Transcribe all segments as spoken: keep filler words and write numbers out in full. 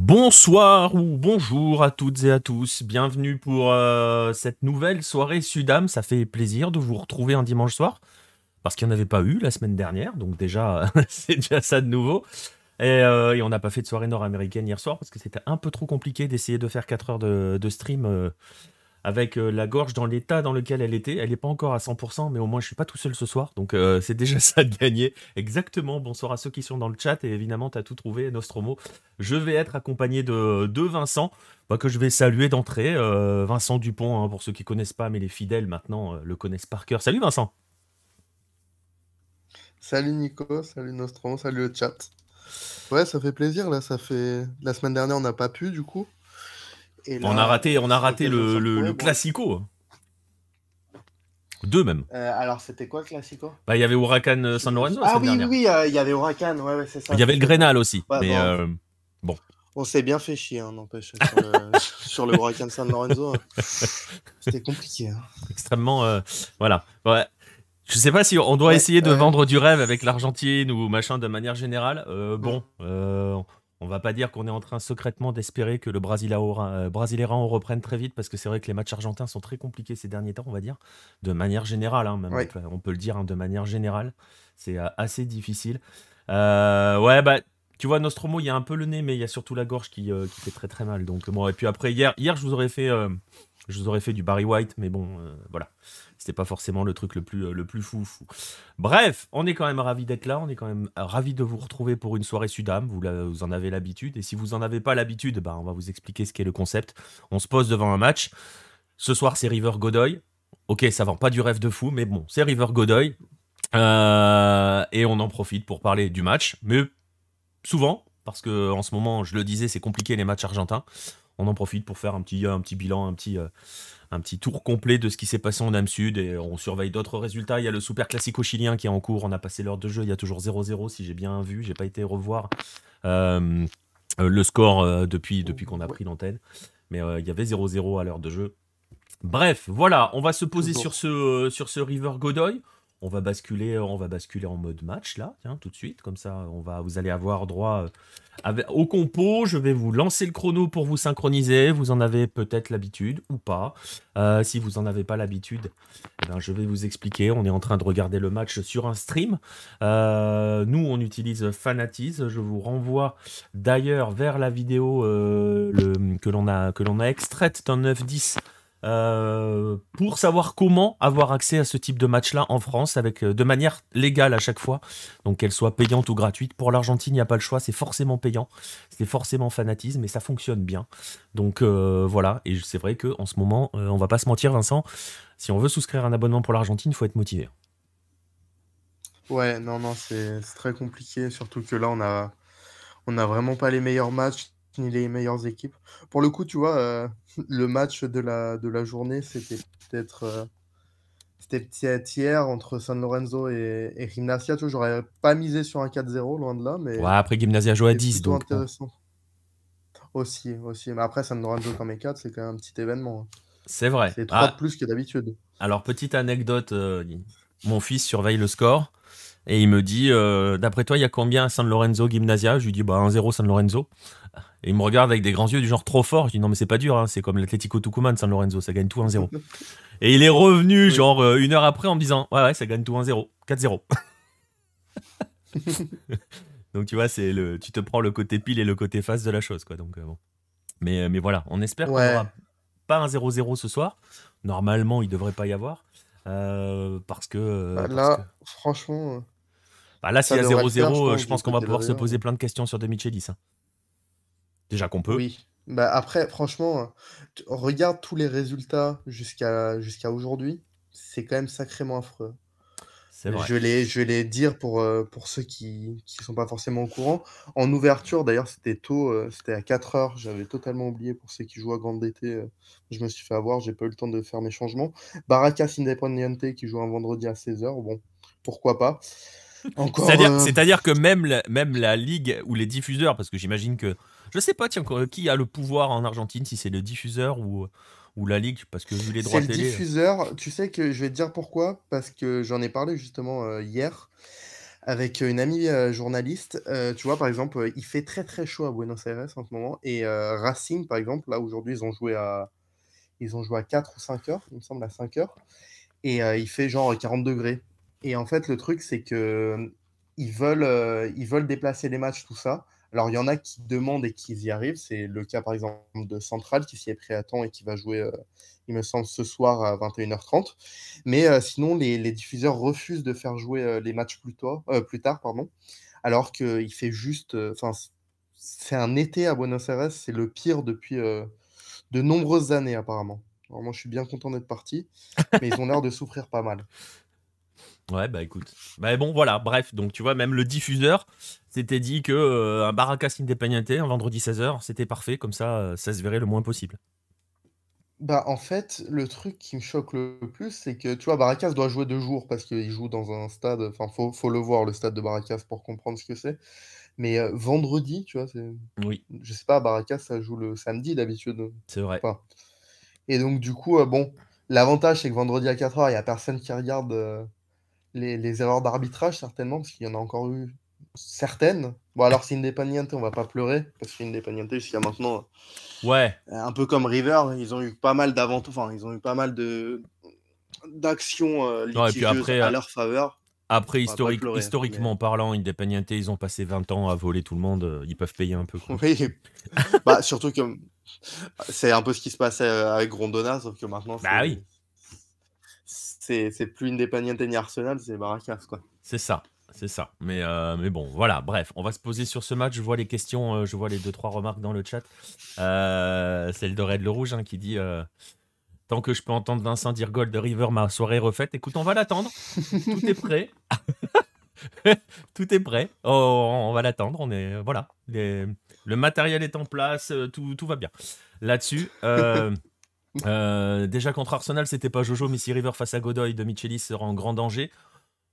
Bonsoir ou bonjour à toutes et à tous, bienvenue pour euh, cette nouvelle soirée Sudam. Ça fait plaisir de vous retrouver un dimanche soir, parce qu'il n'y en avait pas eu la semaine dernière, donc déjà c'est déjà ça de nouveau. Et, euh, et on n'a pas fait de soirée nord-américaine hier soir, parce que c'était un peu trop compliqué d'essayer de faire quatre heures de, de stream euh, avec euh, la gorge dans l'état dans lequel elle était. Elle n'est pas encore à cent pour cent, mais au moins je ne suis pas tout seul ce soir, donc euh, c'est déjà ça de gagner. Exactement, bonsoir à ceux qui sont dans le chat, et évidemment t'as tout trouvé, Nostromo. Je vais être accompagné de, de Vincent, bah, que je vais saluer d'entrée. Euh, Vincent Dupont, hein, pour ceux qui ne connaissent pas, mais les fidèles maintenant euh, le connaissent par cœur. Salut Vincent. Salut Nico, salut Nostromo, salut le chat. Ouais, ça fait plaisir, là, ça fait... La semaine dernière, on n'a pas pu, du coup. Et là, on a raté, on a raté le, le, le classico. Deux, même. Euh, alors, c'était quoi, le classico? Bah, il y avait Huracan San Lorenzo, ah, la semaine oui, dernière. Ah oui, oui, euh, il y avait Huracan, ouais, ouais c'est ça. Il y avait le Grenal aussi, ouais, mais bon. Euh, bon. On s'est bien fait chier, hein, n'empêche, sur le, sur le Huracan San Lorenzo. C'était compliqué. Hein. Extrêmement, euh, voilà, ouais. Je sais pas si on doit ouais, essayer de ouais. vendre du rêve avec l'Argentine ou machin de manière générale. Euh, bon, euh, on va pas dire qu'on est en train secrètement d'espérer que le Brasileirão reprenne très vite, parce que c'est vrai que les matchs argentins sont très compliqués ces derniers temps, on va dire, de manière générale. Hein, même, ouais. On peut le dire hein, de manière générale, c'est assez difficile. Euh, ouais, bah, tu vois, Nostromo, il y a un peu le nez, mais il y a surtout la gorge qui, euh, qui fait très très mal. Donc, bon, et puis après, hier, hier je vous aurais fait... Euh, Je vous aurais fait du Barry White, mais bon, euh, voilà. C'était pas forcément le truc le plus, euh, le plus fou, fou. Bref, on est quand même ravis d'être là. On est quand même ravis de vous retrouver pour une soirée Sudam. Vous, la, vous en avez l'habitude. Et si vous en avez pas l'habitude, bah, on va vous expliquer ce qu'est le concept. On se pose devant un match. Ce soir, c'est River Godoy. Ok, ça vend pas du rêve de fou, mais bon, c'est River Godoy. Euh, et on en profite pour parler du match. Mais souvent, parce que en ce moment, je le disais, c'est compliqué les matchs argentins. On en profite pour faire un petit, un petit bilan, un petit, un petit tour complet de ce qui s'est passé en Am Sud. Et on surveille d'autres résultats. Il y a le Super Classico chilien qui est en cours. On a passé l'heure de jeu. Il y a toujours zéro zéro, si j'ai bien vu. J'ai pas été revoir euh, le score depuis, depuis qu'on a pris l'antenne. Mais euh, il y avait zéro zéro à l'heure de jeu. Bref, voilà. On va se poser sur ce, euh, sur ce River Godoy. On va basculer, on va basculer en mode match, là, tiens, tout de suite. Comme ça, on va, vous allez avoir droit avec, au compo. Je vais vous lancer le chrono pour vous synchroniser. Vous en avez peut-être l'habitude ou pas. Euh, si vous n'en avez pas l'habitude, eh ben, je vais vous expliquer. On est en train de regarder le match sur un stream. Euh, nous, on utilise Fanatize. Je vous renvoie d'ailleurs vers la vidéo euh, le, que l'on a, que l'on a extraite d'un neuf dix. Euh, pour savoir comment avoir accès à ce type de match-là en France, avec, euh, de manière légale à chaque fois, donc qu'elle soit payante ou gratuite. Pour l'Argentine, il n'y a pas le choix, c'est forcément payant, c'est forcément fanatisme, et ça fonctionne bien. Donc euh, voilà, et c'est vrai qu'en ce moment, euh, on va pas se mentir Vincent, si on veut souscrire un abonnement pour l'Argentine, il faut être motivé. Ouais, non, non, c'est très compliqué, surtout que là, on a, on a vraiment pas les meilleurs matchs, ni les meilleures équipes. Pour le coup, tu vois, euh, le match de la, de la journée, c'était peut-être euh, c'était peut-être hier entre San Lorenzo et, et Gimnasia. Tu vois, j'aurais pas misé sur un quatre zéro, loin de là. Mais ouais, après, Gimnasia joue à dix, donc intéressant. Bon. Aussi, aussi. Mais après, San Lorenzo comme quatre, c'est quand même un petit événement. Hein. C'est vrai. C'est trois ah. de plus que d'habitude. Alors, petite anecdote, euh, mon fils surveille le score et il me dit, euh, d'après toi, il y a combien à San Lorenzo Gimnasia? Je lui dis, bah, un zéro San Lorenzo. Et il me regarde avec des grands yeux du genre trop fort. Je dis non mais c'est pas dur, hein. C'est comme l'Atlético Tucumán, San Lorenzo, ça gagne tout un zéro. Et il est revenu oui. genre euh, une heure après en me disant ouais ouais ça gagne tout un zéro, quatre zéro. Donc tu vois c'est le, tu te prends le côté pile et le côté face de la chose quoi. Donc euh, bon. Mais mais voilà, on espère ouais. qu'on n'aura pas un zéro zéro ce soir. Normalement il devrait pas y avoir euh, parce que. Euh, bah, là parce que... franchement. Bah, là s'il y a zéro zéro, je pense qu'on va pouvoir se poser plein de questions sur De Michelis. Hein. Déjà qu'on peut. Oui. Bah après, franchement, regarde tous les résultats jusqu'à jusqu'à aujourd'hui. C'est quand même sacrément affreux. C'est vrai. Je vais, je vais les dire pour, pour ceux qui ne sont pas forcément au courant. En ouverture, d'ailleurs, c'était tôt. C'était à quatre heures. J'avais totalement oublié pour ceux qui jouent à Grande D T. Je me suis fait avoir. J'ai pas eu le temps de faire mes changements. Barracas Independiente qui joue un vendredi à seize heures. Bon, pourquoi pas. C'est-à-dire euh... que même la, même la ligue ou les diffuseurs, parce que j'imagine que... Je sais pas, tiens, qui a le pouvoir en Argentine, si c'est le diffuseur ou, ou la Ligue, parce que vu les droits télé... C'est le diffuseur, tu sais que je vais te dire pourquoi, parce que j'en ai parlé justement euh, hier. avec une amie euh, journaliste. Euh, tu vois, par exemple, euh, il fait très très chaud à Buenos Aires en ce moment. Et euh, Racing, par exemple, là aujourd'hui, ils ont joué à, ils ont joué à quatre ou cinq heures, il me semble, à cinq heures. Et euh, il fait genre quarante degrés. Et en fait, le truc, c'est que euh, ils veulent, euh, ils veulent déplacer les matchs, tout ça. Alors, il y en a qui demandent et qui y arrivent. C'est le cas, par exemple, de Central, qui s'y est pris à temps et qui va jouer, euh, il me semble, ce soir à vingt et une heures trente. Mais euh, sinon, les, les diffuseurs refusent de faire jouer euh, les matchs plus tôt- euh, plus tard, pardon, alors qu'il fait juste... Enfin, c'est un été à Buenos Aires, c'est le pire depuis euh, de nombreuses années, apparemment. Alors, moi, je suis bien content d'être parti, mais ils ont l'air de souffrir pas mal. Ouais, bah écoute. Bah bon, voilà, bref. Donc, tu vois, même le diffuseur s'était dit que euh, un Barracas Independiente, un vendredi seize heures, c'était parfait, comme ça, euh, ça se verrait le moins possible. Bah, en fait, le truc qui me choque le plus, c'est que, tu vois, Barracas doit jouer deux jours parce qu'il joue dans un stade. Enfin, faut, faut le voir, le stade de Barracas, pour comprendre ce que c'est. Mais euh, vendredi, tu vois, c'est... Oui, je sais pas, à Barracas, ça joue le samedi d'habitude. c'est vrai. Enfin, et donc, du coup, euh, bon, l'avantage, c'est que vendredi à quatre heures, il n'y a personne qui regarde euh, les, les erreurs d'arbitrage, certainement, parce qu'il y en a encore eu certaines. Bon, alors, c'est Independiente, on va pas pleurer, parce que Independiente, jusqu'à maintenant, Ouais, euh, un peu comme River, ils ont eu pas mal d'avant, enfin, ils ont eu pas mal de d'actions euh, non, et puis litigieuses après, à euh, leur faveur. après On va pas historique, pleurer, mais historiquement parlant, Independiente, ils ont passé vingt ans à voler tout le monde. euh, Ils peuvent payer un peu, quoi. oui, bah surtout que c'est un peu ce qui se passait euh, avec Grondona, sauf que maintenant Bah oui, c'est c'est c'est plus Independiente ni Arsenal, c'est Barracas quoi. c'est ça. C'est ça. Mais, euh, mais bon, voilà, bref. On va se poser sur ce match. Je vois les questions, euh, je vois les deux trois remarques dans le chat. Euh, celle de Red le Rouge, hein, qui dit... euh, Tant que je peux entendre Vincent dire Gold de River, ma soirée est refaite. Écoute, on va l'attendre. Tout est prêt. Tout est prêt. Oh, on va l'attendre. On est voilà. Les- le matériel est en place. euh, Tout, tout va bien. Là-dessus, euh, euh, déjà contre Arsenal, c'était pas Jojo, mais si River face à Godoy de Michelis sera en grand danger.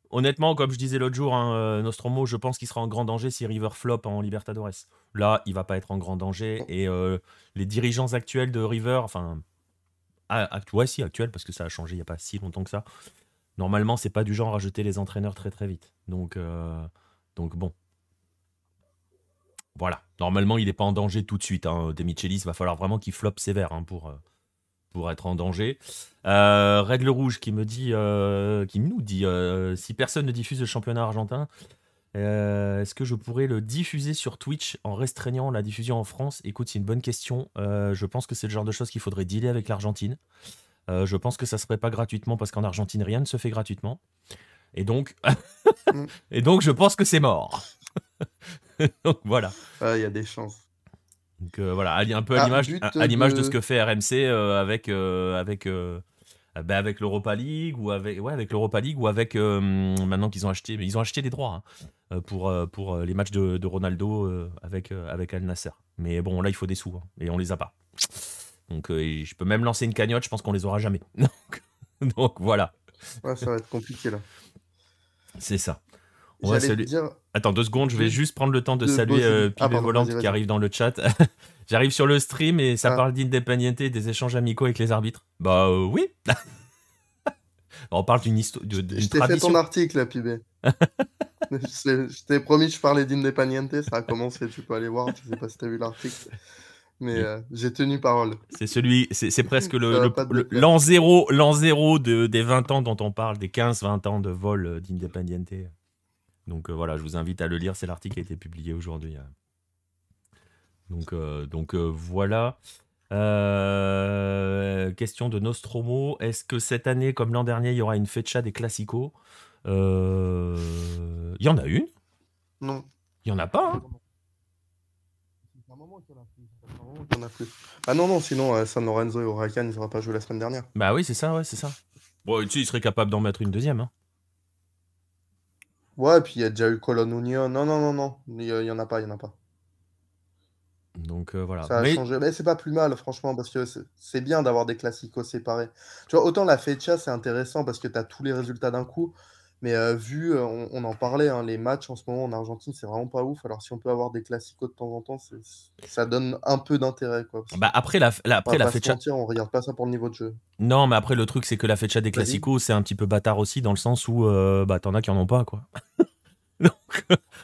Honnêtement, comme je disais l'autre jour, hein, euh, Nostromo, je pense qu'il sera en grand danger si River flop en Libertadores. Là, il va pas être en grand danger. Et euh, les dirigeants actuels de River, enfin, ah, act- ouais, si, actuel, parce que ça a changé il n'y a pas si longtemps que ça. Normalement, c'est pas du genre à jeter les entraîneurs très très vite. Donc, euh, donc bon, voilà. Normalement, il n'est pas en danger tout de suite. Hein. De Michelis, va falloir vraiment qu'il floppe sévère hein, pour, euh, pour être en danger. Euh, Red le Rouge qui me dit, euh, qui nous dit, euh, si personne ne diffuse le championnat argentin, euh, est-ce que je pourrais le diffuser sur Twitch en restreignant la diffusion en France? Écoute, c'est une bonne question. Euh, je pense que c'est le genre de choses qu'il faudrait dealer avec l'Argentine. Euh, je pense que ça ne se ferait pas gratuitement parce qu'en Argentine, rien ne se fait gratuitement. Et donc, Mm. et donc je pense que c'est mort. Donc voilà. Ah, il y a des chances. Donc euh, voilà, à li- un peu à Ah, l'image à but à l'image de ce de... que fait R M C euh, avec euh, avec euh, ah, ben, avec l'Europa League ou avec ouais avec l'Europa League ou avec euh, hum, maintenant qu'ils ont acheté mais ils ont acheté des droits hein, euh, pour euh, pour euh, les matchs de, de Ronaldo euh, avec euh, avec Al Nasser. Mais bon, là il faut des sous hein, et on les a pas. Donc euh, et je peux même lancer une cagnotte, je pense qu'on les aura jamais. Donc, donc voilà, Ouais, ça va être compliqué là. c'est ça. On va J'allais te saluer. dire Attends deux secondes, je vais but juste prendre le temps de de saluer euh, Bozzi. Ah Pibé pardon, vas-y, Volante qui vas-y. arrive dans le chat. J'arrive sur le stream et ça Ah, parle d'Independiente et des échanges amicaux avec les arbitres. Bah euh, oui, on parle d'une histo- je de- t'ai je d'une t'ai fait ton tradition. article, Pibé. Je je t'ai promis, je parlais d'Independiente, ça a commencé, tu peux aller voir, je sais pas si t'as vu l'article, mais Oui. euh, j'ai tenu parole. C'est celui, c'est c'est presque le, Ça va le- pas te le- déplaire. l'an zéro, l'an zéro de, des vingt ans dont on parle, des quinze vingt ans de vol euh, d'Independiente. Donc euh, voilà, je vous invite à le lire, c'est l'article qui a été publié aujourd'hui. euh. Donc, euh, donc euh, voilà. Euh, question de Nostromo. Est-ce que cette année, comme l'an dernier, il y aura une fecha des classicos? Euh, Il y en a une? Non. Il y en a pas, hein? C'est un moment qu'il y en a plus. Ça fait un moment qu'il y en a plus. Ah non, non, sinon euh, San Lorenzo et Huracan, ils n'auraient pas joué la semaine dernière. Bah oui, c'est ça, ouais, c'est ça. Bon, tu sais, il serait capable d'en mettre une deuxième. Hein. Ouais, et puis il y a déjà eu Colon Union. Non, non, non, non, il y, a- il y en a pas, il y en a pas. Donc euh, voilà. Ça a Mais changé. Mais c'est pas plus mal, franchement, parce que c'est c'est bien d'avoir des classicos séparés. Tu vois, autant la Fecha, c'est intéressant parce que tu as tous les résultats d'un coup. Mais euh, vu, euh, on, on en parlait, hein, les matchs en ce moment en Argentine, c'est vraiment pas ouf. Alors si on peut avoir des classicos de temps en temps, c'est- ça donne un peu d'intérêt, quoi. Parce bah, que après, la, la- on va après la pas se fecha. mentir, on regarde pas ça pour le niveau de jeu. Non, mais après, le truc, c'est que la fecha des Vas-y. classicos, c'est un petit peu bâtard aussi, dans le sens où euh, bah, t'en as qui en ont pas, quoi.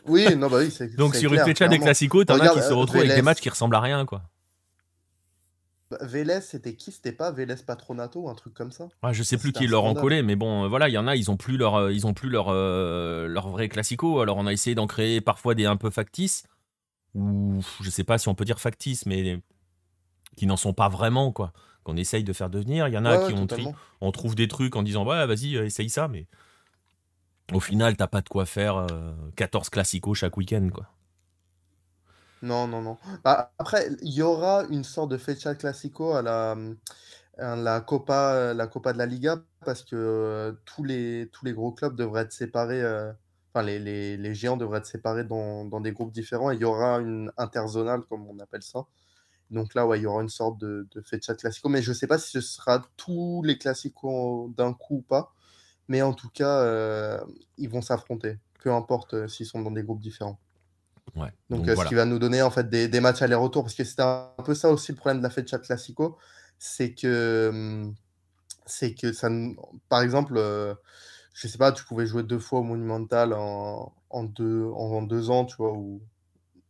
Oui, non, bah oui, c'est donc sur clair, Utrecht et Classico, t'en as qui se retrouvent Vélez. Avec des matchs qui ressemblent à rien, quoi. Bah, Vélez, c'était qui? C'était pas Vélez Patronato, un truc comme ça. Ouais, je sais plus qui leur en collait, mais bon, voilà, il y en a, ils ont plus leur, ils ont plus leur, euh, leur vrai Classico. Alors on a essayé d'en créer parfois des un peu factices, ou je sais pas si on peut dire factices, mais qui n'en sont pas vraiment, quoi. Qu'on essaye de faire devenir. Il y en a ouais, qui ouais, on, tri... on trouve des trucs en disant ouais, vas-y, essaye ça, mais au final, t'as pas de quoi faire euh, quatorze classicos chaque week-end, quoi. Non, non, non. Bah, après, il y aura une sorte de fecha classico à la, à la, Copa, la Copa de la Liga, parce que euh, tous, les, tous les gros clubs devraient être séparés, euh, enfin, les, les, les géants devraient être séparés dans, dans des groupes différents, et il y aura une interzonale, comme on appelle ça. Donc là, ouais, il y aura une sorte de, de fecha classico, mais je sais pas si ce sera tous les classicos d'un coup ou pas. Mais en tout cas, euh, ils vont s'affronter, peu importe euh, s'ils sont dans des groupes différents. Ouais, donc, donc euh, voilà. Ce qui va nous donner en fait, des, des matchs aller-retour, parce que c'est un peu ça aussi le problème de la Fecha Classico, c'est que, c'est que ça, par exemple, euh, je sais pas, tu pouvais jouer deux fois au Monumental en, en, deux, en, en deux ans, tu vois, ou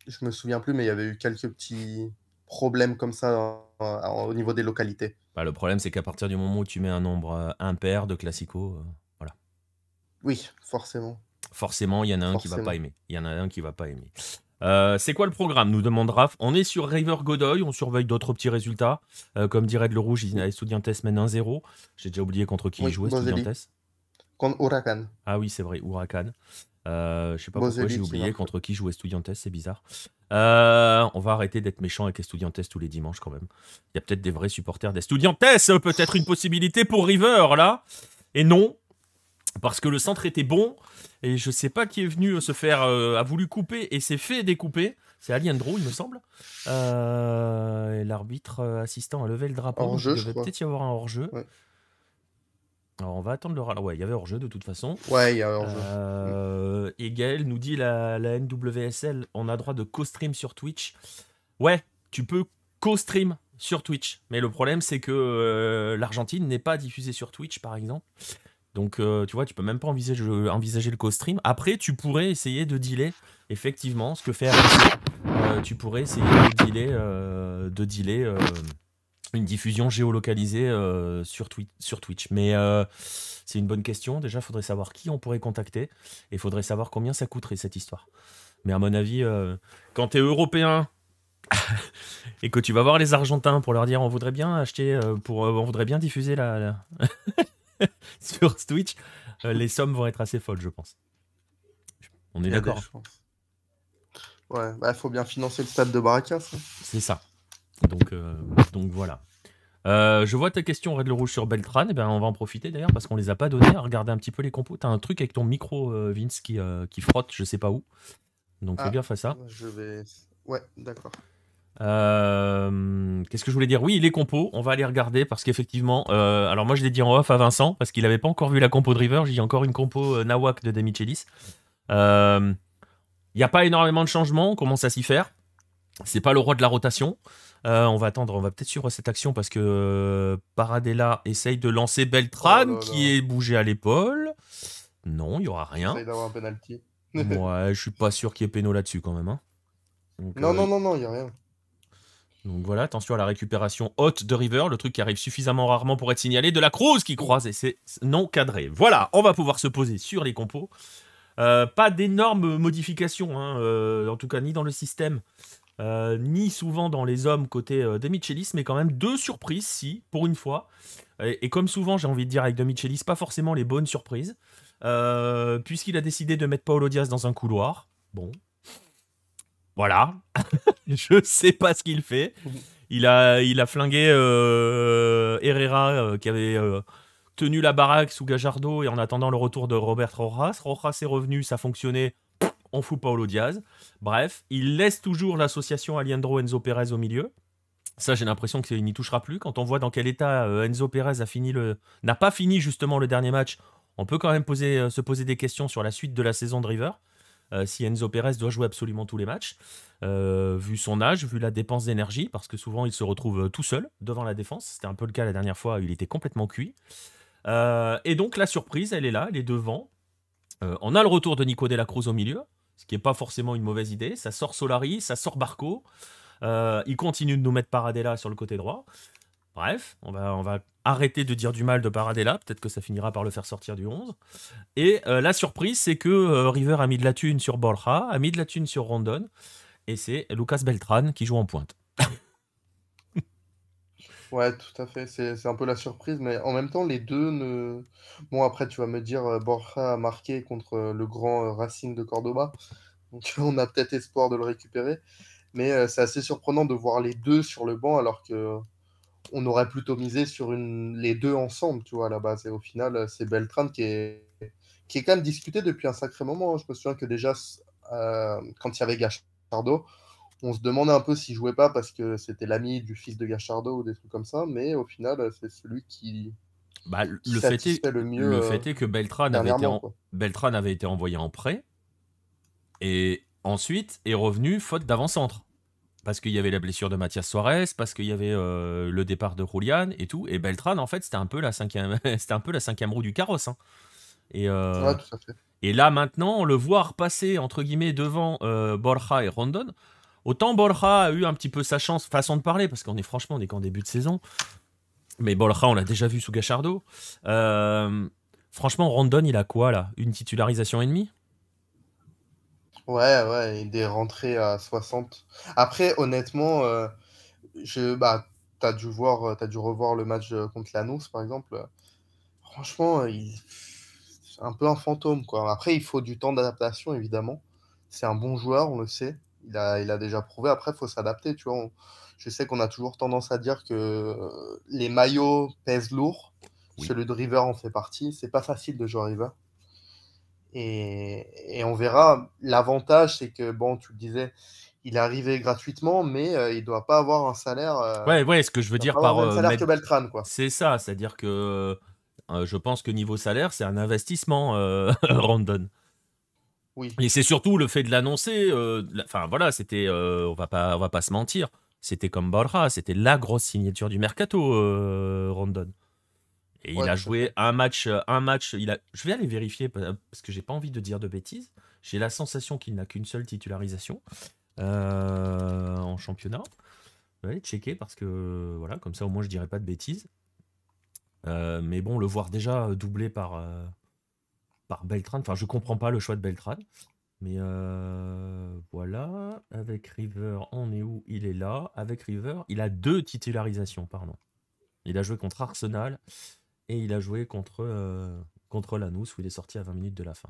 je me souviens plus, mais il y avait eu quelques petits problèmes comme ça en, en, au niveau des localités. Bah, le problème, c'est qu'à partir du moment où tu mets un nombre euh, impair de Classico... Euh... Oui, forcément. Forcément, il y en a un forcément. qui va pas aimer. Il y en a un qui va pas aimer. Euh, c'est quoi le programme, nous demande Raph. On est sur River Godoy, on surveille d'autres petits résultats. Euh, comme dirait de le Rouge, il y a Estudiantes mène un zéro. J'ai déjà oublié contre qui oui, il jouait, Estudiantes. Contre Huracan. Ah oui, c'est vrai, Huracan. Euh, je sais pas Bozeli pourquoi j'ai oublié qui contre qui jouait Estudiantes, c'est bizarre. Euh, on va arrêter d'être méchant avec Estudiantes tous les dimanches quand même. Il y a peut-être des vrais supporters d'Estudiantes. Peut-être une possibilité pour River, là. Et non. Parce que le centre était bon, et je sais pas qui est venu se faire, euh, a voulu couper, et s'est fait découper. C'est Aliandro, il me semble. Euh, et l'arbitre assistant a levé le drapeau. Hors jeu, il devait peut-être y avoir un hors-jeu. Ouais. Alors on va attendre le râle. Ouais, il y avait hors-jeu de toute façon. Ouais, il y a hors-jeu. Euh, et Gaël nous dit la, la N W S L, on a droit de co-stream sur Twitch. Ouais, tu peux co-stream sur Twitch. Mais le problème, c'est que euh, l'Argentine n'est pas diffusée sur Twitch, par exemple. Donc, euh, tu vois, tu peux même pas envisager, envisager le co-stream. Après, tu pourrais essayer de dealer, effectivement, ce que fait R M C. Euh, tu pourrais essayer de dealer, euh, de dealer euh, une diffusion géolocalisée euh, sur, twi sur Twitch. Mais euh, c'est une bonne question. Déjà, il faudrait savoir qui on pourrait contacter. Et il faudrait savoir combien ça coûterait, cette histoire. Mais à mon avis, euh, quand tu es européen... et que tu vas voir les Argentins pour leur dire « On voudrait bien acheter, euh, pour, euh, on voudrait bien diffuser la... la... » sur Twitch, euh, les sommes vont être assez folles, je pense. On est d'accord. Ouais, bah, faut bien financer le stade de Barracas. Hein. C'est ça. Donc, euh, donc voilà. Euh, je vois ta question, Red le Rouge, sur Beltran. Eh ben, on va en profiter d'ailleurs parce qu'on les a pas donnés. Regardez un petit peu les compos. T'as un truc avec ton micro, euh, Vince, qui, euh, qui frotte, je sais pas où. Donc fais ah, gaffe à ça. Je vais. Ouais, d'accord. Euh, qu'est-ce que je voulais dire? Oui, les compos, on va aller regarder parce qu'effectivement, euh, alors moi je l'ai dit en off à Vincent parce qu'il n'avait pas encore vu la compo de River. J'ai encore une compo euh, Nawak de Demichelis. Il euh, n'y a pas énormément de changements, on commence à s'y faire. C'est pas le roi de la rotation. Euh, on va attendre, on va peut-être suivre cette action parce que euh, Paradella essaye de lancer Beltran oh, là, là. qui est bougé à l'épaule. Non, il n'y aura rien. J'essaie d'avoir un penalty. Ouais, je suis pas sûr qu'il y ait péno là-dessus quand même. Hein. Donc, non, euh, non, non, non, il n'y a rien. Donc voilà, attention à la récupération haute de River, le truc qui arrive suffisamment rarement pour être signalé, de la Cruz qui croise et c'est non cadré. Voilà, on va pouvoir se poser sur les compos. Euh, pas d'énormes modifications, hein, euh, en tout cas ni dans le système, euh, ni souvent dans les hommes côté euh, Demichelis, mais quand même deux surprises, si, pour une fois. Et, et comme souvent, j'ai envie de dire avec Demichelis, pas forcément les bonnes surprises, euh, puisqu'il a décidé de mettre Paulo Diaz dans un couloir. Bon... Voilà, je sais pas ce qu'il fait. Il a, il a flingué euh, Herrera euh, qui avait euh, tenu la baraque sous Gajardo et en attendant le retour de Robert Rojas. Rojas est revenu, ça fonctionnait, on fout Paulo Diaz. Bref, il laisse toujours l'association Aliandro-Enzo Pérez au milieu. Ça, j'ai l'impression qu'il n'y touchera plus. Quand on voit dans quel état euh, Enzo Pérez a fini le... n'a pas fini justement le dernier match, on peut quand même poser, euh, se poser des questions sur la suite de la saison de River. Euh, si Enzo Pérez doit jouer absolument tous les matchs, euh, vu son âge, vu la dépense d'énergie, parce que souvent il se retrouve tout seul devant la défense. C'était un peu le cas la dernière fois, il était complètement cuit. Euh, et donc la surprise, elle est là, elle est devant. Euh, on a le retour de Nico de la Cruz au milieu, ce qui n'est pas forcément une mauvaise idée. Ça sort Solari, ça sort Barco. Euh, il continue de nous mettre Paradella sur le côté droit. Bref, on va, on va arrêter de dire du mal de Paradella. Peut-être que ça finira par le faire sortir du onze. Et euh, la surprise, c'est que euh, River a mis de la thune sur Borja, a mis de la thune sur Rondon. Et c'est Lucas Beltrán qui joue en pointe. Ouais, tout à fait. C'est un peu la surprise. Mais en même temps, les deux ne... Bon, après, tu vas me dire, Borja a marqué contre le grand Racing de Cordoba. Donc, on a peut-être espoir de le récupérer. Mais euh, c'est assez surprenant de voir les deux sur le banc alors que... on aurait plutôt misé sur une... les deux ensemble, tu vois, à la base. Et au final, c'est Beltrán qui est... qui est quand même discuté depuis un sacré moment. Je me souviens que déjà, euh, quand il y avait Gachardo, on se demandait un peu s'il jouait pas parce que c'était l'ami du fils de Gachardo ou des trucs comme ça. Mais au final, c'est celui qui... Bah, le, qui fait est... le, mieux, le fait est que Beltrán avait, été en... Beltrán avait été envoyé en prêt et ensuite est revenu faute d'avant-centre. Parce qu'il y avait la blessure de Mathias Suarez, parce qu'il y avait euh, le départ de Julian et tout. Et Beltrán, en fait, c'était un peu la cinquième, c'était un peu la cinquième roue du carrosse. Hein. Et, euh, ouais, tout à fait. Et là, maintenant, on le voit repasser, entre guillemets, devant euh, Borja et Rondon. Autant Borja a eu un petit peu sa chance, façon de parler, parce qu'on est franchement, on est qu'en début de saison. Mais Borja, on l'a déjà vu sous Gachardo. Euh, franchement, Rondon, il a quoi, là? Une titularisation et demie? Ouais, ouais, il est rentré à soixante. Après, honnêtement, euh, je, bah, t'as dû voir, t'as dû revoir le match contre Lanús, par exemple. Franchement, il... c'est un peu un fantôme, quoi. Après, il faut du temps d'adaptation, évidemment. C'est un bon joueur, on le sait. Il a, il a déjà prouvé. Après, il faut s'adapter, tu vois. On... Je sais qu'on a toujours tendance à dire que les maillots pèsent lourd. Oui. Celui de River en fait partie. C'est pas facile de jouer à River. Et, et on verra. L'avantage, c'est que, bon, tu le disais, il est arrivé gratuitement, mais euh, il ne doit pas avoir un salaire. Euh, ouais, ouais, ce que je veux dire par. Un salaire euh, que Beltrán, quoi. C'est ça, c'est-à-dire que euh, je pense que niveau salaire, c'est un investissement, euh, Rondon. Oui. Et c'est surtout le fait de l'annoncer. Enfin, euh, voilà, c'était. Euh, on va pas, on va pas se mentir. C'était comme Borja, c'était la grosse signature du mercato, euh, Rondon. Et ouais, il a joué un match, un match. Il a... Je vais aller vérifier parce que j'ai pas envie de dire de bêtises. J'ai la sensation qu'il n'a qu'une seule titularisation euh, en championnat. Je vais aller checker parce que voilà, comme ça au moins je dirais pas de bêtises. Euh, mais bon, le voir déjà doublé par euh, par Beltrán. Enfin, je comprends pas le choix de Beltrán. Mais euh, voilà, avec River, on est où? Il est là. Avec River, il a deux titularisations, pardon. Il a joué contre Arsenal. Et il a joué contre, euh, contre Lanús où il est sorti à vingt minutes de la fin.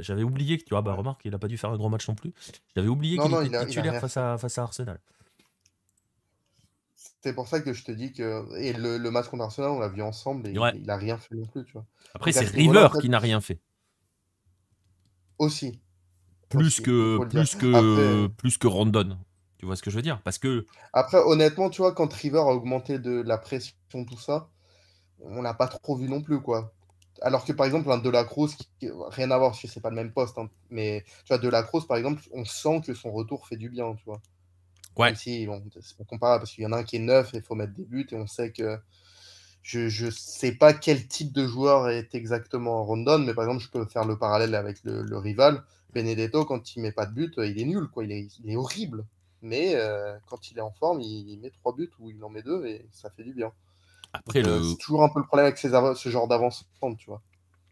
J'avais oublié que tu vois, bah remarque, il n'a pas dû faire un gros match non plus. J'avais oublié qu'il était il a, titulaire il face, à, face à Arsenal. C'est pour ça que je te dis que. Et le, le match contre Arsenal, on l'a vu ensemble et ouais. Il n'a rien fait non plus. Tu vois. Après, c'est ce River qui n'a rien fait. Aussi. Plus, Aussi, que, plus, que, Après... plus que Rondon. Tu vois ce que je veux dire? Parce que. Après, honnêtement, tu vois, quand River a augmenté de la pression, tout ça. On l'a pas trop vu non plus, quoi. Alors que, par exemple, un De La Cruz, qui... rien à voir, c'est pas le même poste, hein, mais tu vois, De La Cruz, par exemple, on sent que son retour fait du bien, tu vois. Ouais. Même si, bon, c'est pas comparable, parce qu'il y en a un qui est neuf, et il faut mettre des buts, et on sait que... Je, je sais pas quel type de joueur est exactement Rondon, mais par exemple, je peux faire le parallèle avec le, le rival. Benedetto, quand il met pas de but, il est nul, quoi. Il est, il est horrible. Mais euh, quand il est en forme, il, il met trois buts, ou il en met deux, et ça fait du bien. Après, le... C'est toujours un peu le problème avec ces ce genre d'avance, tu vois.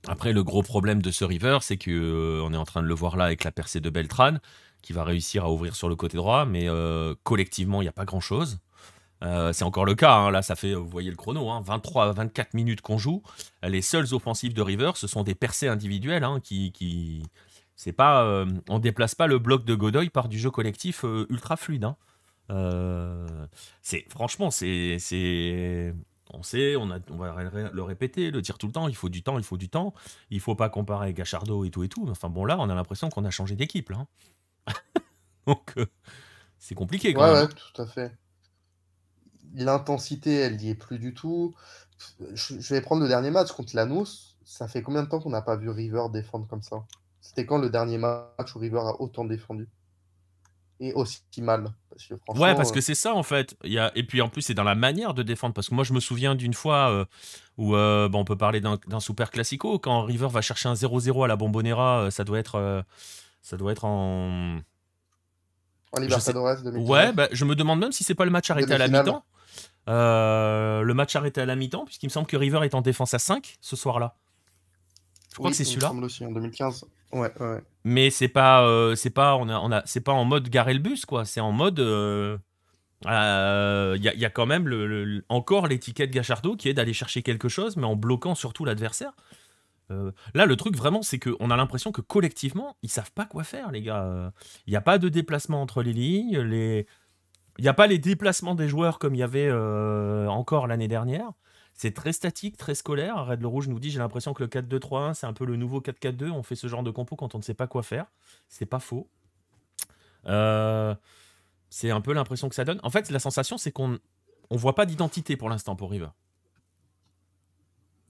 Après, le gros problème de ce River, c'est qu'on euh, est en train de le voir là avec la percée de Beltrán, qui va réussir à ouvrir sur le côté droit, mais euh, collectivement, il n'y a pas grand-chose. Euh, c'est encore le cas, hein, là, ça fait, vous voyez le chrono, hein, vingt-trois à vingt-quatre minutes qu'on joue. Les seules offensives de River, ce sont des percées individuelles, hein, qui... qui... C'est pas, euh, on ne déplace pas le bloc de Godoy par du jeu collectif euh, ultra fluide. Hein. Euh... Franchement, c'est... On sait, on, a, on va le répéter, le dire tout le temps, il faut du temps, il faut du temps. Il ne faut pas comparer Gachardo et tout et tout. Enfin bon, là, on a l'impression qu'on a changé d'équipe. Hein. Donc, euh, c'est compliqué quand ouais, même. Ouais, tout à fait. L'intensité, elle n'y est plus du tout. Je, je vais prendre le dernier match contre Lanús. Ça fait combien de temps qu'on n'a pas vu River défendre comme ça? C'était quand le dernier match où River a autant défendu? Et aussi mal. Parce que franchement, ouais, parce que c'est ça en fait. Il y a... Et puis en plus, c'est dans la manière de défendre. Parce que moi, je me souviens d'une fois euh, où euh, bon, on peut parler d'un super classico. Quand River va chercher un zéro zéro à la Bombonera, ça doit être euh, Ça doit être en... En Libertadores sais... deux mille quinze. Ouais, bah, je me demande même si c'est pas le match arrêté à la mi-temps. Euh, le match arrêté à la mi-temps, puisqu'il me semble que River est en défense à cinq ce soir-là. Je crois oui, que c'est celui-là. Il me semble aussi en deux mille quinze. Ouais, ouais. Mais c'est pas, euh, c'est pas, on a, on a, c'est pas en mode garer le bus, quoi. C'est en mode, il euh, euh, y, y a quand même le, le, encore l'étiquette Gachardo qui est d'aller chercher quelque chose, mais en bloquant surtout l'adversaire. Euh, là, le truc vraiment, c'est qu'on a l'impression que collectivement, ils savent pas quoi faire, les gars. Il n'y a pas de déplacement entre les lignes, les... il n'y a pas les déplacements des joueurs comme il y avait euh, encore l'année dernière. C'est très statique, très scolaire. Red Le Rouge nous dit, j'ai l'impression que le quatre deux trois un, c'est un peu le nouveau quatre quatre deux. On fait ce genre de compo quand on ne sait pas quoi faire. C'est pas faux. Euh, c'est un peu l'impression que ça donne. En fait, la sensation, c'est qu'on ne voit pas d'identité pour l'instant pour River.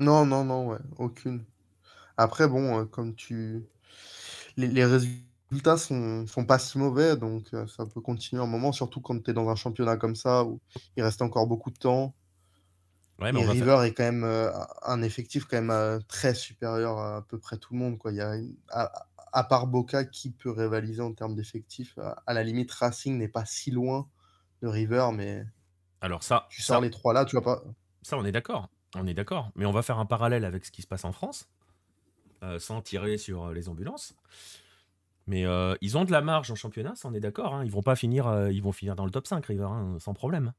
Non, non, non, ouais, aucune. Après, bon, euh, comme tu... Les, les résultats sont, sont pas si mauvais, donc euh, ça peut continuer un moment, surtout quand tu es dans un championnat comme ça, où il reste encore beaucoup de temps. Ouais, mais et River faire... est quand même euh, un effectif quand même euh, très supérieur à à peu près tout le monde, quoi. Il y a, à, à part Boca, qui peut rivaliser en termes d'effectifs, à, à la limite, Racing n'est pas si loin de River, mais... Alors ça... Tu sors ça... les trois là, tu vas pas... Ça, on est d'accord, on est d'accord. Mais on va faire un parallèle avec ce qui se passe en France. Euh, sans tirer sur euh, les ambulances, mais euh, ils ont de la marge en championnat, ça on est d'accord, hein. Ils vont pas finir euh, ils vont finir dans le top cinq, River, hein, sans problème,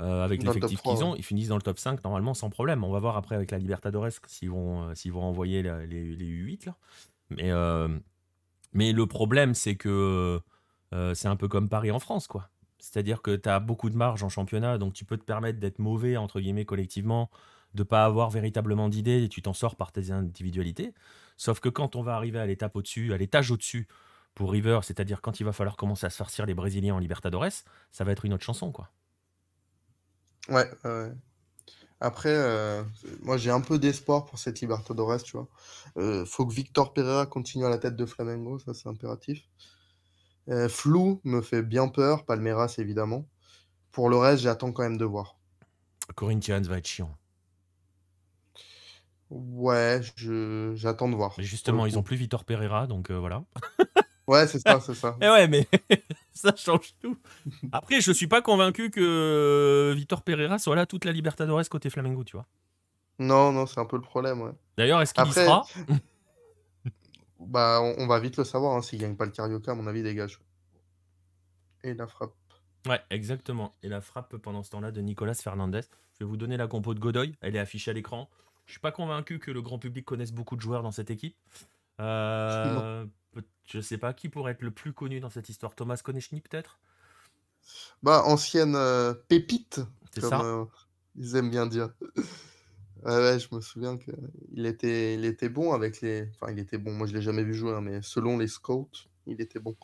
euh, avec l'effectif qu'ils ont, ouais. Ils finissent dans le top cinq normalement sans problème. On va voir après avec la Libertadores s'ils vont, euh, s'ils vont envoyer la, les, les U huit là. Mais, euh, mais le problème c'est que euh, c'est un peu comme Paris en France, quoi. C'est-à-dire que tu as beaucoup de marge en championnat, donc tu peux te permettre d'être mauvais entre guillemets collectivement, de ne pas avoir véritablement d'idées, et tu t'en sors par tes individualités. Sauf que quand on va arriver à l'étape au-dessus, à l'étage au-dessus pour River, c'est-à-dire quand il va falloir commencer à se farcir les Brésiliens en Libertadores, ça va être une autre chanson, quoi. Ouais. Euh, après, euh, moi j'ai un peu d'espoir pour cette Libertadores, tu vois. Euh, faut que Victor Pereira continue à la tête de Flamengo, ça c'est impératif. Euh, Flou me fait bien peur, Palmeiras évidemment. Pour le reste, j'attends quand même de voir. Corinthians va être chiant. Ouais, je j'attends de voir. Mais justement, ils ont plus Victor Pereira, donc euh, voilà. Ouais, c'est ça, c'est ça. Et ouais, mais ça change tout. Après, je suis pas convaincu que Victor Pereira soit là toute la Libertadores côté Flamengo, tu vois. Non, non, c'est un peu le problème, ouais. D'ailleurs, est-ce qu'il Après... y sera Bah, on, on va vite le savoir, hein, s'il gagne pas le Carioca, à mon avis, dégage. Et la frappe. Ouais, exactement. Et la frappe pendant ce temps-là de Nicolas Fernandez. Je vais vous donner la compo de Godoy. Elle est affichée à l'écran. Je ne suis pas convaincu que le grand public connaisse beaucoup de joueurs dans cette équipe. Euh, je ne sais pas qui pourrait être le plus connu dans cette histoire. Thomas Konechny, peut-être. Bah, ancienne euh, pépite, comme euh, ils aiment bien dire. euh, ouais, je me souviens qu'il était, il était bon avec les... Enfin, il était bon, moi je ne l'ai jamais vu jouer, hein, mais selon les scouts, il était bon.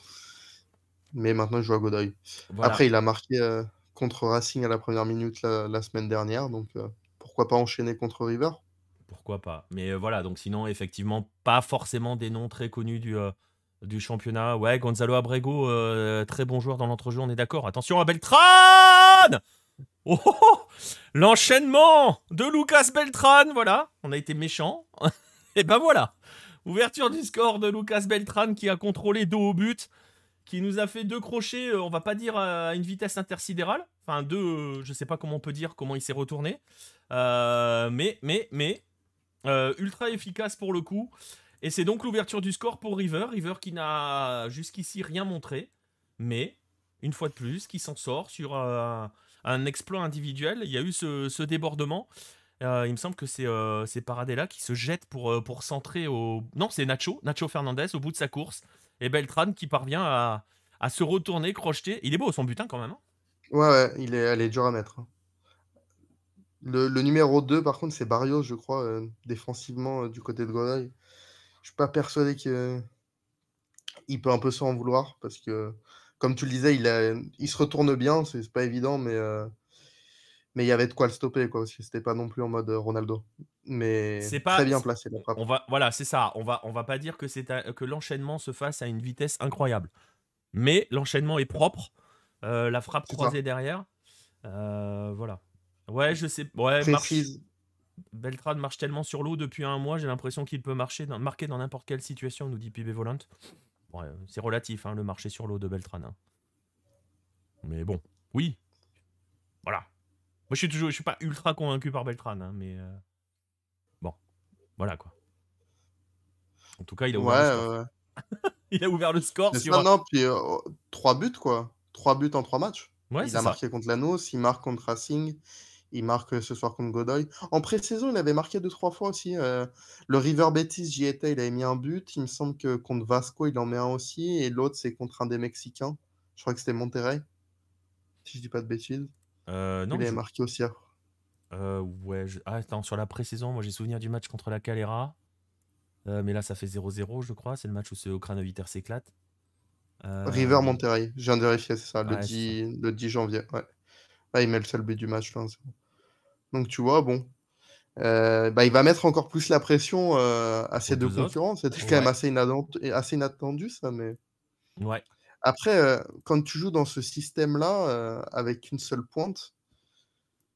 Mais maintenant, il joue à Godoy. Voilà. Après, il a marqué euh, contre Racing à la première minute la, la semaine dernière, donc euh, pourquoi pas enchaîner contre River ? Pourquoi pas, mais euh, voilà, donc sinon effectivement pas forcément des noms très connus du, euh, du championnat. Ouais, Gonzalo Abrego, euh, très bon joueur dans l'entrejeu, on est d'accord. Attention à Beltrán, oh, oh, oh, l'enchaînement de Lucas Beltrán, voilà, on a été méchant. Et ben voilà, ouverture du score de Lucas Beltrán qui a contrôlé dos au but, qui nous a fait deux crochets, euh, on va pas dire à une vitesse intersidérale, enfin deux, euh, je sais pas comment on peut dire, comment il s'est retourné, euh, mais, mais, mais Euh, ultra efficace pour le coup, et c'est donc l'ouverture du score pour River. River qui n'a jusqu'ici rien montré, mais une fois de plus qui s'en sort sur euh, un exploit individuel. Il y a eu ce, ce débordement, euh, il me semble que c'est euh, Paradella qui se jette pour, euh, pour centrer au... non, c'est Nacho, Nacho Fernandez au bout de sa course, et Beltrán qui parvient à, à se retourner, crocheter. Il est beau son butin quand même, hein. Ouais, ouais, il est, elle est dure à mettre. Le, le numéro deux, par contre, c'est Barrios, je crois, euh, défensivement, euh, du côté de Godoy. Je suis pas persuadé qu'il euh, peut un peu s'en vouloir, parce que, comme tu le disais, il, a, il se retourne bien, c'est pas évident, mais euh, mais il y avait de quoi le stopper, quoi, parce que c'était pas non plus en mode Ronaldo. Mais c'est pas, très bien placé, la frappe. On va, voilà, c'est ça. On va, on va pas dire que, c'est à, que l'enchaînement se fasse à une vitesse incroyable. Mais l'enchaînement est propre, euh, la frappe croisée ça. derrière. Euh, voilà. Ouais, je sais. Ouais, marche... Beltrán marche tellement sur l'eau depuis un mois, j'ai l'impression qu'il peut marcher dans... marquer dans n'importe quelle situation, nous dit P B Volant. Ouais, c'est relatif, hein, le marché sur l'eau de Beltran. Hein. Mais bon, oui. Voilà. Moi, je suis toujours, je suis pas ultra convaincu par Beltran, hein, mais euh... bon, voilà quoi. En tout cas, il a ouvert. Ouais, le score. Ouais. Il a ouvert le score. Sur... Non, non, puis euh, trois buts quoi. Trois buts en trois matchs. Ouais, il a marqué ça. Contre Lanús, il marque contre Racing, il marque ce soir contre Godoy. En pré-saison, il avait marqué deux trois fois aussi. Euh, le River Betis, j'y étais, il avait mis un but. Il me semble que contre Vasco, il en met un aussi. Et l'autre, c'est contre un des Mexicains. Je crois que c'était Monterrey. Si je dis pas de bêtises. Euh, non, il avait je... marqué aussi. Euh, ouais, je... ah, attends, sur la pré-saison, moi j'ai souvenir du match contre la Calera. Euh, mais là, ça fait zéro zéro, je crois. C'est le match où ce Krasnodar s'éclate. Euh... River Monterrey, je viens de vérifier, c'est ça, ouais, le, dix, ça. le dix janvier. Ouais. Là, il met le seul but du match. Là, donc, tu vois, bon. Euh, bah, il va mettre encore plus la pression euh, à ces deux concurrents. C'était ouais. quand même assez, inattendu, assez inattendu, ça. Mais... Ouais. Après, euh, quand tu joues dans ce système-là, euh, avec une seule pointe,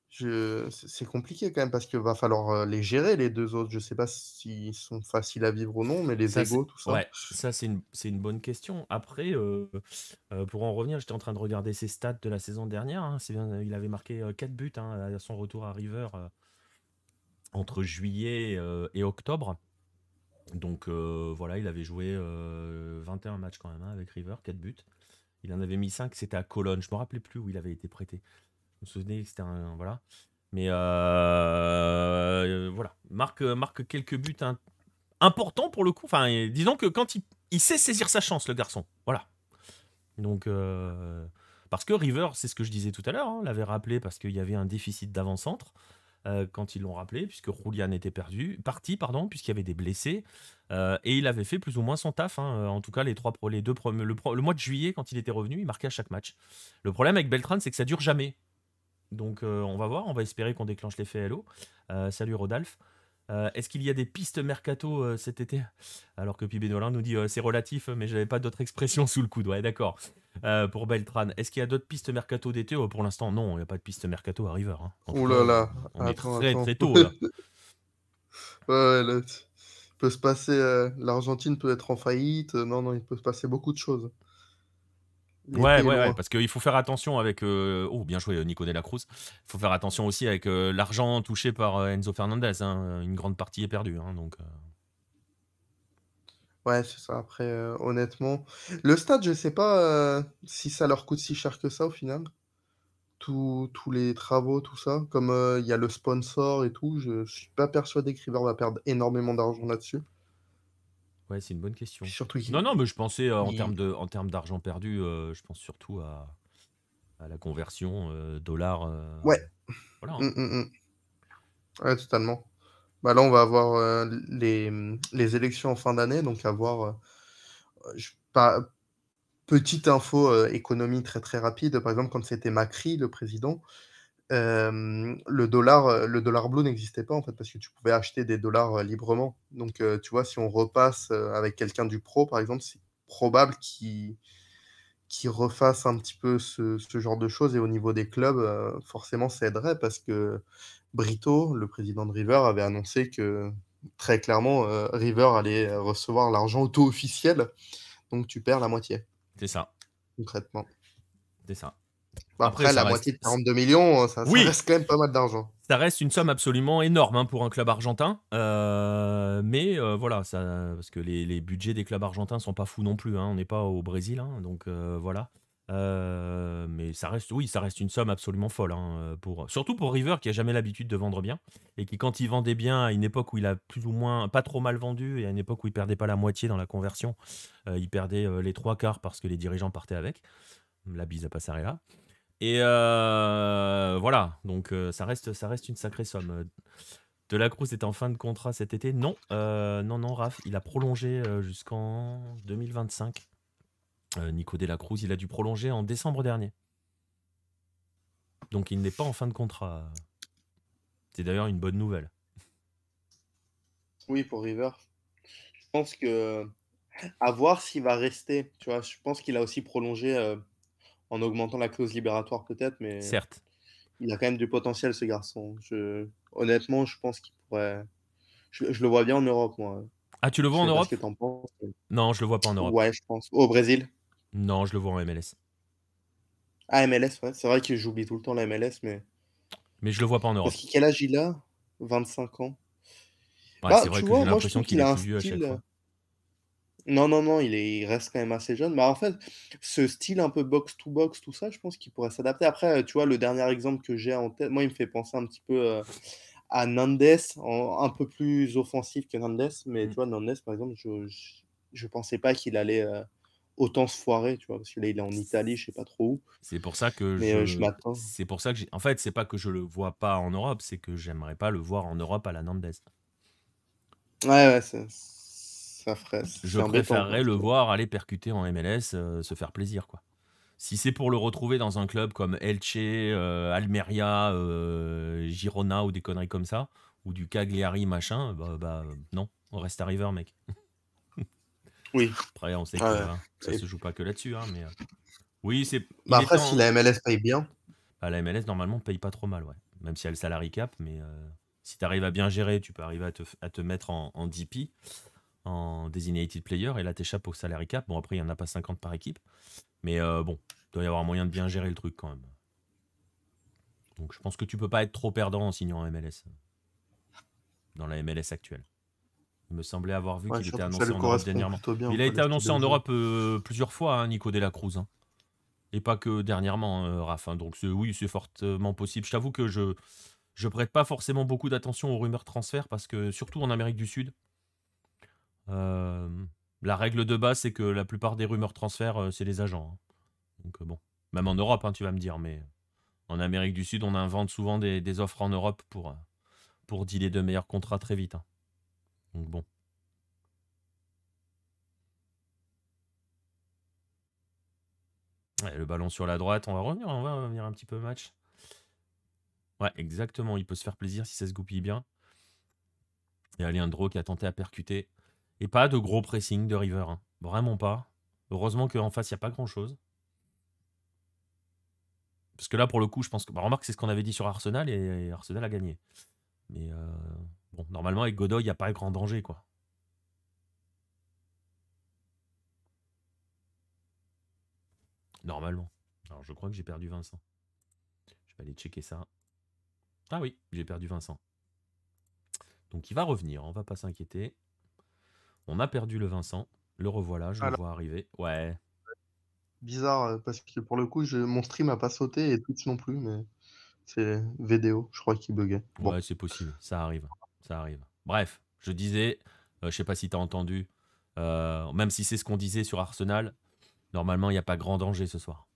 je... c'est compliqué quand même, parce qu'il va falloir les gérer, les deux autres. Je ne sais pas s'ils sont faciles à vivre ou non, mais les égos, tout ça. Ouais, ça, c'est une... une bonne question. Après, euh, euh, pour en revenir, j'étais en train de regarder ses stats de la saison dernière. Hein. Il avait marqué quatre buts hein, à son retour à River euh, entre juillet euh, et octobre. Donc euh, voilà, il avait joué euh, vingt et un matchs quand même hein, avec River, quatre buts. Il en avait mis cinq, c'était à Cologne. Je ne me rappelais plus où il avait été prêté. Vous vous souvenez, c'était un... Voilà. Mais euh, euh, voilà. Marque, marque quelques buts hein, importants pour le coup. Enfin, disons que quand il, il sait saisir sa chance, le garçon. Voilà. Donc, euh, parce que River, c'est ce que je disais tout à l'heure, hein, l'avait rappelé parce qu'il y avait un déficit d'avant-centre euh, quand ils l'ont rappelé, puisque Julian était perdu, parti, pardon, puisqu'il y avait des blessés. Euh, et il avait fait plus ou moins son taf. Hein. En tout cas, les trois, les deux, le, le mois de juillet, quand il était revenu, il marquait à chaque match. Le problème avec Beltran, c'est que ça dure jamais. Donc euh, on va voir, on va espérer qu'on déclenche l'effet L O. Euh, salut Rodolphe. Euh, Est-ce qu'il y a des pistes mercato euh, cet été? Alors que Pibénolin nous dit euh, c'est relatif, mais j'avais pas d'autres expressions sous le coude. Ouais, d'accord. Euh, pour Beltran. Est-ce qu'il y a d'autres pistes mercato d'été? euh, Pour l'instant, non, il n'y a pas de pistes mercato à River. Hein. Oh là là. On attends, est très attends. très tôt là. Ouais, là, peut se passer. Euh, L'Argentine peut être en faillite. Non, non, il peut se passer beaucoup de choses. Ouais, ouais, ouais, parce qu'il faut faire attention avec... Euh... Oh, bien joué, Nico de la Cruz. Il faut faire attention aussi avec euh, l'argent touché par euh, Enzo Fernandez. Hein. Une grande partie est perdue. Hein, donc, euh... Ouais, c'est ça. Après, euh, honnêtement... Le stade, je sais pas euh, si ça leur coûte si cher que ça, au final. Tous les travaux, tout ça. Comme il euh, y a le sponsor et tout, je, je suis pas persuadé que River va perdre énormément d'argent là-dessus. Ouais, c'est une bonne question. Surtout non, non, mais je pensais euh, en termes de, en termes d'argent perdu, euh, je pense surtout à, à la conversion euh, dollar. Euh, ouais. Voilà. Hein. Mm, mm, mm. Ouais, totalement. Bah là, on va avoir euh, les, les élections en fin d'année, donc avoir euh, je, pas, petite info euh, économie très très rapide. Par exemple, quand c'était Macri, le président, euh, le dollar, le dollar blue n'existait pas en fait parce que tu pouvais acheter des dollars euh, librement. Donc euh, tu vois, si on repasse euh, avec quelqu'un du pro par exemple, c'est probable qu'il qu'il refasse un petit peu ce, ce genre de choses. Et au niveau des clubs, euh, forcément, ça aiderait parce que Brito, le président de River, avait annoncé que très clairement euh, River allait recevoir l'argent au taux officiel. Donc tu perds la moitié. C'est ça. Concrètement. C'est ça. Après, Après la reste... moitié de quarante-deux millions, ça, oui. ça reste quand même pas mal d'argent. Ça reste une somme absolument énorme hein, pour un club argentin. Euh, mais euh, voilà, ça, parce que les, les budgets des clubs argentins sont pas fous non plus. Hein, on n'est pas au Brésil, hein, donc euh, voilà. Euh, mais ça reste, oui, ça reste une somme absolument folle. Hein, pour, surtout pour River qui a jamais l'habitude de vendre bien. Et qui, quand il vendait bien à une époque où il a plus ou moins pas trop mal vendu et à une époque où il perdait pas la moitié dans la conversion, euh, il perdait euh, les trois quarts parce que les dirigeants partaient avec. La bise à Passarella. Et euh, voilà, donc euh, ça, reste, ça reste une sacrée somme. De la Cruz est en fin de contrat cet été. Non, euh, non, non, Raph, il a prolongé jusqu'en deux mille vingt-cinq. Euh, Nico de la Cruz, il a dû prolonger en décembre dernier. Donc il n'est pas en fin de contrat. C'est d'ailleurs une bonne nouvelle. Oui, pour River. Je pense que... à voir s'il va rester. Tu vois, je pense qu'il a aussi prolongé... Euh... en augmentant la clause libératoire peut-être, mais certes, il a quand même du potentiel ce garçon. Je... Honnêtement, je pense qu'il pourrait... Je... je le vois bien en Europe, moi. Ah, tu le vois en Europe? Je sais pas ce que t'en penses. Non, je le vois pas en Europe. Ouais, je pense. Au Brésil? Non, je le vois en M L S. Ah, M L S, ouais. C'est vrai que j'oublie tout le temps la M L S, mais. Mais je le vois pas en Europe. Parce que quel âge il a? vingt-cinq ans. Ouais, Bah, c'est vrai tu que vois, j'ai moi je l'impression trouve qu'il qu'il est a un plus vieux à chaque style. fois. Non, non, non, il est... il reste quand même assez jeune. Mais en fait, ce style un peu box-to-box, tout ça, je pense qu'il pourrait s'adapter. Après, euh, tu vois, le dernier exemple que j'ai en tête, moi, il me fait penser un petit peu euh, à Nandes, en- un peu plus offensif que Nandes. Mais tu Mm. vois, Nandes, par exemple, je, je, je pensais pas qu'il allait euh, autant se foirer, tu vois, parce que là, il est en Italie, je sais pas trop où. C'est pour ça que Mais euh, je je. m'attends. C'est pour ça que j'ai. En fait, c'est pas que je le vois pas en Europe, c'est que j'aimerais pas le voir en Europe à la Nandes. Ouais, ouais, ça, ça ferait... Je c'est embêtant, quoi. préférerais le voir aller percuter en M L S, euh, se faire plaisir, quoi. Si c'est pour le retrouver dans un club comme Elche, euh, Almeria, euh, Girona ou des conneries comme ça, ou du Cagliari, machin, bah, bah, euh, non, on reste à River, mec. Oui. Après, on sait que Ouais. hein, ça Et- se joue pas que là-dessus, hein, mais euh, oui, c'est, Bah il est après, si temps. la M L S paye bien, Bah, la M L S, normalement, paye pas trop mal, ouais. Même si elle salary cap, mais euh, si tu arrives à bien gérer, tu peux arriver à te, f- à te mettre en, en D P, en Designated Player, et là, t'échappes au salary cap. Bon, après, il n'y en a pas cinquante par équipe, mais euh, bon, doit y avoir moyen de bien gérer le truc quand même. Donc, je pense que tu peux pas être trop perdant en signant en M L S, euh, dans la M L S actuelle. Il me semblait avoir vu ouais, qu'il était surtout que ça annoncé lui en Europe correspond dernièrement. plutôt bien, Il a quoi, le été style annoncé de en jeu. Europe euh, plusieurs fois, hein, Nico De la Cruz, hein. Et pas que dernièrement, euh, Raph, hein. Donc c'est- oui, c'est fortement possible. Je t'avoue que je je prête pas forcément beaucoup d'attention aux rumeurs transfert parce que surtout en Amérique du Sud, euh, la règle de base c'est que la plupart des rumeurs transfert euh, c'est les agents, hein. Donc euh, bon, même en Europe, hein, tu vas me dire, mais en Amérique du Sud, on invente souvent des, des offres en Europe pour euh, pour dealer de meilleurs contrats très vite, hein. Donc bon, ouais, le ballon sur la droite, on va revenir, on va revenir un petit peu au match. Ouais, exactement, il peut se faire plaisir si ça se goupille bien. Et Aliandro qui a tenté à percuter. Et pas de gros pressing de River, hein. Vraiment pas. Heureusement qu'en face, il n'y a pas grand-chose. Parce que là, pour le coup, je pense que... Bah, remarque, c'est ce qu'on avait dit sur Arsenal et, et Arsenal a gagné. Mais euh, bon, normalement, avec Godoy, il n'y a pas grand danger, quoi. Normalement. Alors, je crois que j'ai perdu Vincent. Je vais aller checker ça. Ah oui, j'ai perdu Vincent. Donc, il va revenir, on va pas s'inquiéter. On a perdu le Vincent. Le revoilà, je le Alors, vois arriver. Ouais. bizarre, euh, parce que pour le coup, je... mon stream a pas sauté et Twitch non plus, mais c'est vidéo, je crois qu'il buguait. Bon. Ouais, c'est possible, ça arrive, ça arrive. Bref, je disais, euh, je sais pas si t'as entendu, euh, même si c'est ce qu'on disait sur Arsenal, normalement il n'y a pas grand danger ce soir.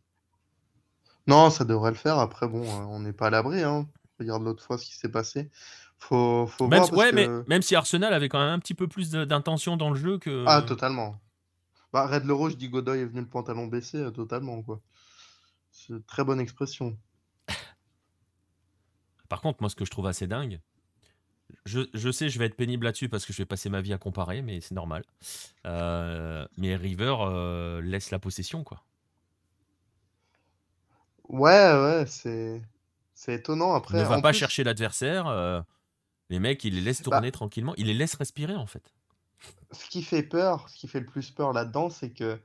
Non, ça devrait le faire. Après, bon, euh, on n'est pas à l'abri, hein. Regarde l'autre fois ce qui s'est passé. Faut, faut Même, voir si- parce ouais, mais que. même si Arsenal avait quand même un petit peu plus de- d'intention dans le jeu Ah, que. totalement. Bah, Red Leroy, je dis Godoy est venu le pantalon baissé, euh, totalement, quoi. C'est une très bonne expression. Par contre, moi ce que je trouve assez dingue, je, je sais, je vais être pénible là-dessus parce que je vais passer ma vie à comparer, mais c'est normal. Euh, mais River euh, laisse la possession, quoi. Ouais, ouais, c'est. C'est étonnant. Il ne Après, va en pas plus, chercher l'adversaire, euh, les mecs, il les laisse bah, tourner tranquillement, il les laisse respirer en fait. ce qui fait peur, ce qui fait le plus peur là-dedans, c'est que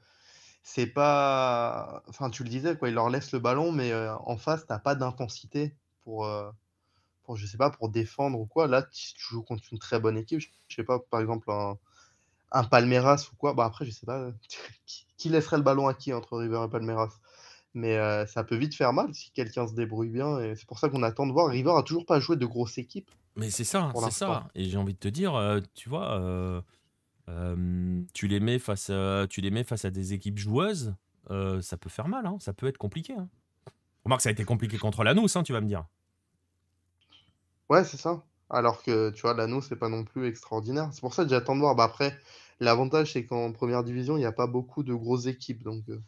c'est pas. Enfin, tu le disais, quoi. Il leur laisse le ballon, mais euh, en face, t'as pas d'intensité pour. euh, pour, je sais pas, pour défendre ou quoi. Là, tu, tu joues contre une très bonne équipe. Je je sais pas, par exemple, un, un Palmeiras ou quoi. Bah après, je sais pas, euh, qui, qui laisserait le ballon à qui entre River et Palmeiras. Mais euh, ça peut vite faire mal si quelqu'un se débrouille bien. Et c'est pour ça qu'on attend de voir. River a toujours pas joué de grosse équipe Mais c'est ça, pour c'est l'instant. ça. Et j'ai envie de te dire, euh, tu vois, euh, euh, tu, les mets face à, tu les mets face à des équipes joueuses, euh, ça peut faire mal, hein, ça peut être compliqué, hein. Remarque, ça a été compliqué contre Lanous, hein, tu vas me dire. Ouais, c'est ça. Alors que, tu vois, l'anneau, c'est pas non plus extraordinaire. C'est pour ça que j'attends de voir. Bah après, l'avantage, c'est qu'en première division, il n'y a pas beaucoup de grosses équipes. Donc, euh,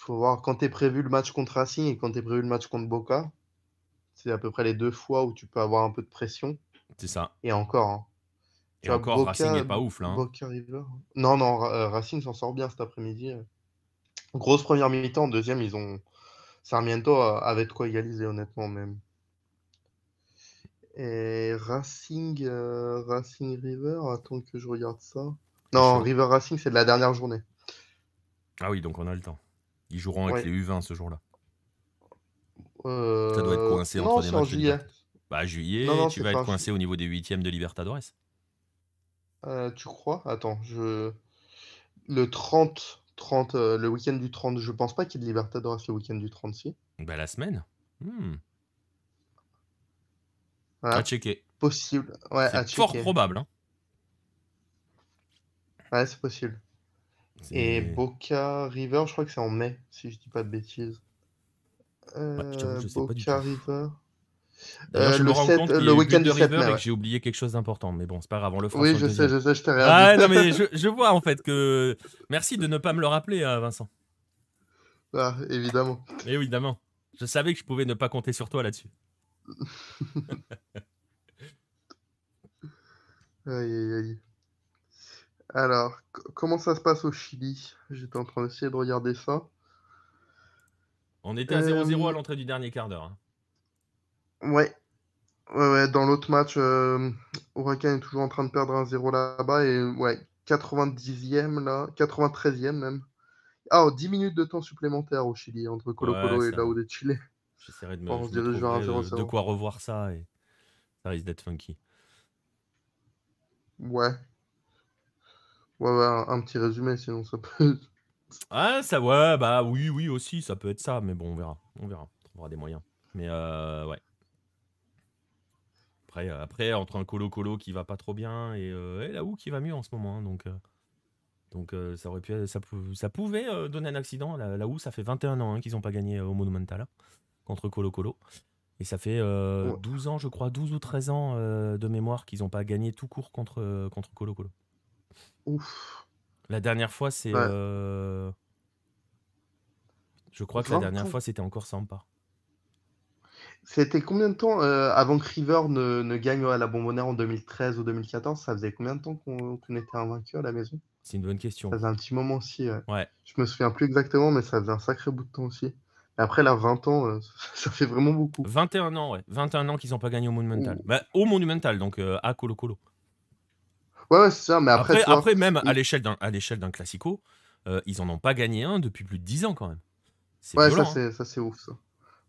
faut voir quand t'es prévu le match contre Racing et quand t'es prévu le match contre Boca. C'est à peu près les deux fois où tu peux avoir un peu de pression. C'est ça. Et encore, hein. Et Tu vois, encore, Racing est Boca, pas ouf, là, hein. Boca River. Non, non, Ra- euh, Racing s'en sort bien cet après-midi. Grosse première mi-temps. En deuxième, ils ont. Sarmiento euh, avait de quoi égaliser, honnêtement, même. Et Racing, euh, Racing River, attends que je regarde ça. Non, River Racing, c'est de la dernière journée. Ah oui, donc on a le temps. Ils joueront avec ouais. les U vingt ce jour-là. Euh... Ça doit être coincé non, entre des matchs. En juillet. Bah, juillet, non, non, tu vas être coincé ju... au niveau des huitièmes de Libertadores. Euh, tu crois? Attends, je... Le trente, trente euh, le week-end du trente, je pense pas qu'il y ait de Libertadores le week-end du trente, si. Bah, la semaine. Hmm. Voilà. À checker. Possible. Ouais, c'est fort probable. Hein. Ouais, c'est possible. Et Boca River, je crois que c'est en mai, si je dis pas de bêtises. Euh, ouais, je je sais Boca pas du tout. River. Euh, je le, le, le week-end de River, ouais. J'ai oublié quelque chose d'important, mais bon, c'est pas grave, on le fera. Oui, je sais, je sais, je t'ai réalisé. Ah non, mais je, je vois en fait que. Merci de ne pas me le rappeler, Vincent. Ah, évidemment. Et évidemment. Je savais que je pouvais ne pas compter sur toi là-dessus. Aïe, aïe, aïe. Alors, comment ça se passe au Chili? J'étais en train d'essayer de regarder ça. On était à zéro zéro euh... à l'entrée du dernier quart d'heure. Hein. Ouais. ouais. Ouais, dans l'autre match, euh, Huracan est toujours en train de perdre un zéro là-bas. Et ouais, quatre-vingt-dixième là, quatre-vingt-treizième même. Ah, oh, dix minutes de temps supplémentaire au Chili, entre Colo Colo ouais, et Lao de Chile. J'essaierai de me, bon, je me de, de quoi revoir ça. Et... ça risque d'être funky. Ouais. Ouais, ouais, un, un petit résumé, sinon ça peut... Ah, ça, ouais, bah oui, oui, aussi, ça peut être ça, mais bon, on verra, on verra, on trouvera des moyens. Mais euh, ouais. Après, euh, après, entre un Colo-Colo qui va pas trop bien et, euh, et Laou qui va mieux en ce moment, hein, donc, euh, donc euh, ça aurait pu, ça, pou ça pouvait euh, donner un accident. Laou, ça fait vingt et un ans hein, qu'ils n'ont pas gagné euh, au Monumental, hein, contre Colo-Colo. Et ça fait euh, ouais. douze ans, je crois, douze ou treize ans euh, de mémoire qu'ils n'ont pas gagné tout court contre euh, contre Colo-Colo. Ouf. La dernière fois, c'est. Ouais. Euh... Je crois que la dernière fois, c'était encore Sampa. C'était combien de temps euh, avant que River ne, ne gagne à la Bombonera en deux mille treize ou deux mille quatorze? Ça faisait combien de temps qu'on qu'on était invaincu à la maison? C'est une bonne question. Ça faisait un petit moment aussi. Ouais. Ouais. Je me souviens plus exactement, mais ça faisait un sacré bout de temps aussi. Et après, là, vingt ans, euh, ça fait vraiment beaucoup. vingt et un ans, ouais. vingt et un ans qu'ils n'ont pas gagné au Monumental. Bah, au Monumental, donc euh, à Colo-Colo. Ouais, ouais, c'est ça, mais après... Après, vois, après même, il... à l'échelle d'un Classico, euh, ils en ont pas gagné un depuis plus de dix ans, quand même. Ouais, violent, ça, hein. C'est ouf, ça.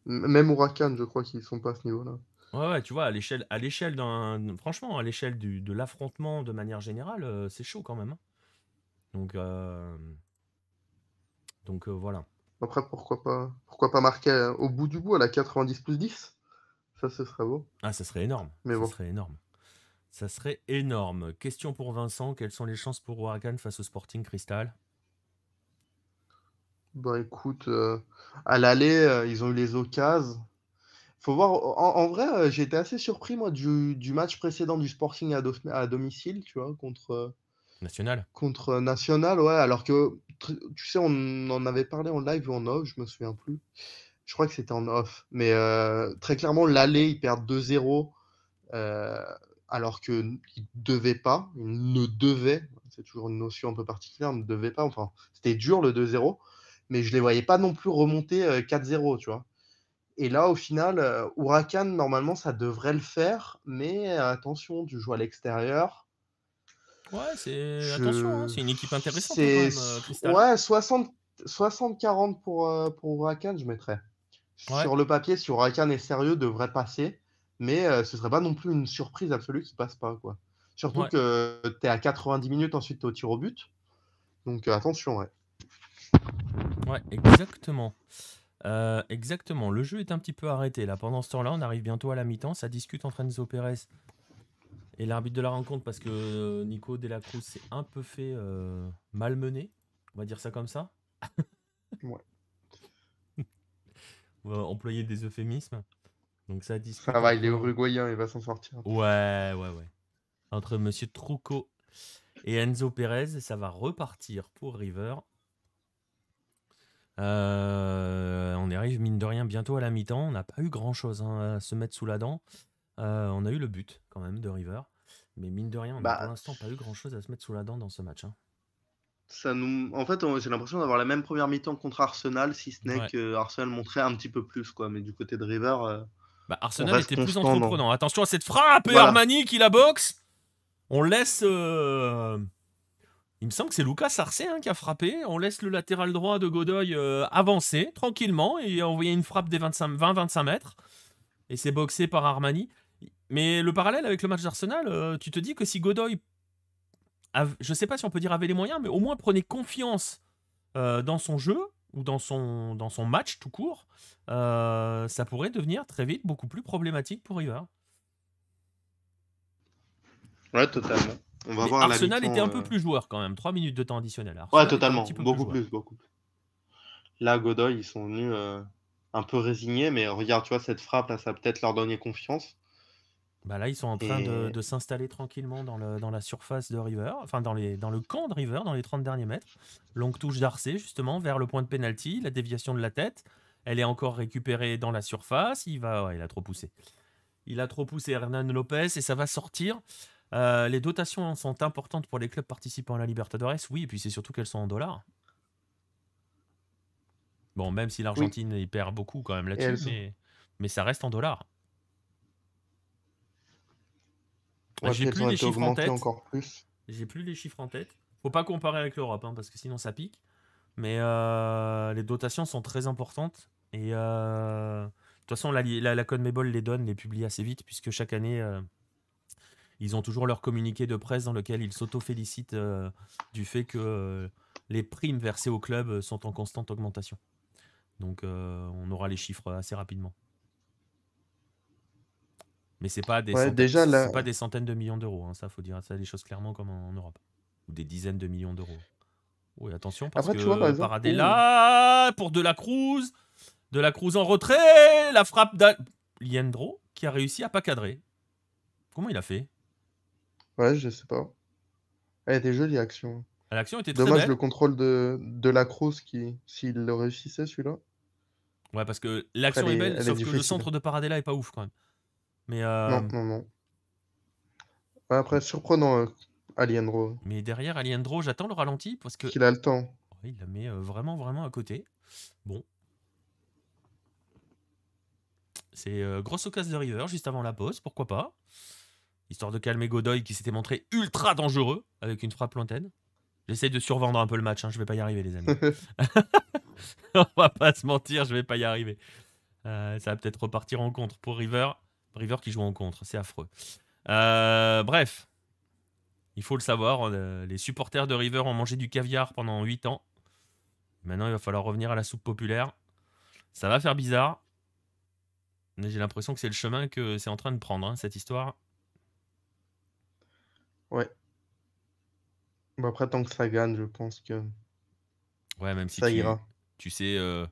Même Huracan, je crois qu'ils sont pas à ce niveau-là. Ouais, ouais, tu vois, à l'échelle d'un... Franchement, à l'échelle de l'affrontement, de manière générale, euh, c'est chaud, quand même. Hein. Donc, euh... Donc euh, voilà. Après, pourquoi pas, pourquoi pas marquer euh, au bout du bout, à la quatre-vingt-dix plus dix? Ça, ce serait beau. Ah, ça serait énorme. Mais ça bon. serait énorme. Ça serait énorme. Question pour Vincent, quelles sont les chances pour Huracan face au Sporting Cristal? Bah écoute, euh, à l'aller, euh, ils ont eu les occasions. Faut voir, en, en vrai, euh, j'ai été assez surpris moi du, du match précédent du Sporting à, do à domicile, tu vois, contre euh, National. Contre euh, National, ouais, alors que, tu sais, on en avait parlé en live ou en off, je me souviens plus. Je crois que c'était en off. Mais euh, très clairement, l'aller, ils perdent deux zéro. Euh, Alors qu'ils ne devaient pas, ils ne devaient, c'est toujours une notion un peu particulière, ils ne devaient pas, enfin, c'était dur le deux zéro, mais je ne les voyais pas non plus remonter quatre zéro, tu vois. Et là, au final, Huracan, normalement, ça devrait le faire, mais attention, tu joues à l'extérieur. Ouais, c'est je... attention, hein, c'est une équipe intéressante. Quand même, Cristal. Ouais, soixante quarante pour, euh, pour Huracan, je mettrais. Ouais. Sur le papier, si Huracan est sérieux, devrait passer. Mais euh, ce ne serait pas non plus une surprise absolue qu'il ne passe pas, quoi. Surtout ouais. que tu es à quatre-vingt-dix minutes, ensuite tu es au tir au but. Donc euh, attention, ouais. Ouais, exactement. Euh, exactement. Le jeu est un petit peu arrêté, là. Pendant ce temps-là, on arrive bientôt à la mi-temps. Ça discute entre Enzo Pérez et l'arbitre de la rencontre parce que Nico de la Cruz s'est un peu fait euh, malmener. On va dire ça comme ça. Ouais. On va employer des euphémismes. Donc ça, discute... ça va, il est uruguayen, il va s'en sortir. Ouais, ouais, ouais. Entre Monsieur Trucco et Enzo Pérez, ça va repartir pour River. Euh, on arrive, mine de rien, bientôt à la mi-temps. On n'a pas eu grand-chose hein, à se mettre sous la dent. Euh, on a eu le but, quand même, de River. Mais mine de rien, on n'a bah, pour l'instant pas eu grand-chose à se mettre sous la dent dans ce match. Hein. Ça nous... En fait, j'ai l'impression d'avoir la même première mi-temps contre Arsenal, si ce n'est ouais. que Arsenal montrait un petit peu plus, quoi. Mais du côté de River... Euh... Bah, Arsenal était plus entreprenant. Attention à cette frappe et voilà. Armani qui la boxe. On laisse... Euh... Il me semble que c'est Lucas Arce hein, qui a frappé. On laisse le latéral droit de Godoy euh, avancer tranquillement et envoyer une frappe des vingt-cinq, vingt, vingt-cinq mètres. Et c'est boxé par Armani. Mais le parallèle avec le match d'Arsenal, euh, tu te dis que si Godoy... Avait, je ne sais pas si on peut dire avait les moyens, mais au moins prenait confiance euh, dans son jeu ou dans son, dans son match tout court, euh, ça pourrait devenir très vite beaucoup plus problématique pour River. Ouais, totalement. On va voir Arsenal était un euh... peu plus joueur quand même, trois minutes de temps additionnel. Arsenal ouais, totalement, beaucoup plus, plus, beaucoup plus. Là, Godoy, ils sont venus euh, un peu résignés, mais regarde, tu vois, cette frappe, là, ça va peut-être leur donner confiance. Bah là, ils sont en train et... de, de s'installer tranquillement dans, le, dans la surface de River, enfin dans, les, dans le camp de River, dans les trente derniers mètres. Longue touche d'Arce, justement, vers le point de pénalty, la déviation de la tête. Elle est encore récupérée dans la surface. Il, va, ouais, il a trop poussé. Il a trop poussé Hernan Lopez et ça va sortir. Euh, les dotations sont importantes pour les clubs participants à la Libertadores. Oui, et puis c'est surtout qu'elles sont en dollars. Bon, même si l'Argentine oui. perd beaucoup quand même là-dessus, mais, sont... mais ça reste en dollars. Ouais, j'ai plus les chiffres en tête. Encore plus. J'ai plus les chiffres en tête. Faut pas comparer avec l'Europe, hein, parce que sinon ça pique. Mais euh, les dotations sont très importantes. Et euh, de toute façon, la, la, la CONMEBOL les donne, les publie assez vite, puisque chaque année, euh, ils ont toujours leur communiqué de presse dans lequel ils s'auto-félicitent euh, du fait que euh, les primes versées au club sont en constante augmentation. Donc, euh, on aura les chiffres assez rapidement. Mais ce n'est pas, ouais, la... pas des centaines de millions d'euros. Hein, ça, il faut dire ça, les choses clairement comme en, en Europe. Ou des dizaines de millions d'euros. Oui, attention, parce Après, que vois, par exemple, Paradella, oui. pour De La Cruz, De La Cruz en retrait, la frappe d'Aliendro qui a réussi à ne pas cadrer. Comment il a fait? Ouais, je sais pas. Elle était jolie, l'action. L'action était très Dommage, belle. Dommage, le contrôle de, de La Cruz, qui, s'il le réussissait, celui-là. Ouais, parce que l'action est belle, sauf est que le centre de Paradella n'est pas ouf, quand même. Mais euh... Non, non, non. Après, surprenant, euh, Aliendro. Mais derrière Aliendro, j'attends le ralenti parce que... Qu'il a le temps. Il la met euh, vraiment, vraiment à côté. Bon. C'est euh, grosse occasion de River, juste avant la pause, pourquoi pas. Histoire de calmer Godoy qui s'était montré ultra dangereux avec une frappe lointaine. J'essaie de survendre un peu le match, hein, je vais pas y arriver les amis. On va pas se mentir, je vais pas y arriver. Euh, ça va peut-être repartir en contre pour River. River qui joue en contre, c'est affreux. Euh, bref, il faut le savoir, euh, les supporters de River ont mangé du caviar pendant huit ans. Maintenant, il va falloir revenir à la soupe populaire. Ça va faire bizarre. Mais j'ai l'impression que c'est le chemin que c'est en train de prendre, hein, cette histoire. Ouais. Bah après, tant que ça gagne, je pense que ouais, même si ça tu, ira. Tu sais... Euh...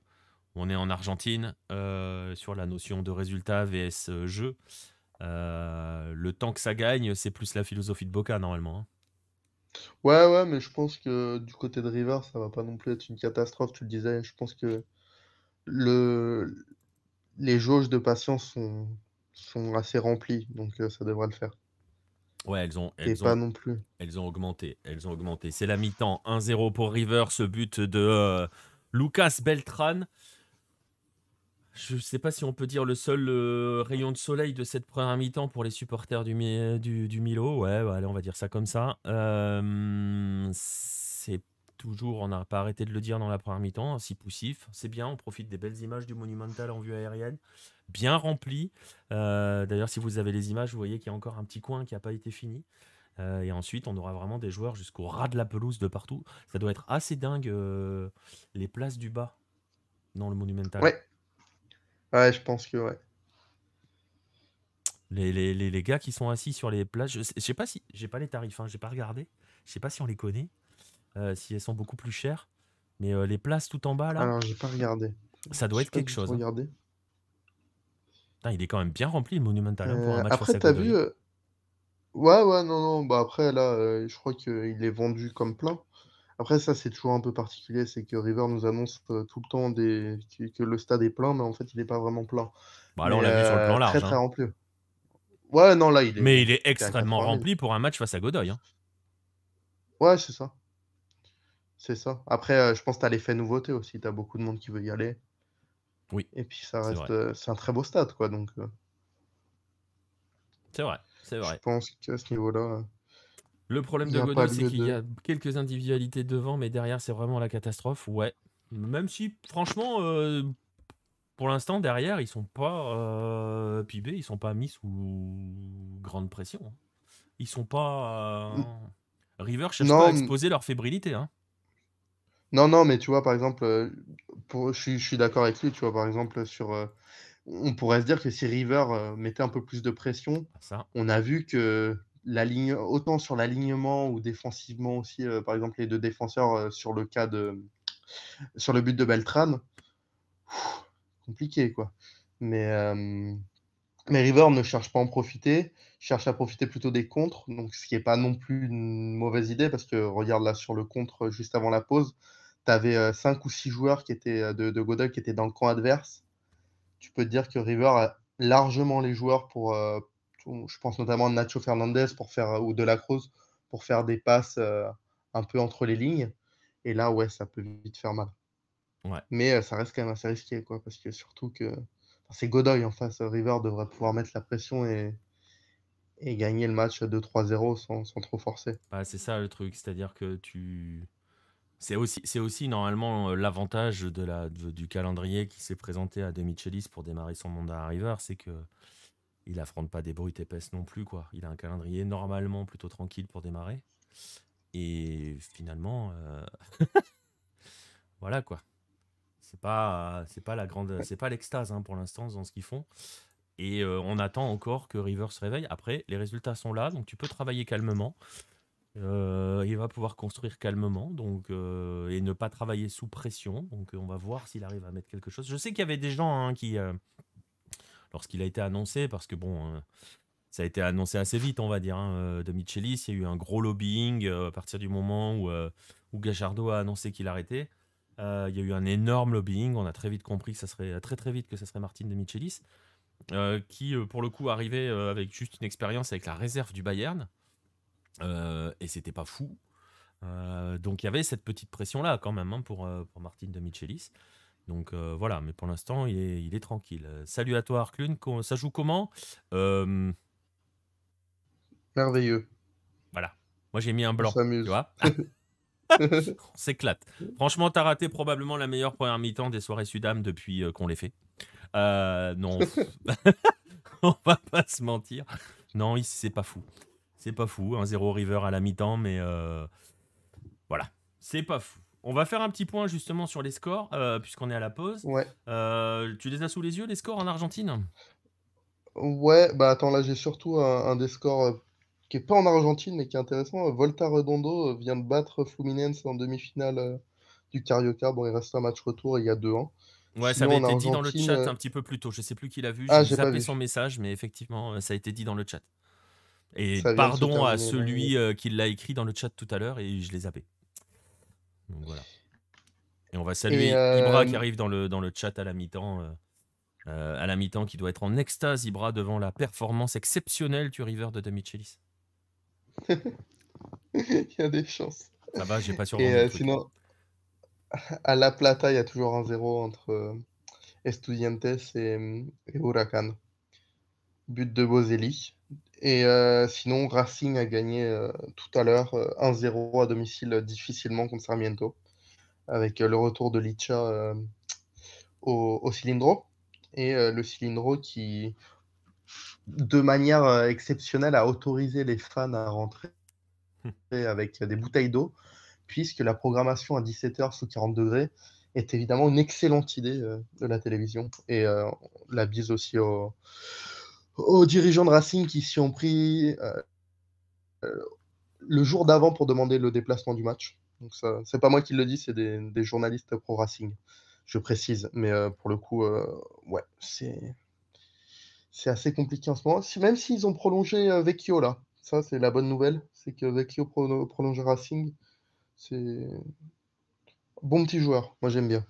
On est en Argentine, euh, sur la notion de résultat V S jeu. Euh, le temps que ça gagne, c'est plus la philosophie de Boca, normalement. Hein. Ouais, ouais, mais je pense que du côté de River, ça va pas non plus être une catastrophe, tu le disais. Je pense que le... les jauges de patience sont, sont assez remplies, donc euh, ça devrait le faire. Ouais, elles ont, elles, Et ont, pas non plus. elles ont augmenté. Elles ont augmenté. C'est la mi-temps, un zéro pour River, ce but de euh, Lucas Beltrán. Je ne sais pas si on peut dire le seul euh, rayon de soleil de cette première mi-temps pour les supporters du, du, du Milo. Ouais, bah, allez, on va dire ça comme ça. Euh, c'est toujours, on n'a pas arrêté de le dire dans la première mi-temps, si poussif. C'est bien, on profite des belles images du Monumental en vue aérienne. Bien rempli. Euh, D'ailleurs, si vous avez les images, vous voyez qu'il y a encore un petit coin qui n'a pas été fini. Euh, et ensuite, on aura vraiment des joueurs jusqu'au ras de la pelouse de partout. Ça doit être assez dingue, euh, les places du bas dans le Monumental. Ouais. Ouais, je pense que ouais. Les, les, les, les gars qui sont assis sur les places, je sais, je sais pas si, j'ai pas les tarifs, hein, j'ai pas regardé, je sais pas si on les connaît, euh, si elles sont beaucoup plus chères, mais euh, les places tout en bas là. Alors j'ai pas regardé. Ça doit être quelque chose. Hein. Putain, il est quand même bien rempli le Monumental hein, pour un match. Euh, après t'as vu euh... Ouais ouais non non bah après là euh, je crois qu'il est vendu comme plein. Après, ça, c'est toujours un peu particulier, c'est que River nous annonce euh, tout le temps des... que, que le stade est plein, mais en fait, il n'est pas vraiment plein. Bah là, on l'a vu euh, sur le plan large. Très, très hein. rempli. Ouais, non, là, il est... Mais il est extrêmement rempli pour un match face à Godoy. Hein. Ouais, c'est ça. C'est ça. Après, euh, je pense que tu as l'effet nouveauté aussi. Tu as beaucoup de monde qui veut y aller. Oui. Et puis, ça reste... Euh, c'est un très beau stade, quoi, donc... Euh... C'est vrai, c'est vrai. Je pense qu'à ce niveau-là... Le problème de Godot, c'est qu'il de... y a quelques individualités devant, mais derrière, c'est vraiment la catastrophe. Ouais. Même si, franchement, euh, pour l'instant, derrière, ils sont pas euh, pibés, ils sont pas mis sous grande pression. Hein. Ils sont pas... Euh... River cherche non, pas à exposer leur fébrilité. Hein. Non, non, mais tu vois, par exemple, pour... je suis, je suis d'accord avec lui, tu vois, par exemple, sur... Euh... On pourrait se dire que si River euh, mettait un peu plus de pression, ça. On a vu que la ligne, autant sur l'alignement ou défensivement aussi, euh, par exemple les deux défenseurs euh, sur le cas de sur le but de Beltrame, pff, compliqué quoi. Mais, euh, mais River ne cherche pas à en profiter, cherche à profiter plutôt des contres, donc ce qui n'est pas non plus une mauvaise idée parce que regarde là sur le contre juste avant la pause, tu avais euh, cinq ou six joueurs qui étaient de, de Godot qui étaient dans le camp adverse. Tu peux te dire que River a largement les joueurs pour, euh, je pense notamment à Nacho Fernandez pour faire, ou De La Cruz pour faire des passes euh, un peu entre les lignes. Et là, ouais, ça peut vite faire mal. Ouais. Mais euh, ça reste quand même assez risqué, quoi, parce que surtout que enfin, c'est Godoy en face. River devrait pouvoir mettre la pression et, et gagner le match deux trois zéro sans, sans trop forcer. Ah, c'est ça le truc, c'est-à-dire que tu... C'est aussi, c'est aussi normalement l'avantage de la, de, du calendrier qui s'est présenté à De Michelis pour démarrer son mandat à River, c'est qu'il n'affronte pas des brutes épaisses non plus. Quoi. Il a un calendrier normalement plutôt tranquille pour démarrer. Et finalement, euh... voilà quoi. C'est pas, c'est pas la grande, c'est pas l'extase hein, pour l'instant dans ce qu'ils font. Et euh, on attend encore que River se réveille. Après, les résultats sont là, donc tu peux travailler calmement. Euh, il va pouvoir construire calmement donc, euh, et ne pas travailler sous pression. Donc, on va voir s'il arrive à mettre quelque chose. Je sais qu'il y avait des gens hein, qui, euh, lorsqu'il a été annoncé, parce que bon, euh, ça a été annoncé assez vite, on va dire, hein, de Michelis, il y a eu un gros lobbying euh, à partir du moment où, euh, où Gachardo a annoncé qu'il arrêtait. Euh, il y a eu un énorme lobbying. On a très vite compris que ça serait très très vite que ça serait Martin de Michelis, euh, qui pour le coup arrivait euh, avec juste une expérience avec la réserve du Bayern. Euh, et c'était pas fou, euh, donc il y avait cette petite pression là quand même hein, pour, euh, pour Martin de Michelis, donc euh, voilà, mais pour l'instant il est, il est tranquille. Salut à toi Arklun, ça joue comment? euh... Merveilleux. Voilà, moi j'ai mis un blanc, tu vois. On s'éclate. Franchement t'as raté probablement la meilleure première mi-temps des soirées Sudam depuis euh, qu'on les fait. Euh, non, on va pas se mentir, non ici c'est pas fou. C'est pas fou, un zéro River à la mi-temps, mais euh, voilà, c'est pas fou. On va faire un petit point justement sur les scores, euh, puisqu'on est à la pause. Ouais. Euh, tu les as sous les yeux, les scores en Argentine? Ouais, bah attends, là j'ai surtout un, un des scores euh, qui n'est pas en Argentine, mais qui est intéressant. Volta Redondo vient de battre Fluminense en demi-finale euh, du Carioca. Bon, il reste un match retour, il y a deux un. Ouais, sinon, ça avait été dit dans le chat euh... un petit peu plus tôt. Je sais plus qui l'a vu, ah, j'ai zappé son message, mais effectivement, ça a été dit dans le chat. Et ça pardon à celui euh, qui l'a écrit dans le chat tout à l'heure et je l'ai zappé. Donc voilà. Et on va saluer euh... Ibra qui arrive dans le, dans le chat à la mi-temps, euh, euh, à la mi-temps qui doit être en extase, Ibra, devant la performance exceptionnelle du River de De Michelis. Il y a des chances. Ça va, j'ai pas survendu. Et euh, sinon, à La Plata, il y a toujours un zéro entre euh, Estudiantes et, et Huracan. But de Bozelli. Et euh, sinon, Racing a gagné euh, tout à l'heure euh, un zéro à domicile euh, difficilement contre Sarmiento, avec euh, le retour de Licha euh, au, au Cilindro. Et euh, le Cilindro qui, de manière euh, exceptionnelle, a autorisé les fans à rentrer avec euh, des bouteilles d'eau, puisque la programmation à dix-sept heures sous quarante degrés est évidemment une excellente idée euh, de la télévision. Et euh, la bise aussi au... aux dirigeants de Racing qui s'y ont pris euh, euh, le jour d'avant pour demander le déplacement du match. Donc ça, c'est pas moi qui le dis, c'est des, des journalistes pro Racing, je précise. Mais euh, pour le coup, euh, ouais, c'est c'est assez compliqué en ce moment. Si, même s'ils ont prolongé euh, Vecchio là, ça c'est la bonne nouvelle, c'est que Vecchio pro, prolonge Racing, c'est bon petit joueur. Moi j'aime bien.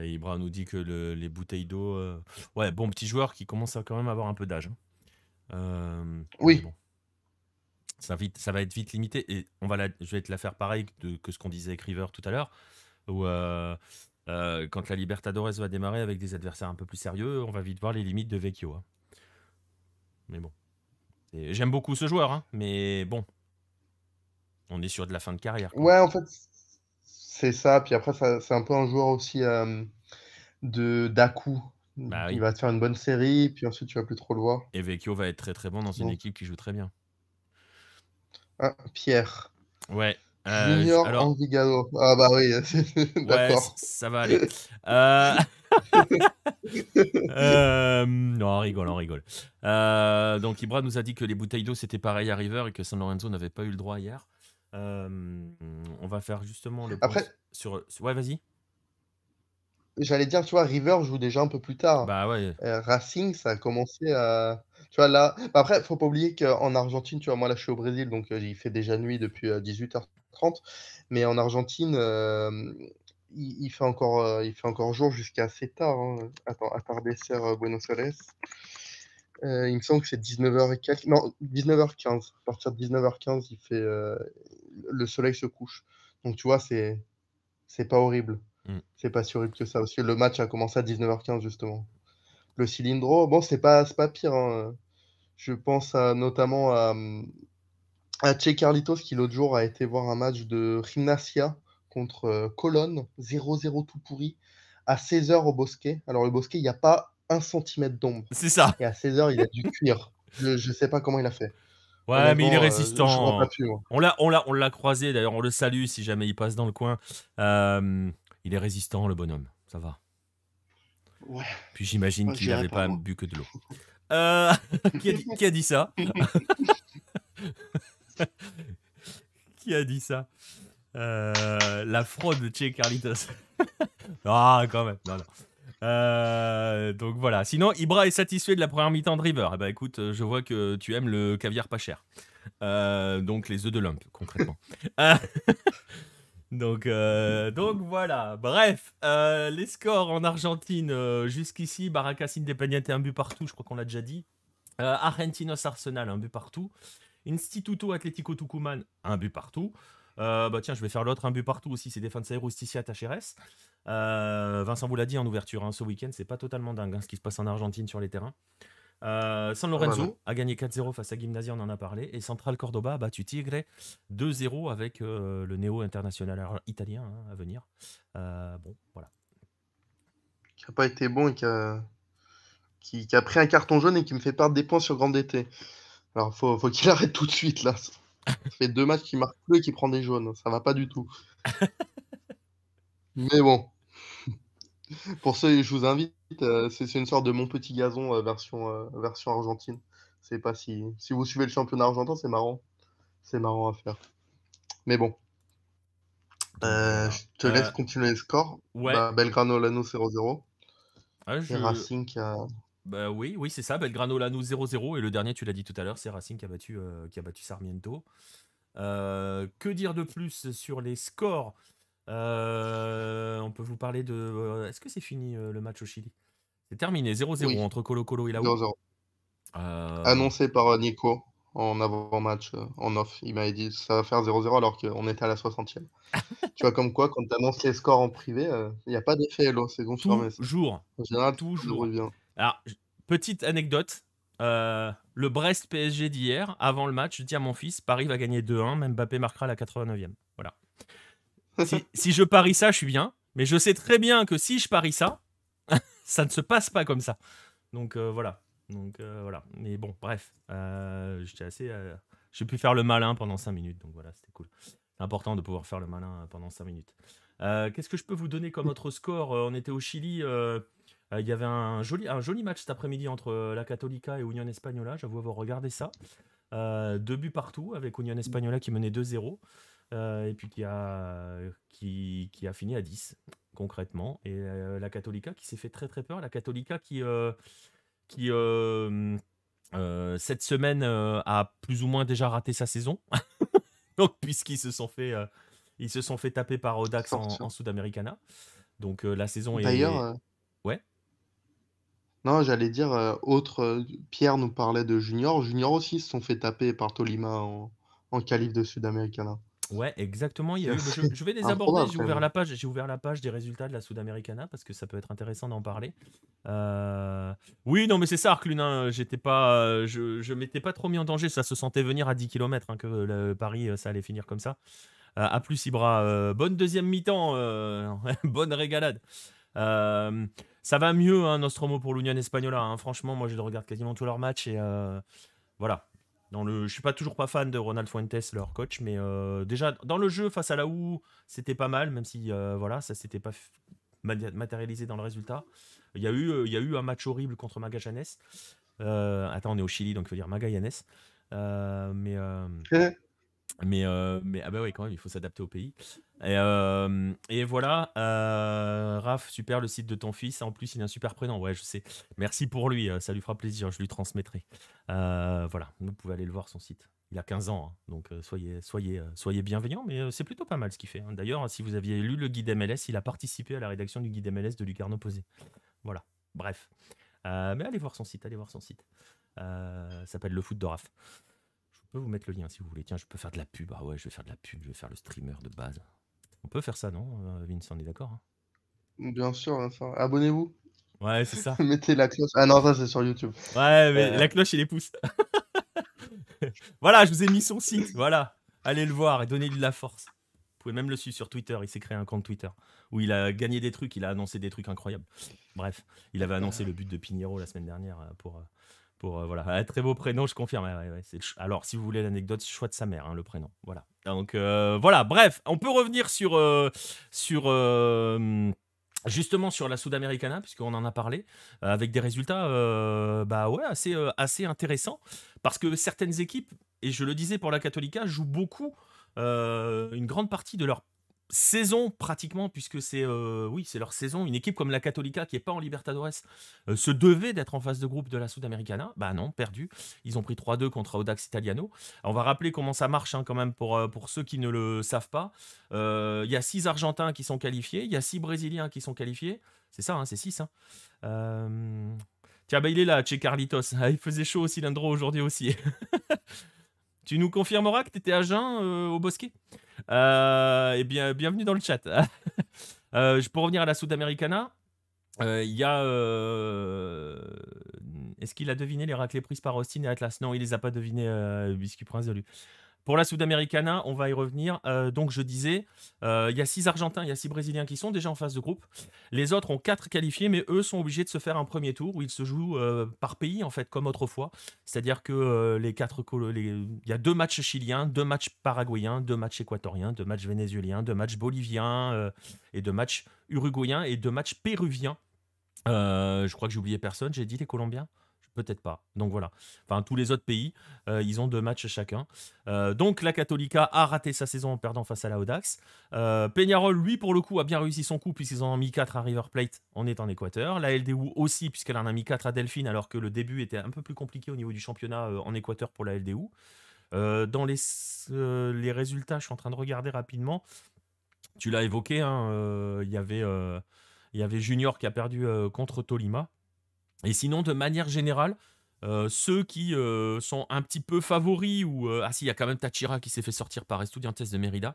Et Ibra nous dit que le, les bouteilles d'eau... Euh... Ouais, bon petit joueur qui commence à quand même avoir un peu d'âge. Hein. Euh... Oui. Bon. Ça, vite, ça va être vite limité. Et on va la, je vais te la faire pareil que, que ce qu'on disait avec River tout à l'heure. Où euh, euh, quand la Libertadores va démarrer avec des adversaires un peu plus sérieux, on va vite voir les limites de Vecchio. Hein. Mais bon. J'aime beaucoup ce joueur, hein, mais bon, on est sur de la fin de carrière, quoi. Ouais, en fait, c'est ça. Puis après, ça- c'est un peu un joueur aussi euh, de d'à coup. Bah Il oui. va te faire une bonne série, puis ensuite tu vas plus trop le voir. Et Vecchio va être très très bon dans une Donc, équipe qui joue très bien. ah, Pierre. Ouais. Euh, j- Junior alors, Envigado. Ah bah oui, ouais, c- d'accord. ça va aller. Euh, euh, non, on rigole, on rigole. Euh, donc, Ibra nous a dit que les bouteilles d'eau, c'était pareil à River et que San Lorenzo n'avait pas eu le droit hier. Euh, on va faire justement le point Après, sur... sur- Ouais, vas-y. j'allais dire, tu vois, River joue déjà un peu plus tard. Bah ouais. Euh, Racing, ça a commencé à... Tu vois, là... bah Après, faut pas oublier qu'en Argentine, tu vois, moi là, je suis au Brésil, donc euh, il fait déjà nuit depuis dix-huit heures trente. Mais en Argentine, euh, il, il fait encore, euh, il fait encore jour jusqu'à assez tard, hein. Attends, Atardecer, euh, Buenos Aires. Euh, il me semble que c'est dix-neuf heures et quelques. Non, dix-neuf heures quinze. À partir de dix-neuf heures quinze, il fait, euh, le soleil se couche. Donc, tu vois, c'est, c'est pas horrible. Mm. C'est pas si horrible que ça. Parce que le match a commencé à dix-neuf heures quinze, justement. Le Cilindro, bon, c'est pas, c'est pas pire, hein. Je pense à- notamment à, hum, à Che Carlitos qui, l'autre jour, a été voir un match de Gimnasia contre euh, Colonne, zéro zéro tout pourri, à seize heures au Bosquet. Alors, le Bosquet, il n'y a pas un centimètre d'ombre. C'est ça. Et à seize heures, il a dû cuire. Je, je sais pas comment il a fait. Ouais, mais il est Honnêtement, euh, j'aurais pas résistant. pu, moi. On l'a, on l'a, on l'a croisé. D'ailleurs, on le salue si jamais il passe dans le coin. Euh, il est résistant, le bonhomme. Ça va. Ouais, Puis j'imagine moi, qu'il j'irais n'avait pas, pas moi. bu que de l'eau. Euh, qui, a dit, qui a dit ça? Qui a dit ça? Euh, La fraude de Che Carlitos. Ah, quand même. Non, non. Euh, donc voilà. Sinon, Ibra est satisfait de la première mi-temps de River. Eh ben, écoute, euh, je vois que tu aimes le caviar pas cher. Euh, donc les œufs de l'Olympe, concrètement. Euh, Donc, euh, donc voilà. Bref, euh, les scores en Argentine euh, jusqu'ici, Barracas Independiente un but partout, je crois qu'on l'a déjà dit. Euh, Argentinos Arsenal un but partout. Instituto Atlético Tucumán un but partout. Euh, bah tiens, je vais faire l'autre un but partout aussi, c'est Defensa y Justicia Tacheres. Euh, Vincent vous l'a dit en ouverture, hein, ce week-end, c'est pas totalement dingue, hein, ce qui se passe en Argentine sur les terrains. Euh, San Ah bah non. Lorenzo a gagné quatre zéro face à Gimnasia, on en a parlé. Et Central Cordoba a battu Tigre deux zéro avec euh, le néo international ar- italien, hein, à venir. Euh, bon, voilà. Qui a pas été bon et qui a, qui, qui a pris un carton jaune et qui me fait perdre des points sur Grand D T. Alors, faut, faut qu'il arrête tout de suite, là. Ça fait deux matchs qu'il marque plus et qu'il prend des jaunes. Ça va pas du tout. Mais bon, pour ceux, je vous invite, euh, c'est c'est une sorte de Mon Petit Gazon euh, version, euh, version argentine. C'est pas si... Si vous suivez le championnat argentin, c'est marrant. C'est marrant à faire. Mais bon, Donc euh, voilà. je te laisse Euh, continuer les scores. ouais, Bah, Belgrano Lanús zéro zéro. ah, Et je... Racing qui a... Bah oui, oui, c'est ça. Belgrano Lanús zéro zéro. Et le dernier, tu l'as dit tout à l'heure, c'est Racing qui a battu, euh, qui a battu Sarmiento. Euh, que dire de plus sur les scores? Euh, On peut vous parler de... euh, Est-ce que c'est fini, euh, le match au Chili? C'est terminé, zéro zéro Oui, entre Colo Colo et la U. zéro zéro. Euh, Annoncé par euh, Nico en avant-match, euh, en off. Il m'avait dit ça va faire zéro zéro alors qu'on était à la soixantième. Tu vois, comme quoi, quand tu annonces les scores en privé, il n'y a pas d'effet L O, c'est confirmé ça. Toujours, En général, tout le toujours. revient. Alors, j- petite anecdote, euh, le Brest P S G d'hier, avant le match, je dis à mon fils, Paris va gagner deux un, même Mbappé marquera la quatre-vingt-neuvième. Voilà. Si, si je parie ça, je suis bien, mais je sais très bien que si je parie ça, ça ne se passe pas comme ça. Donc euh, voilà. Donc euh, voilà. Mais bon, bref, euh, j'étais assez... euh, j'ai pu faire le malin pendant cinq minutes, donc voilà, c'était cool. C'est important de pouvoir faire le malin euh, pendant cinq minutes. Euh, Qu'est-ce que je peux vous donner comme autre score? Euh, On était au Chili, euh, euh, il y avait un joli, un joli match cet après-midi entre euh, la Católica et Union Española, j'avoue avoir regardé ça. Euh, deux buts partout avec Union Española qui menait deux zéro euh, et puis qui a, qui, qui a fini à dix concrètement. Et euh, la Católica qui s'est fait très très peur. La Católica qui, euh, qui euh, euh, cette semaine euh, a plus ou moins déjà raté sa saison. Donc, puisqu'ils se sont fait, euh, ils se sont fait taper par Audax en, Sortir. en Sudamericana. Donc euh, la saison D'ailleurs, est... euh, Ouais, non, j'allais dire, euh, autre, euh, Pierre nous parlait de Junior. Junior aussi se sont fait taper par Tolima en, en qualif de Sud-Americana. Ouais, exactement. Il y a eu, je, je vais les aborder. Improbable J'ai quand ouvert même. la page, j'ai ouvert la page des résultats de la Sudamericana parce que ça peut être intéressant d'en parler. Euh, Oui, non, mais c'est ça, Arclune, hein. J'étais pas, euh, je, je m'étais pas trop mis en danger. Ça se sentait venir à dix kilomètres hein, que le Paris, euh, ça allait finir comme ça. Euh, à plus, Ibra. Euh, bonne deuxième mi-temps, euh, bonne régalade. Euh, Ça va mieux, hein, Nostromo pour l'Union Espagnola. Hein. Franchement, moi, je le regarde quasiment tous leurs matchs et euh, voilà. Dans le, je suis pas toujours pas fan de Ronald Fuentes, leur coach, mais euh, déjà dans le jeu face à la O U, c'était pas mal, même si euh, voilà, ça s'était pas f- mat- matérialisé dans le résultat. Il y a eu, euh, il y a eu un match horrible contre Magallanes. Euh, attends, on est au Chili, donc il faut dire Magallanes. Euh, mais euh, Ouais. mais, euh, mais ah bah oui, quand même, il faut s'adapter au pays. Et, euh, et voilà, euh, Raph, super le site de ton fils. En plus, il a un super prénom. Ouais, je sais. Merci pour lui, euh, ça lui fera plaisir, je lui transmettrai. Euh, voilà, vous pouvez aller le voir, son site. Il a quinze ans, hein, donc euh, soyez, soyez, euh, soyez bienveillants, mais euh, c'est plutôt pas mal ce qu'il fait, hein. D'ailleurs, si vous aviez lu le guide M L S, il a participé à la rédaction du guide M L S de Lucarno Posé. Voilà, bref. Euh, mais allez voir son site, allez voir son site. Euh, ça s'appelle Le Foot de Raph. Je peux vous mettre le lien si vous voulez. Tiens, je peux faire de la pub. Ah ouais, je vais faire de la pub, je vais faire le streamer de base. On peut faire ça, non, euh, Vince, on est d'accord, hein. Bien sûr, Vincent. Abonnez-vous. Ouais, c'est ça. Mettez la cloche. Ah non, ça c'est sur YouTube. Ouais, mais Euh, la cloche et les pouces. Voilà, je vous ai mis son site. Voilà. Allez le voir et donnez-lui de la force. Vous pouvez même le suivre sur Twitter. Il s'est créé un compte Twitter où il a gagné des trucs. Il a annoncé des trucs incroyables. Bref, il avait annoncé le but de Pinheiro la semaine dernière euh, pour. euh, pour euh, voilà. Ah, très beau prénom, je confirme. Ouais, ouais, ouais, c'est le ch- Alors, si vous voulez l'anecdote, c'est le choix de sa mère, hein, le prénom. Voilà. Donc, euh, voilà. Bref, on peut revenir sur. euh, sur euh, Justement sur la Sudamericana, puisqu'on en a parlé, euh, avec des résultats euh, bah ouais, assez, euh, assez intéressants. Parce que certaines équipes, et je le disais pour la Católica, jouent beaucoup, euh, une grande partie de leur saison pratiquement, puisque c'est euh, oui, c'est leur saison. Une équipe comme la Católica, qui n'est pas en Libertadores, euh, se devait d'être en phase de groupe de la Sudamericana. Bah non, perdu. Ils ont pris trois deux contre Audax Italiano. On va rappeler comment ça marche, hein, quand même, pour, euh, pour ceux qui ne le savent pas. Euh, Il y a six Argentins qui sont qualifiés, il y a six Brésiliens qui sont qualifiés. C'est ça, hein, c'est six, hein. Euh, Tiens, bah il est là, chez Carlitos. Ah, il faisait chaud au Cilindro aujourd'hui aussi. Tu nous confirmeras que tu étais à Jeun, euh, au Bosquet. Euh, eh bien, bienvenue dans le chat. Euh, je- pour revenir à la Sudamericana, euh, il y a. euh, Est-ce qu'il a deviné les raclées prises par Austin et Atlas? Non, il les a pas devinées, euh, Biscuit Prince de lui. Pour la Sudamericana, on va y revenir. Euh, donc, je disais, euh, il y a six Argentins, il y a six Brésiliens qui sont déjà en phase de groupe. Les autres ont quatre qualifiés, mais eux sont obligés de se faire un premier tour où ils se jouent euh, par pays, en fait, comme autrefois. C'est-à-dire que euh, les quatre colo- les- il y a deux matchs chiliens, deux matchs paraguayens, deux matchs équatoriens, deux matchs vénézuéliens, deux matchs boliviens, euh, et deux matchs uruguayens et deux matchs péruviens. Euh, je crois que j'ai oublié personne. J'ai dit les Colombiens? Peut-être pas. Donc voilà. Enfin, tous les autres pays, euh, ils ont deux matchs chacun. Euh, donc la Católica a raté sa saison en perdant face à la Audax. Euh, Peñarol, lui, pour le coup, a bien réussi son coup puisqu'ils en ont mis quatre à River Plate en étant en Équateur. La L D U aussi, puisqu'elle en a mis quatre à Delphine, alors que le début était un peu plus compliqué au niveau du championnat euh, en Équateur pour la L D U. Euh, dans les, euh, les résultats, je suis en train de regarder rapidement. Tu l'as évoqué, hein, euh, il y avait, euh, il y avait Junior qui a perdu euh, contre Tolima. Et sinon, de manière générale, euh, ceux qui euh, sont un petit peu favoris, ou euh, ah si, il y a quand même Tachira qui s'est fait sortir par Estudiantes de Mérida,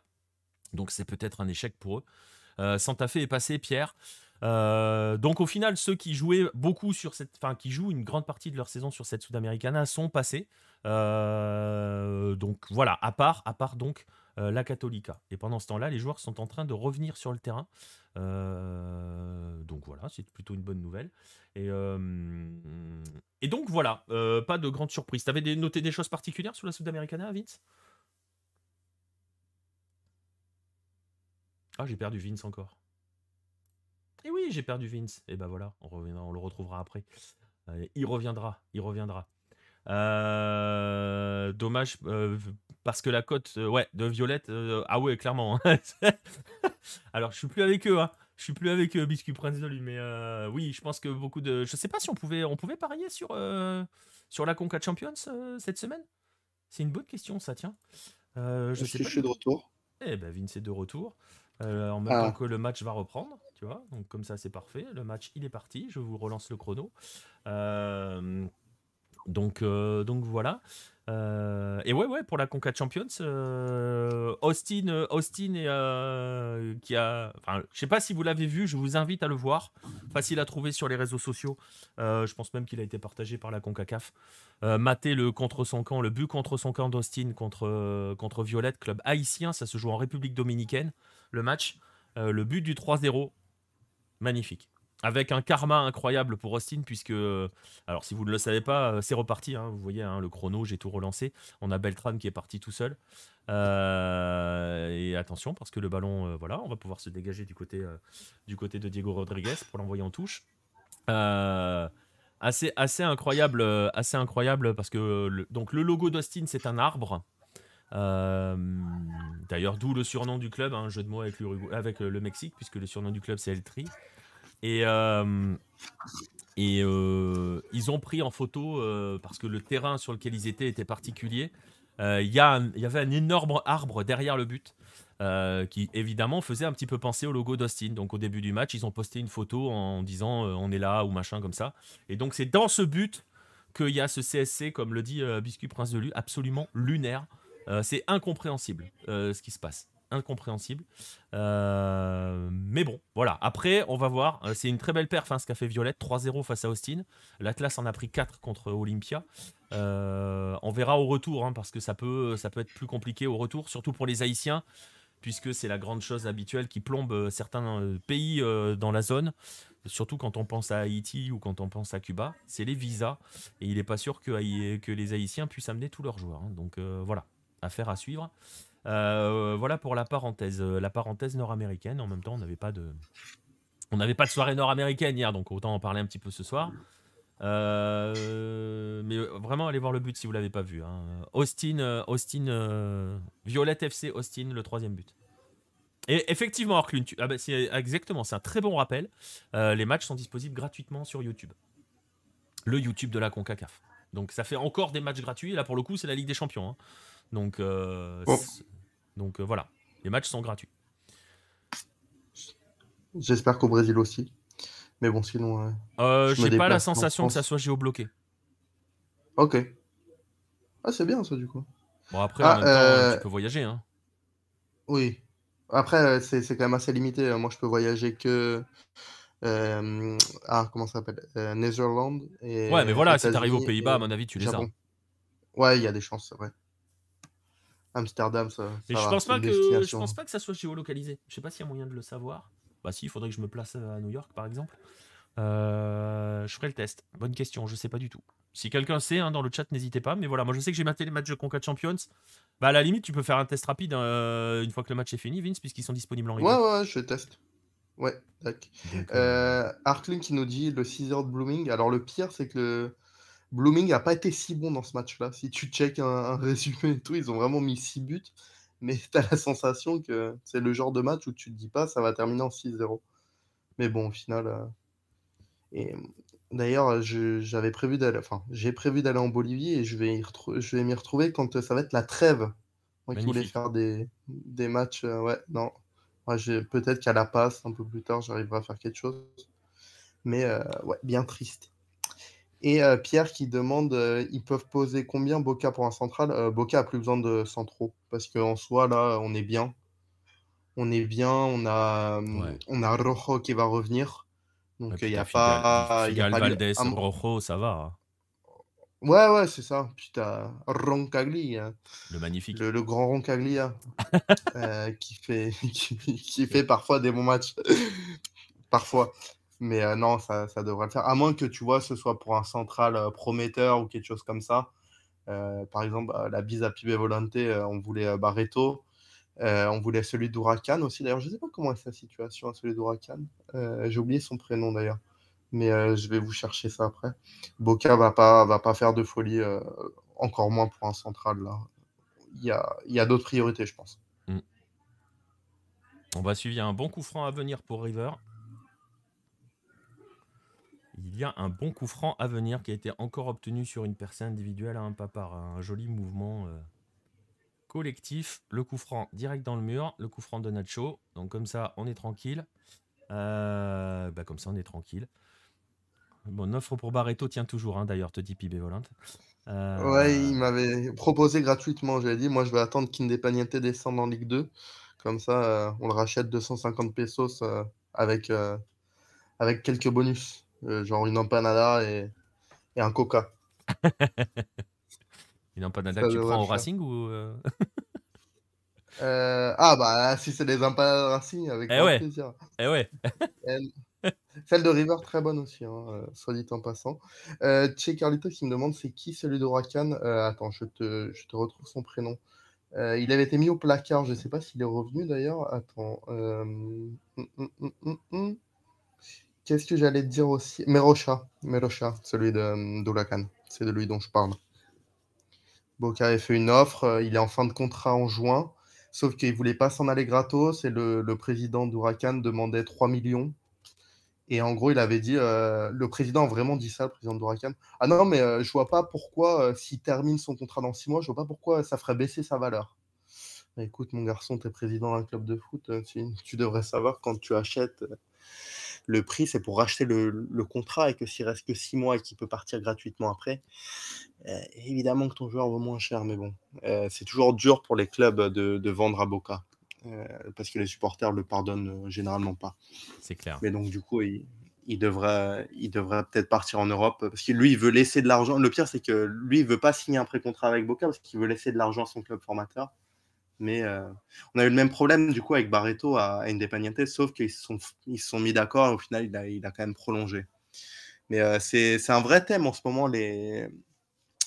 donc c'est peut-être un échec pour eux. Euh, Santa Fe est passé, Pierre. Euh, donc au final, ceux qui jouaient beaucoup sur cette, enfin qui jouent une grande partie de leur saison sur cette Sudamericana sont passés. Euh, donc voilà, à part, à part donc euh, la Católica. Et pendant ce temps-là, les joueurs sont en train de revenir sur le terrain. Euh, donc voilà, c'est plutôt une bonne nouvelle. Et, euh, et donc voilà, euh, pas de grande surprise. T'avais des- noté des choses particulières sur la Sudamericana, Vince? Ah, j'ai perdu Vince encore. Et oui, j'ai perdu Vince. Et ben voilà, on reviendra, on le retrouvera après. Euh, il reviendra, il reviendra. Euh, dommage, euh, parce que la cote, euh, ouais, de Violette, euh, ah ouais, clairement, hein. Alors, je suis plus avec eux, hein. Je suis plus avec eux, Biscuit Prince de lui, mais euh, oui, je pense que beaucoup de, je sais pas si on pouvait, on pouvait parier sur euh, sur la Conca Champions euh, cette semaine. C'est une bonne question, ça, tiens. Euh, je Je sais suis, je pas suis du de tout. retour. Eh ben, Vince est de retour, euh, en même temps Ah, que le match va reprendre, tu vois. Donc comme ça, c'est parfait. Le match, il est parti. Je vous relance le chrono. Euh, donc, euh, donc voilà. Euh, et ouais, ouais, pour la Conca Champions, euh, Austin, Austin et, euh, qui a, enfin, je sais pas si vous l'avez vu, je vous invite à le voir. Facile à trouver sur les réseaux sociaux. Euh, je pense même qu'il a été partagé par la Concacaf. Euh, maté le contre son camp, le but contre son camp d'Austin contre euh, contre Violette, club haïtien. Ça se joue en République dominicaine. Le match, euh, le but du trois zéro, magnifique. Avec un karma incroyable pour Austin, puisque, alors si vous ne le savez pas, c'est reparti, hein, vous voyez hein, le chrono, j'ai tout relancé, on a Beltran qui est parti tout seul, euh, et attention parce que le ballon, euh, voilà, on va pouvoir se dégager du côté, euh, du côté de Diego Rodriguez pour l'envoyer en touche, euh, assez, assez, incroyable, assez incroyable parce que le, donc, le logo d'Austin c'est un arbre, euh, d'ailleurs d'où le surnom du club, un hein, jeu de mots avec le, avec le Mexique puisque le surnom du club c'est El Tri. Et, euh, et euh, ils ont pris en photo, euh, parce que le terrain sur lequel ils étaient était particulier, euh, y a un, y avait un énorme arbre derrière le but, euh, qui évidemment faisait un petit peu penser au logo d'Austin. Donc au début du match, ils ont posté une photo en disant euh, on est là ou machin comme ça. Et donc c'est dans ce but qu'il y a ce C S C, comme le dit euh, Biscuit Prince de Lu, absolument lunaire. Euh, c'est incompréhensible euh, ce qui se passe. Incompréhensible, euh, mais bon, voilà, après on va voir, c'est une très belle perf hein, ce qu'a fait Violette, trois zéro face à Austin, l'Atlas en a pris quatre contre Olympia, euh, on verra au retour hein, parce que ça peut, ça peut être plus compliqué au retour, surtout pour les Haïtiens puisque c'est la grande chose habituelle qui plombe certains pays dans la zone, surtout quand on pense à Haïti ou quand on pense à Cuba, c'est les visas et il n'est pas sûr que, que les Haïtiens puissent amener tous leurs joueurs hein. Donc euh, voilà, affaire à suivre. Euh, voilà pour la parenthèse, la parenthèse nord-américaine. En même temps, on n'avait pas de, on n'avait pas de soirée nord-américaine hier, donc autant en parler un petit peu ce soir. Euh, mais vraiment, allez voir le but si vous l'avez pas vu. Hein. Austin, Austin, euh, Violette F C, Austin, le troisième but. Et effectivement, Orklund, tu... ah bah c'est exactement, c'est un très bon rappel. Euh, les matchs sont disponibles gratuitement sur YouTube, le YouTube de la Concacaf. Donc ça fait encore des matchs gratuits. Et là pour le coup, c'est la Ligue des Champions. Hein. Donc, euh, oh. donc euh, voilà, les matchs sont gratuits. J'espère qu'au Brésil aussi. Mais bon, sinon... Euh, euh, je n'ai pas la sensation que ça soit géobloqué. Ok. Ah, c'est bien ça, du coup. Bon, après, ah, en même euh... temps, tu peux voyager. Hein. Oui. Après, c'est quand même assez limité. Moi, je peux voyager que... Euh... Ah, comment ça s'appelle euh, Netherlands. Et ouais, mais voilà, si tu arrives aux Pays-Bas, et... à mon avis, tu les Japon. As. Ouais, il y a des chances, c'est vrai. Amsterdam, ça. Mais ça je, va, pense pas que, je pense pas que ça soit géolocalisé. Je sais pas s'il y a moyen de le savoir. Bah si, il faudrait que je me place à New York, par exemple. Euh, je ferai le test. Bonne question, je sais pas du tout. Si quelqu'un sait, hein, dans le chat, n'hésitez pas. Mais voilà, moi je sais que j'ai maté les matchs de Conca Champions. Bah à la limite, tu peux faire un test rapide euh, une fois que le match est fini, Vince, puisqu'ils sont disponibles en ligne. Ouais, ouais, je teste. Ouais, tac. Euh, Arklin qui nous dit le six heures de Blooming. Alors le pire, c'est que le... Blooming n'a pas été si bon dans ce match-là. Si tu check un, un résumé et tout, ils ont vraiment mis six buts. Mais tu as la sensation que c'est le genre de match où tu ne te dis pas ça va terminer en six zéro. Mais bon, au final... Euh... Et... D'ailleurs, j'avais prévu d'aller... Enfin, j'ai prévu d'aller en Bolivie et je vais m'y retru... retrouver quand ça va être la trêve. Moi qui voulais faire des, des matchs... Euh, ouais, non. Ouais, peut-être qu'à La Passe, un peu plus tard, j'arriverai à faire quelque chose. Mais euh, ouais, bien triste. Et euh, Pierre qui demande, euh, ils peuvent poser combien Boca pour un central euh, Boca a plus besoin de centraux parce qu'en soi là on est bien, on est bien, on a ouais. on a Rojo qui va revenir, donc il n'y a pas, il y a pas Valdez, ah, Rojo ça va. Ouais ouais c'est ça. Putain Roncaglia, le magnifique, le, le grand Roncaglia euh, qui fait qui, qui fait parfois des bons matchs, parfois. Mais euh, non, ça, ça devrait le faire. À moins que tu vois, ce soit pour un central euh, prometteur ou quelque chose comme ça. Euh, par exemple, euh, la bise à Pibe Volante, euh, on voulait euh, Barreto. Euh, on voulait celui d'Huracan aussi. D'ailleurs, je ne sais pas comment est sa situation, celui d'Huracan. Euh, J'ai oublié son prénom d'ailleurs. Mais euh, je vais vous chercher ça après. Boca ne va pas, va pas faire de folie, euh, encore moins pour un central. Là. Il y a, il y a d'autres priorités, je pense. Mmh. On va suivre. Il y a un bon coup franc à venir pour River. Il y a un bon coup franc à venir qui a été encore obtenu sur une percée individuelle, hein, pas par un joli mouvement euh, collectif. Le coup franc direct dans le mur, le coup franc de Nacho. Donc comme ça, on est tranquille. Euh, bah, comme ça, on est tranquille. Bon, offre pour Barreto tient toujours, hein, d'ailleurs, te dit Pibe Volante. Euh... Ouais, il m'avait proposé gratuitement. J'avais dit, moi, je vais attendre qu'Independiente descende en Ligue deux. Comme ça, euh, on le rachète deux cent cinquante pesos euh, avec, euh, avec quelques bonus. Euh, genre une empanada et, et un coca. Une empanada ça que tu prends au Racing ou euh... euh, ah, bah, si c'est des empanadas de Racing, avec eh ouais. plaisir. Eh ouais. Elle... Celle de River, très bonne aussi, hein, euh, soit dit en passant. Euh, Che Carlito qui me demande c'est qui celui de Rakan. Euh, attends, je te, je te retrouve son prénom. Euh, il avait été mis au placard, je ne sais pas s'il est revenu d'ailleurs. Attends. Euh... Mm, mm, mm, mm. Qu'est-ce que j'allais te dire aussi? Merocha, Merocha, celui de, de Rakan. C'est de lui dont je parle. Boca avait fait une offre, il est en fin de contrat en juin, sauf qu'il ne voulait pas s'en aller gratos et le, le président de Rakan demandait trois millions. Et en gros, il avait dit, euh, le président a vraiment dit ça, le président de Huracan. Ah non, mais euh, je vois pas pourquoi, euh, s'il termine son contrat dans six mois, je vois pas pourquoi ça ferait baisser sa valeur. Mais écoute, mon garçon, tu es président d'un club de foot, tu, tu devrais savoir quand tu achètes euh, le prix, c'est pour racheter le, le contrat et que s'il reste que six mois et qu'il peut partir gratuitement après, euh, évidemment que ton joueur vaut moins cher. Mais bon, euh, c'est toujours dur pour les clubs de, de vendre à Boca. Euh, parce que les supporters le pardonnent euh, généralement pas. C'est clair. Mais donc, du coup, il, il devrait, il devrait peut-être partir en Europe parce que lui, il veut laisser de l'argent. Le pire, c'est que lui, il veut pas signer un pré-contrat avec Boca parce qu'il veut laisser de l'argent à son club formateur. Mais euh, on a eu le même problème, du coup, avec Barreto à, à Independiente, sauf qu'ils se sont, ils sont mis d'accord et au final, il a, il a quand même prolongé. Mais euh, c'est, c'est un vrai thème en ce moment, les...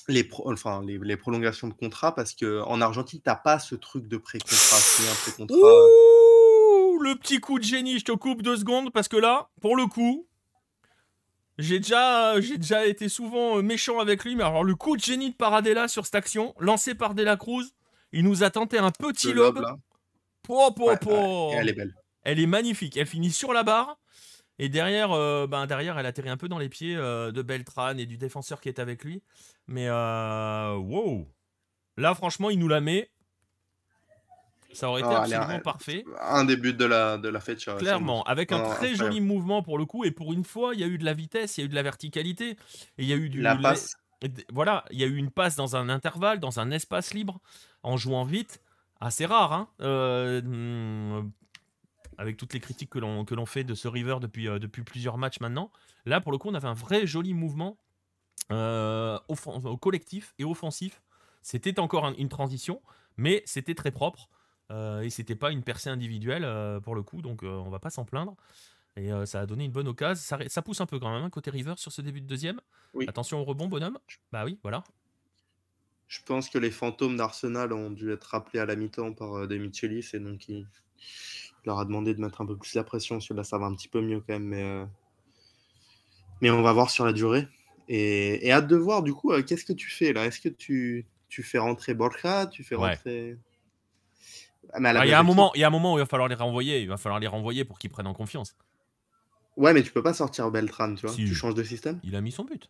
Les, pro- enfin, les, les prolongations de contrat, parce qu'en Argentine, tu n'as pas ce truc de pré-contrat. C'est un pré-contrat. Ouh, le petit coup de génie, je te coupe deux secondes, parce que là, pour le coup, j'ai déjà, j'ai déjà été souvent méchant avec lui, mais alors le coup de génie de Paradela sur cette action, lancé par De La Cruz, il nous a tenté un petit le lobe. lobe po, po, ouais, po. Ouais, elle est belle. Elle est magnifique. Elle finit sur la barre. Et derrière, euh, ben derrière, elle atterrit un peu dans les pieds euh, de Beltrán et du défenseur qui est avec lui. Mais euh, wow, là franchement, il nous la met. Ça aurait ah, été absolument allez, parfait. Un début de la de la fête. Clairement, avec un ah, très joli mouvement pour le coup. Et pour une fois, il y a eu de la vitesse, il y a eu de la verticalité, et il y a eu du la passe. Voilà, il y a eu une passe dans un intervalle, dans un espace libre, en jouant vite. Assez rare, hein. Euh, hmm, avec toutes les critiques que l'on, que l'on fait de ce River depuis, euh, depuis plusieurs matchs maintenant. Là, pour le coup, on avait un vrai joli mouvement euh, offen- au collectif et offensif. C'était encore un, une transition, mais c'était très propre. Euh, et c'était pas une percée individuelle, euh, pour le coup, donc euh, on va pas s'en plaindre. Et euh, ça a donné une bonne occasion. Ça, ça pousse un peu quand même, hein, côté River, sur ce début de deuxième. Oui. Attention au rebond, bonhomme. Bah oui, voilà. Je pense que les fantômes d'Arsenal ont dû être rappelés à la mi-temps par euh, De Michelis, et donc ils... Il leur a demandé de mettre un peu plus la pression. Celui-là, ça va un petit peu mieux quand même. Mais, euh... mais on va voir sur la durée. Et, et hâte de voir, du coup, euh, qu'est-ce que tu fais là? Est-ce que tu... tu fais rentrer Borja? Tu fais rentrer... Il ouais. ah, y, y a un moment où il va falloir les renvoyer. Il va falloir les renvoyer pour qu'ils prennent en confiance. Ouais, mais tu peux pas sortir Beltrán, tu vois. Si tu changes de système. Il a mis son but.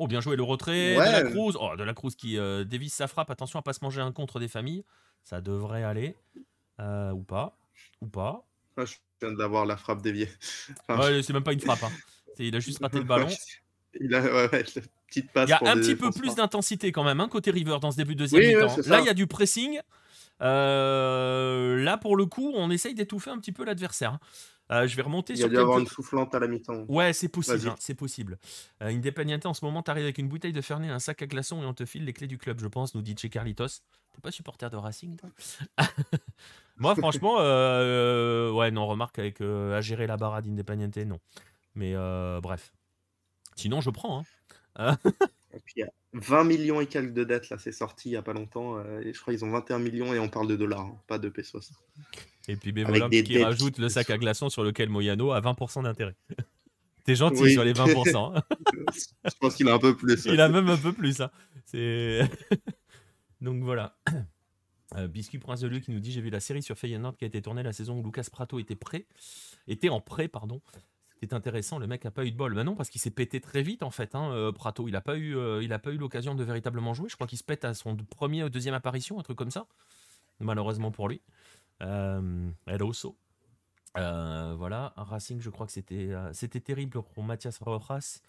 Oh, bien joué le retrait. Ouais. De La Cruz. Oh, De La Cruz qui euh, dévisse sa frappe. Attention à pas se manger un contre des familles. Ça devrait aller. Euh, ou pas, ou pas. Ah, je viens d'avoir la frappe déviée. Enfin, ouais, c'est même pas une frappe. Hein. C'est, il a juste raté le ballon. Il a ouais, ouais, la petite passe. Il y a un petit peu plus pas. d'intensité quand même, hein, côté River dans ce début de deuxième oui, mi-temps. Oui, là, il y a du pressing. Euh, là, pour le coup, on essaye d'étouffer un petit peu l'adversaire. Euh, je vais remonter. Il y sur a dû quelques... avoir une soufflante à la mi-temps. Ouais, c'est possible. Hein, c'est possible. Euh, Independiente, en ce moment, t'arrives avec une bouteille de Fernet, un sac à glaçons et on te file les clés du club, je pense, nous dit Che Carlitos. T'es pas supporter de Racing, toi? Moi, franchement, euh, euh, ouais, non, remarque, avec euh, à gérer la barra d'Independiente, non. Mais euh, bref. Sinon, je prends. Hein. Et puis, il y a vingt millions et quelques de dettes, là, c'est sorti il n'y a pas longtemps. Euh, et je crois qu'ils ont vingt et un millions et on parle de dollars, hein, pas de pesos. Et puis Bévolum qui rajoute le sac à glaçons sur lequel Moyano a vingt pour cent d'intérêt. T'es gentil oui. sur les vingt pour cent. Je pense qu'il a un peu plus. Il a même un peu plus. Hein. C'est... Donc voilà. Euh, Biscuit Prince de Lieu qui nous dit « J'ai vu la série sur Feyenoord qui a été tournée la saison où Lucas Prato était, prêt, était en prêt. Pardon. C'était intéressant, le mec n'a pas eu de bol. Ben non, parce qu'il s'est pété très vite en fait. Hein, euh, Prato, il n'a pas, euh, pas eu l'occasion de véritablement jouer. Je crois qu'il se pète à son premier ou deuxième apparition, un truc comme ça. Malheureusement pour lui. Euh, El Oso. Euh, voilà, Racing, je crois que c'était, euh, c'était terrible pour Mathias Rojas.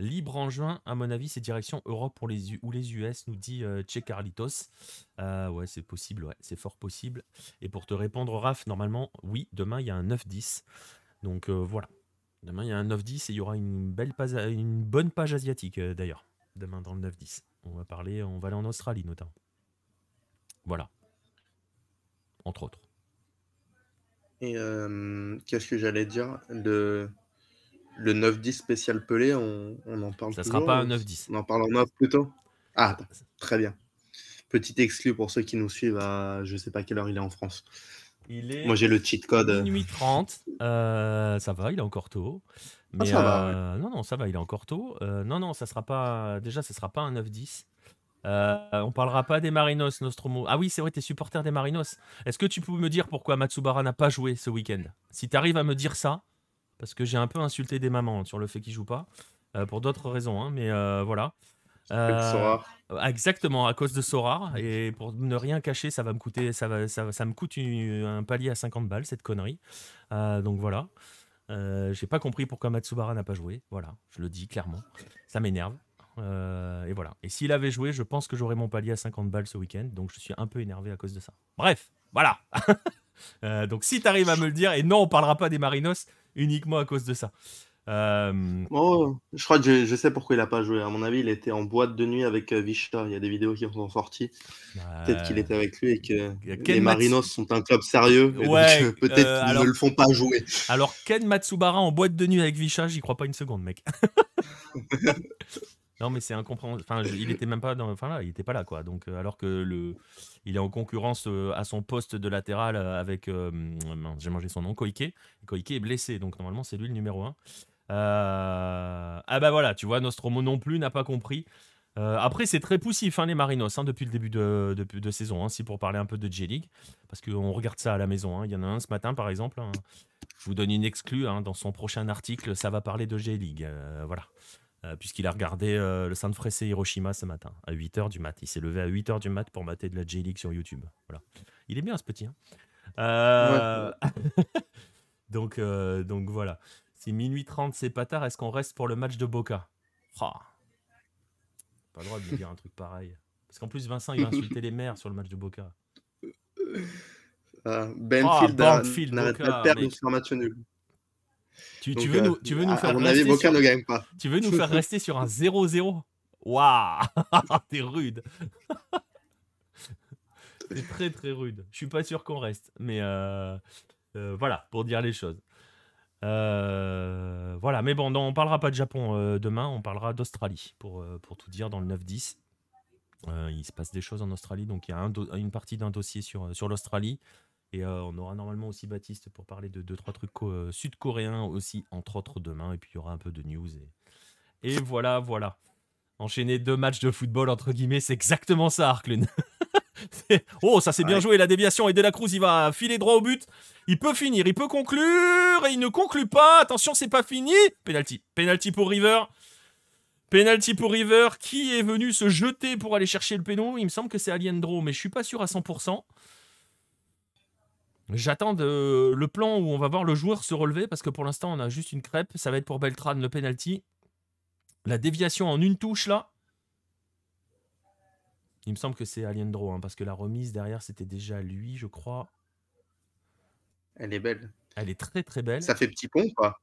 Libre en juin, à mon avis, c'est direction Europe pour les U ou les U S, nous dit euh, Che Carlitos. Euh, ouais, c'est possible, ouais, c'est fort possible. Et pour te répondre, Raph, normalement, oui, demain, il y a un neuf dix. Donc euh, voilà, demain, il y a un neuf dix et il y aura une, belle page, une bonne page asiatique, euh, d'ailleurs, demain dans le neuf dix. On va parler, on va aller en Australie, notamment. Voilà, entre autres. Et euh, qu'est-ce que j'allais dire de... Le neuf dix spécial Pelé, on, on en parle ça toujours. Ça sera pas un neuf dix. On en parle en neuf plutôt. Ah, très bien. Petit exclu pour ceux qui nous suivent à je sais pas quelle heure il est en France. Il est Moi, j'ai le cheat code. minuit trente. Euh, ça va, il est encore tôt. Mais, ah, ça euh, va. Ouais. Non, non, ça va, il est encore tôt. Euh, non, non, ça sera pas... Déjà, ça sera pas un neuf dix. Euh, on parlera pas des Marinos, Nostromo. Ah oui, c'est vrai, t'es supporter des Marinos. Est-ce que tu peux me dire pourquoi Matsubara n'a pas joué ce week-end? Si t'arrives à me dire ça... Parce que j'ai un peu insulté des mamans sur le fait qu'ils jouent pas, euh, pour d'autres raisons, hein, mais euh, voilà. Euh, exactement, à cause de Sorare. Et pour ne rien cacher, ça va me coûter, ça va, ça, ça me coûte une, un palier à cinquante balles, cette connerie. Euh, donc voilà. Euh, j'ai pas compris pourquoi Matsubara n'a pas joué. Voilà, je le dis clairement. Ça m'énerve. Euh, et voilà. Et s'il avait joué, je pense que j'aurais mon palier à cinquante balles ce week-end. Donc je suis un peu énervé à cause de ça. Bref, voilà. Euh, donc si tu arrives à me le dire, et non, on parlera pas des Marinos uniquement à cause de ça. Euh... Oh, je crois que je, je sais pourquoi il n'a pas joué. À mon avis, il était en boîte de nuit avec Vishta. Il y a des vidéos qui sont sorties. Euh... Peut-être qu'il était avec lui et que Ken les Marinos Mats... sont un club sérieux. Ouais, peut-être euh, qu'ils alors... ne le font pas jouer. Alors, Ken Matsubara en boîte de nuit avec Vishta, j'y crois pas une seconde, mec. Non, mais c'est incompréhensible. Enfin, il était même pas dans... enfin, là, il était pas là, quoi. Donc, alors que le... il est en concurrence à son poste de latéral avec... Euh... J'ai mangé son nom, Koike. Koike est blessé, donc normalement, c'est lui le numéro un. Euh... Ah bah voilà, tu vois, Nostromo non plus n'a pas compris. Euh... Après, c'est très poussif, hein, les Marinos, hein, depuis le début de, de... de saison. Hein, si pour parler un peu de J-League, parce qu'on regarde ça à la maison. Hein. Il y en a un ce matin, par exemple. Hein. Je vous donne une exclue. Hein, dans son prochain article, ça va parler de J-League. Euh, voilà. Euh, puisqu'il a regardé euh, le Sainte-Fresse Hiroshima ce matin, à huit heures du mat. Il s'est levé à huit heures du mat pour mater de la J-League sur YouTube. Voilà. Il est bien, ce petit. Hein euh... ouais. donc, euh, donc, voilà. Si minuit trente, c'est pas tard, est-ce qu'on reste pour le match de Boca? Oh. Pas le droit de lui dire un truc pareil. Parce qu'en plus, Vincent, il va insulter les maires sur le match de Boca. Euh, Benfield oh, n'arrête pas de perdre sur un match nul. Tu, Donc, tu veux euh, nous, tu veux nous faire rester sur... ne gagne pas. Tu veux nous faire rester sur un zéro zéro? Waouh, t'es rude. T'es très très rude. Je suis pas sûr qu'on reste, mais euh, euh, voilà, pour dire les choses. Euh, voilà, mais bon, non, on parlera pas de Japon euh, demain, on parlera d'Australie pour, euh, pour tout dire dans le neuf dix. Euh, il se passe des choses en Australie, donc il y a un une partie d'un dossier sur, sur l'Australie. Et euh, on aura normalement aussi Baptiste pour parler de deux trois trucs euh, sud-coréens aussi, entre autres demain. Et puis il y aura un peu de news. Et, et voilà, voilà. Enchaîner deux matchs de football, entre guillemets, c'est exactement ça, Arklund. Oh, ça c'est ouais. bien joué, la déviation. Et De La Cruz, il va filer droit au but. Il peut finir, il peut conclure. Et il ne conclut pas. Attention, c'est pas fini. Penalty. Penalty pour River. Penalty pour River. Qui est venu se jeter pour aller chercher le péno? Il me semble que c'est Aliendro, mais je suis pas sûr à cent pour cent. J'attends euh, le plan où on va voir le joueur se relever, parce que pour l'instant, on a juste une crêpe. Ça va être pour Beltrán, le penalty. La déviation en une touche, là. Il me semble que c'est Aliendro, hein, parce que la remise derrière, c'était déjà lui, je crois. Elle est belle. Elle est très, très belle. Ça fait petit pont, quoi.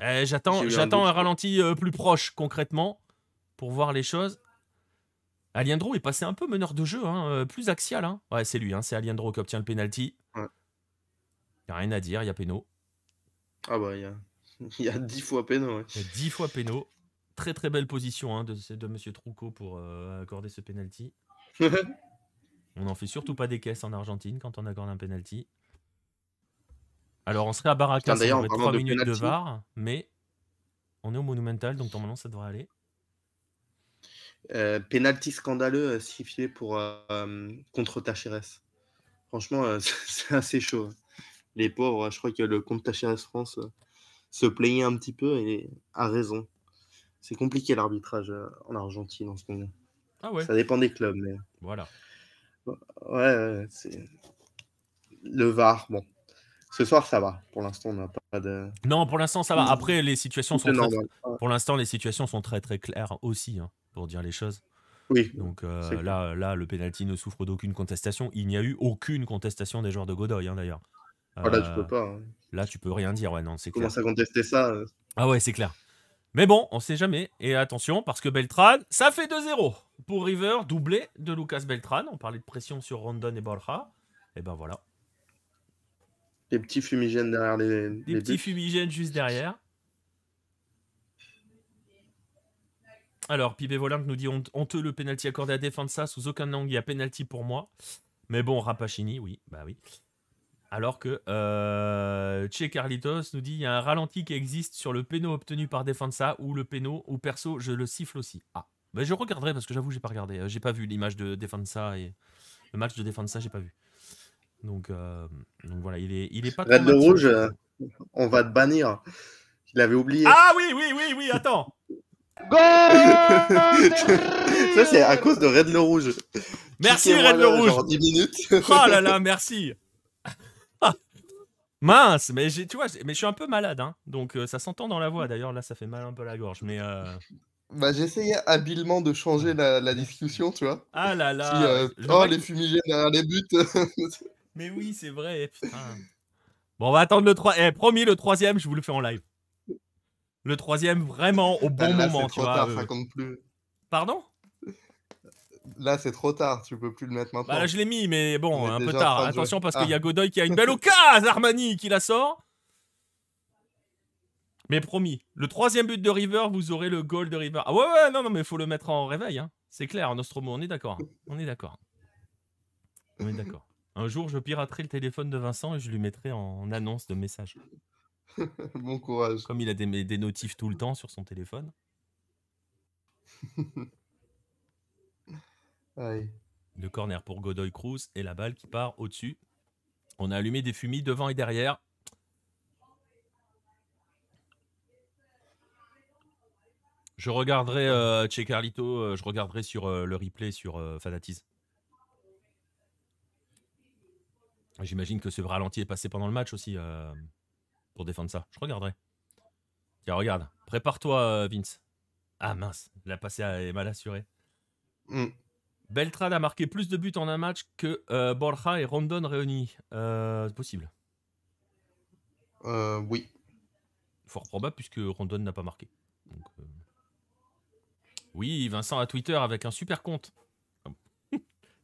Eh, j'attends un, un ralenti euh, plus proche, concrètement, pour voir les choses. Aliendro est passé un peu meneur de jeu, hein, euh, plus axial. Hein. Ouais, c'est lui, hein, c'est Aliendro qui obtient le penalty. Ouais. Il n'y a rien à dire, il y a péno. Ah bah, il y a, y a dix fois péno. Ouais. dix fois péno. Très très belle position hein, de, de M. Trucco pour euh, accorder ce penalty. On n'en fait surtout pas des caisses en Argentine quand on accorde un penalty. Alors, on serait à Barracas, on aurait trois minutes de, de V A R, mais on est au Monumental, donc normalement, ça devrait aller. Euh, penalty scandaleux, sifflé pour euh, contre Tacheres. Franchement, euh, c'est assez chaud. Les pauvres, je crois que le compte Tacheres France euh, se plaignait un petit peu et a raison. C'est compliqué l'arbitrage euh, en Argentine en ce moment. Ah ouais. Ça dépend des clubs, mais voilà. Ouais, c'est le V A R. Bon, Ce soir, ça va. Pour l'instant, on n'a pas de... Non, pour l'instant, ça va. Après, les situations sont très... Pour l'instant, les situations sont très, très claires aussi, hein, pour dire les choses. Oui. Donc euh, là, là, le pénalty ne souffre d'aucune contestation. Il n'y a eu aucune contestation des joueurs de Godoy, hein, d'ailleurs. Euh, ah, là, tu peux pas. Hein. Là, tu peux rien dire. Ouais, non, c'est clair. Comment ça contester ça euh... Ah ouais, c'est clair. Mais bon, on sait jamais. Et attention, parce que Beltran, ça fait deux zéro pour River, doublé de Lucas Beltran. On parlait de pression sur Rondon et Borja. Et ben voilà. Des petits fumigènes derrière les... Des les petits buts. Fumigènes juste derrière. Alors, Pibé Volin nous dit « Honteux le pénalty accordé à Defensa, sous aucun angle, il y a pénalty pour moi. » Mais bon, Rapachini, oui, bah oui. Alors que euh, Che Carlitos nous dit « Il y a un ralenti qui existe sur le péno obtenu par Defensa, ou le péno, ou perso, je le siffle aussi. » Ah, bah je regarderai, parce que j'avoue, j'ai pas regardé. J'ai pas vu l'image de Defensa et... Le match de Defensa, j'ai pas vu. Donc, euh, donc voilà, il est, il est pas... Red de rouge, euh, on va te bannir. Il avait oublié. Ah oui, oui, oui, oui, attends. Goal de... Ça, c'est à cause de Red le rouge. Merci, Red le rouge. Genre dix minutes. Oh là là, merci. Mince, mais j'ai, tu vois, mais je suis un peu malade, hein. Donc euh, ça s'entend dans la voix. D'ailleurs, là, ça fait mal un peu la gorge, mais... Euh... Bah, j'essayais habilement de changer la, la discussion, tu vois. Ah là là. Puis, euh, oh, les que... fumigènes derrière les buts. Mais oui, c'est vrai. Putain. Bon, on va attendre le troisième. Eh, promis, le troisième, je vous le fais en live. Le troisième, vraiment au bon là, moment. Là, c'est trop tard, euh... ça compte plus. Pardon ? Là, c'est trop tard, tu peux plus le mettre maintenant. Bah, là, je l'ai mis, mais bon, un peu tard. Attention, parce ah. qu'il y a Godoy qui a une belle occasion, Armani qui la sort. Mais promis, le troisième but de River, vous aurez le goal de River. Ah ouais, ouais, non, non, mais il faut le mettre en réveil, hein. C'est clair, Nostromo, on est d'accord. On est d'accord. On est d'accord. Un jour, je piraterai le téléphone de Vincent et je lui mettrai en annonce de message. Bon courage. Comme il a des, des notifs tout le temps sur son téléphone. Aïe. Le corner pour Godoy Cruz et la balle qui part au-dessus. On a allumé des fumis devant et derrière. Je regarderai euh, Che Carlito, euh, je regarderai sur euh, le replay sur euh, Fanatiz. J'imagine que ce ralenti est passé pendant le match aussi euh, pour défendre ça. Je regarderai. Tiens, regarde. Prépare-toi, Vince. Ah mince, la passée est mal assurée. Mm. Beltran a marqué plus de buts en un match que euh, Borja et Rondon réunis. Euh, c'est possible. Euh, oui. Fort probable puisque Rondon n'a pas marqué. Donc, euh... Oui, Vincent à Twitter avec un super compte.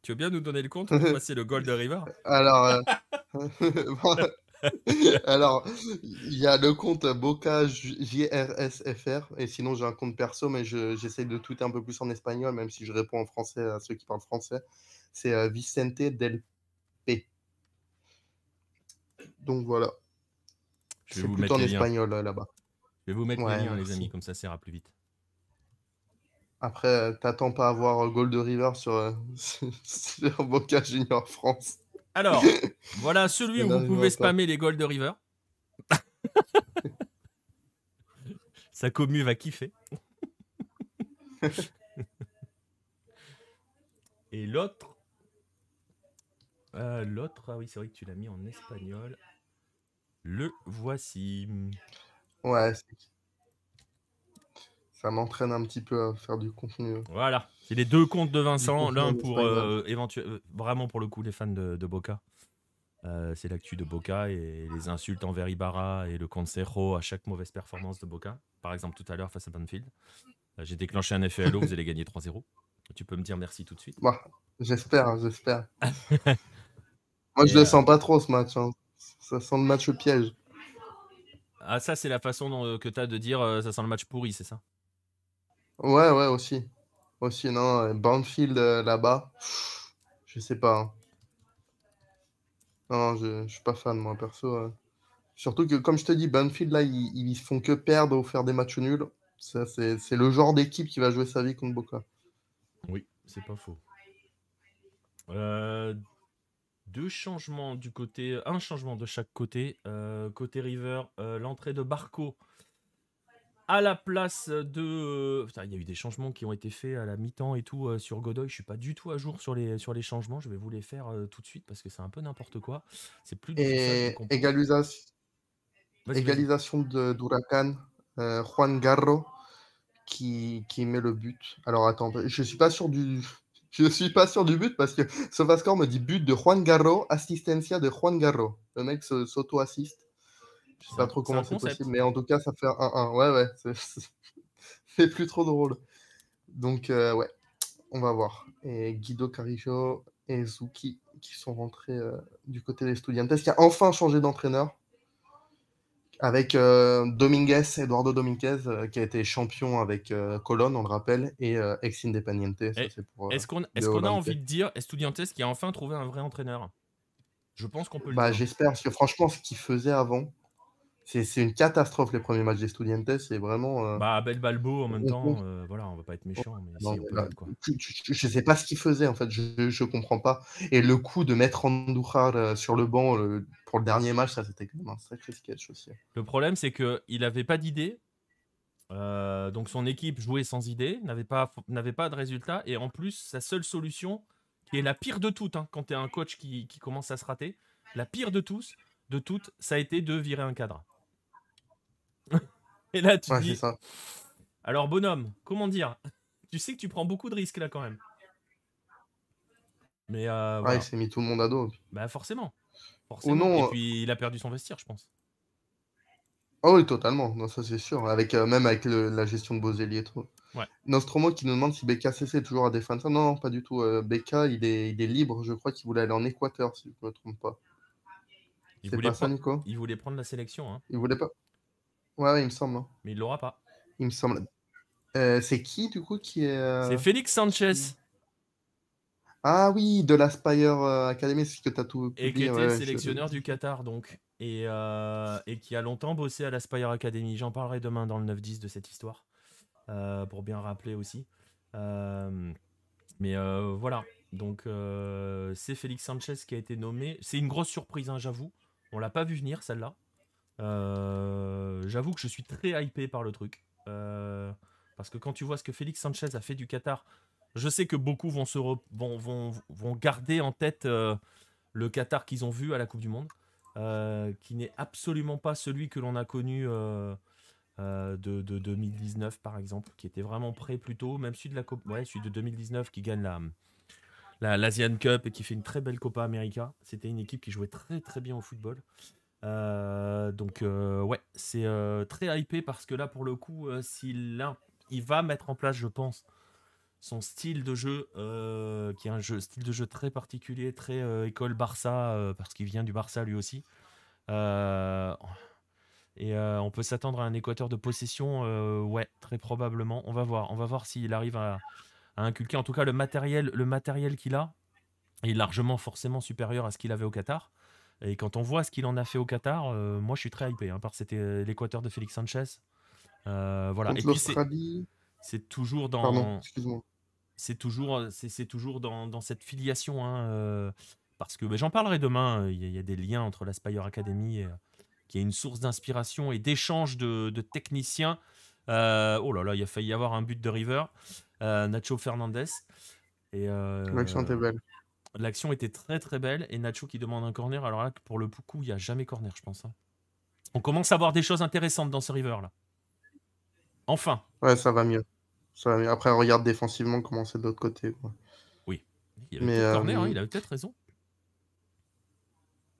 Tu veux bien nous donner le compte pour passer le goal de River? Alors, euh... alors, il y a le compte Boca J R S F R et sinon j'ai un compte perso, mais j'essaie je, de tweeter un peu plus en espagnol, même si je réponds en français à ceux qui parlent français. C'est euh, Vicente Del P. Donc voilà. C'est plutôt en liens. espagnol euh, là-bas. Je vais vous mettre ouais, les liens, merci. les amis, comme ça, ça ira plus vite. Après, t'attends pas à voir Gold River sur, euh, sur Boca Junior France. Alors, voilà celui où vous pouvez spammer les Gold River. Sa commu va kiffer. Et l'autre... Euh, l'autre, ah oui, c'est vrai que tu l'as mis en espagnol. Le voici. Ouais, ça m'entraîne un petit peu à faire du contenu. Voilà, c'est les deux comptes de Vincent, l'un pour euh, éventuellement, vraiment pour le coup les fans de, de Boca. Euh, c'est l'actu de Boca et les insultes envers Ibarra et le consejo à chaque mauvaise performance de Boca. Par exemple, tout à l'heure face à Banfield, j'ai déclenché un effet halo, vous allez gagner trois zéro. Tu peux me dire merci tout de suite. Bah, j'espère, j'espère. Moi, je ne le euh... sens pas trop ce match. Hein. Ça sent le match au piège. Ah, ça, c'est la façon dont, que tu as de dire euh, ça sent le match pourri, c'est ça? Ouais, ouais, aussi. Aussi, non, Banfield euh, là-bas, je sais pas. Hein. Non, je, je suis pas fan, moi, perso. Euh. Surtout que, comme je te dis, Banfield, là, ils, ils font que perdre ou faire des matchs nuls. Ça, c'est le genre d'équipe qui va jouer sa vie contre Boca. Oui, c'est pas faux. Euh, deux changements du côté, un changement de chaque côté. Euh, côté River, euh, l'entrée de Barco à la place de... Putain, il y a eu des changements qui ont été faits à la mi-temps et tout euh, sur Godoy. Je suis pas du tout à jour sur les, sur les changements. Je vais vous les faire euh, tout de suite parce que c'est un peu n'importe quoi. C'est plus de et ça, égalisation, égalisation de d'Huracan, euh, Juan Garro qui, qui met le but. Alors attends, je suis pas sûr du... Je suis pas sûr du but parce que SofaScore me dit but de Juan Garro, assistencia de Juan Garro. Le mec s'auto-assiste. Je sais pas trop comment c'est possible, mais en tout cas, ça fait un un. Ouais, ouais, c'est plus trop drôle. Donc, euh, ouais, on va voir. Et Guido Carijo et Zuki qui sont rentrés euh, du côté des Estudiantes, qui a enfin changé d'entraîneur avec euh, Dominguez, Eduardo Dominguez, euh, qui a été champion avec euh, Colón, on le rappelle, et euh, ex-Independiente. Est-ce euh, est qu'on est qu a envie de dire Estudiantes qui a enfin trouvé un vrai entraîneur? Je pense qu'on peut le bah, dire. J'espère, parce que franchement, ce qu'il faisait avant, c'est une catastrophe les premiers matchs des Estudiantes, c'est vraiment... Euh... Bah, Abel Balbo en même temps, euh, voilà, on va pas être méchant, mais non, si, on peut bah, être, quoi. Je, je sais pas ce qu'il faisait en fait, je, je comprends pas. Et le coup de mettre Andújar sur le banc le, pour le dernier match, ça c'était quand même un sacré sketch aussi. Le problème c'est qu'il avait pas d'idée, euh, donc son équipe jouait sans idée, n'avait pas, n'avait pas de résultat, et en plus sa seule solution, qui est la pire de toutes, hein, quand tu es un coach qui, qui commence à se rater, la pire de tous, de toutes, ça a été de virer un cadre. Et là, tu ouais, dis... ça. Alors, bonhomme, comment dire? Tu sais que tu prends beaucoup de risques, là, quand même. Mais, euh, ouais, voilà. Il s'est mis tout le monde à dos. Bah, forcément. forcément. Ou non, et puis, euh... il a perdu son vestiaire, je pense. Oh oui, totalement. Non, ça, c'est sûr. Avec, euh, même avec le, la gestion de Boselli et tout. Ouais. Nostromo qui nous demande si B K C C est toujours à défendre. Non, non, pas du tout. Euh, B K, il est, il est libre. Je crois qu'il voulait aller en Équateur, si je ne me trompe pas. Il voulait, pas prendre... ça, Nico il voulait prendre la sélection. Hein. Il voulait pas... Ouais, ouais, il me semble. Hein. Mais il l'aura pas. Il me semble. Euh, c'est qui, du coup, qui est... Euh... C'est Félix Sanchez. Ah oui, de l'Aspire Academy, c'est ce que tu as tout publié. Et qui était ouais, sélectionneur je... du Qatar, donc. Et, euh, et qui a longtemps bossé à l'Aspire Academy. J'en parlerai demain dans le neuf dix de cette histoire, euh, pour bien rappeler aussi. Euh, mais euh, voilà. Donc, euh, c'est Félix Sanchez qui a été nommé. C'est une grosse surprise, hein, j'avoue. On l'a pas vu venir, celle-là. Euh, j'avoue que je suis très hypé par le truc euh, parce que quand tu vois ce que Félix Sanchez a fait du Qatar, je sais que beaucoup vont, se re vont, vont, vont garder en tête euh, le Qatar qu'ils ont vu à la Coupe du Monde, euh, qui n'est absolument pas celui que l'on a connu euh, euh, de, de deux mille dix-neuf par exemple, qui était vraiment prêt plus tôt, même celui de, la ouais, celui de deux mille dix-neuf qui gagne la, la, l'Asian Cup et qui fait une très belle Copa América. C'était une équipe qui jouait très très bien au football. Euh, donc euh, ouais, c'est euh, très hypé parce que là pour le coup euh, s'il il va mettre en place, je pense, son style de jeu euh, qui est un jeu, style de jeu très particulier, très euh, école Barça euh, parce qu'il vient du Barça lui aussi euh, et euh, on peut s'attendre à un équateur de possession euh, ouais, très probablement. On va voir, on va voir s'il arrive à, à inculquer en tout cas le matériel, le matériel qu'il a est largement forcément supérieur à ce qu'il avait au Qatar. Et quand on voit ce qu'il en a fait au Qatar, euh, moi je suis très hypé, hein, parce que c'était l'Équateur de Félix Sanchez. Euh, voilà. Et puis c'est toujours dans, pardon, c'est toujours, c'est toujours dans, dans cette filiation, hein, euh, parce que j'en parlerai demain. Il y, a, il y a des liens entre l'Aspire Academy, et, euh, qui est une source d'inspiration et d'échange de, de techniciens. Euh, oh là là, il a failli y avoir un but de River, euh, Nacho Fernandez. Et euh, l'action était belle. L'action était très très belle et Nacho qui demande un corner. Alors là, pour le coup, il n'y a jamais corner, je pense. Hein. On commence à voir des choses intéressantes dans ce river là. Enfin. Ouais, ça va mieux. Ça va mieux. Après, on regarde défensivement comment c'est de l'autre côté. Quoi. Oui. Il avait peut-être euh, corner, hein, il avait peut-être raison.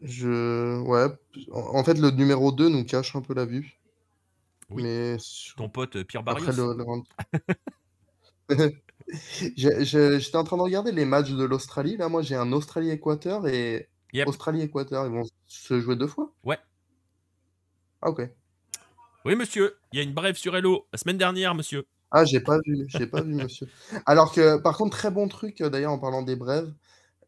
Je. Ouais. En fait, le numéro deux nous cache un peu la vue. Oui. Mais... Ton pote Pierre Barrios. Après le. le... J'étais en train de regarder les matchs de l'Australie. Là, moi, j'ai un Australie-Équateur et yep. Australie-Équateur, ils vont se jouer deux fois. Ouais. Ah, ok. Oui, monsieur. Il y a une brève sur Hello la semaine dernière, monsieur. Ah, j'ai pas vu. J'ai pas vu, monsieur. Alors que, par contre, très bon truc, d'ailleurs, en parlant des brèves.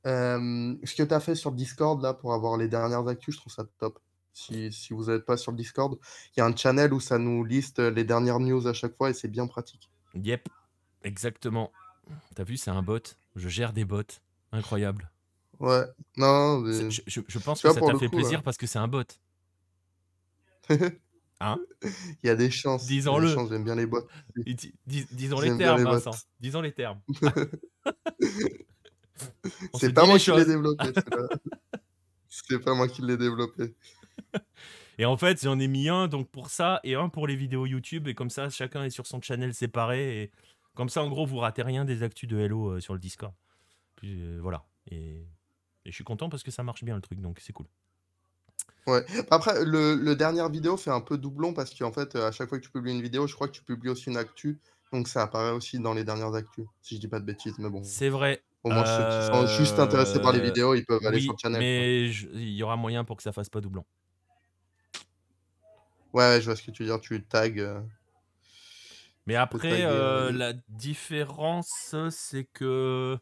Euh, ce que tu as fait sur Discord, là, pour avoir les dernières actus, je trouve ça top. Si, si vous n'êtes pas sur Discord, il y a un channel où ça nous liste les dernières news à chaque fois et c'est bien pratique. Yep. Exactement. T'as vu, c'est un bot. Je gère des bots. Incroyable. Ouais. Non, mais... je, je, je pense que ça t'a fait coup, plaisir ouais. Parce que c'est un bot. Hein, il y a des chances. Disons-le. J'aime bien les boîtes. Dis, dis, disons les termes, Vincent. Boîtes. Disons les termes. C'est pas moi qui l'ai développé. C'est pas moi qui l'ai développé. Et en fait, j'en ai mis un donc pour ça et un pour les vidéos YouTube. Et comme ça, chacun est sur son channel séparé. Et comme ça, en gros, vous ratez rien des actus de Hello euh, sur le Discord. Puis euh, voilà. Et... et je suis content parce que ça marche bien le truc. Donc c'est cool. Ouais. Après, le, le dernière vidéo fait un peu doublon parce qu'en fait, à chaque fois que tu publies une vidéo, je crois que tu publies aussi une actu. Donc ça apparaît aussi dans les dernières actus. Si je dis pas de bêtises, mais bon. C'est vrai. Au moins, euh... ceux qui sont juste intéressés par les vidéos, ils peuvent oui, aller sur le channel. Mais il y aura moyen pour que ça fasse pas doublon. Ouais, je vois ce que tu veux dire, tu tags. Euh... Mais après, tagues, euh, euh... la différence, c'est que...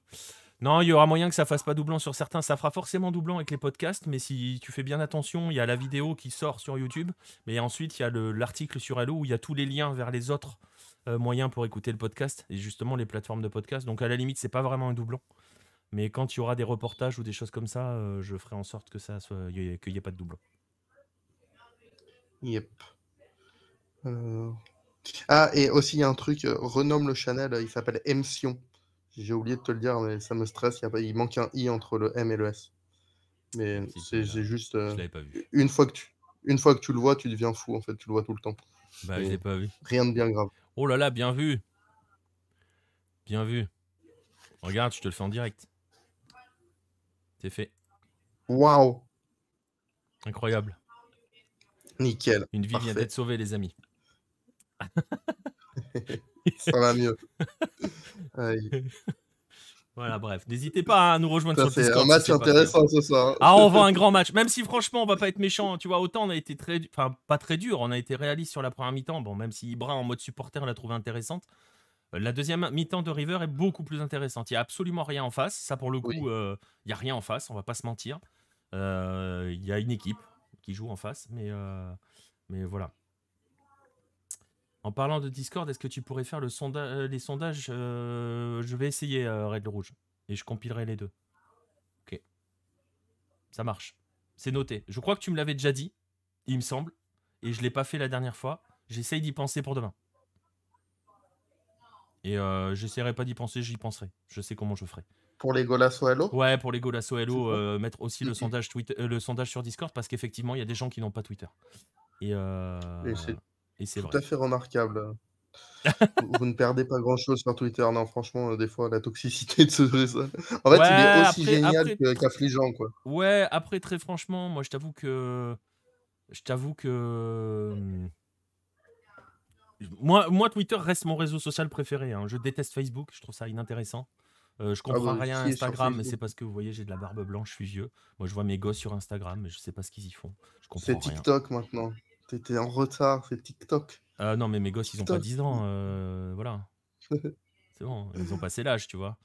Non, il y aura moyen que ça fasse pas doublon sur certains. Ça fera forcément doublon avec les podcasts, mais si tu fais bien attention, il y a la vidéo qui sort sur YouTube, mais ensuite, il y a l'article sur Hello où il y a tous les liens vers les autres euh, moyens pour écouter le podcast, et justement les plateformes de podcast. Donc, à la limite, c'est pas vraiment un doublon. Mais quand il y aura des reportages ou des choses comme ça, euh, je ferai en sorte que ça soit... qu'il n'y ait pas de doublon. Yep. Euh... Ah, et aussi, il y a un truc, euh, renomme le channel, euh, il s'appelle Emsion. J'ai oublié de te le dire, mais ça me stresse. Il, y a pas... il manque un I entre le M et le S. Mais c'est juste... Euh... Je l'avais pas vu. Une fois, que tu... Une fois que tu le vois, tu deviens fou, en fait. Tu le vois tout le temps. Bah, et je l'ai pas vu. Rien de bien grave. Oh là là, bien vu. Bien vu. Regarde, je te le fais en direct. C'est fait. Waouh. Incroyable. Nickel. Une vie parfait. Vient d'être sauvée, les amis. Ça va mieux. Voilà, bref. N'hésitez pas à nous rejoindre ça sur le Discord. C'est un match intéressant ce soir. Ah, on voit un grand match. Même si, franchement, on va pas être méchant. Tu vois, autant on a été très... Enfin, pas très dur. On a été réaliste sur la première mi-temps. Bon, même si Ibra, en mode supporter, l'a trouvé intéressante. La deuxième mi-temps de River est beaucoup plus intéressante. Il n'y a absolument rien en face. Ça, pour le coup, il oui. euh, n'y a rien en face. On va pas se mentir. Il euh, y a une équipe qui joue en face, mais, euh, mais voilà. En parlant de Discord, est-ce que tu pourrais faire le sonda les sondages euh, je vais essayer euh, Red Rouge et je compilerai les deux. Ok. Ça marche. C'est noté. Je crois que tu me l'avais déjà dit, il me semble, et je ne l'ai pas fait la dernière fois. J'essaye d'y penser pour demain. Et euh, j'essaierai pas d'y penser, j'y penserai. Je sais comment je ferai. Pour les Golasso Hello ? Ouais, pour les Golasso Hello, euh, mettre aussi le sondage, Twitter, euh, le sondage sur Discord, parce qu'effectivement, il y a des gens qui n'ont pas Twitter. Et, euh, et c'est tout à fait remarquable. Vous ne perdez pas grand-chose sur Twitter. Non, franchement, des fois, la toxicité de ce réseau. En fait, ouais, il est aussi après, génial qu'affligeant, quoi. Ouais, après, très franchement, moi, je t'avoue que... Je t'avoue que... Moi, moi, Twitter reste mon réseau social préféré. Hein. Je déteste Facebook, je trouve ça inintéressant. Euh, je comprends ah oui, rien à Instagram, mais c'est parce que vous voyez, j'ai de la barbe blanche, je suis vieux. Moi, je vois mes gosses sur Instagram, mais je sais pas ce qu'ils y font. C'est TikTok rien. Maintenant. T'étais en retard, c'est TikTok. Euh, non, mais mes gosses, TikTok. Ils ont pas dix ans. Euh, voilà. C'est bon, ils ont passé l'âge, tu vois.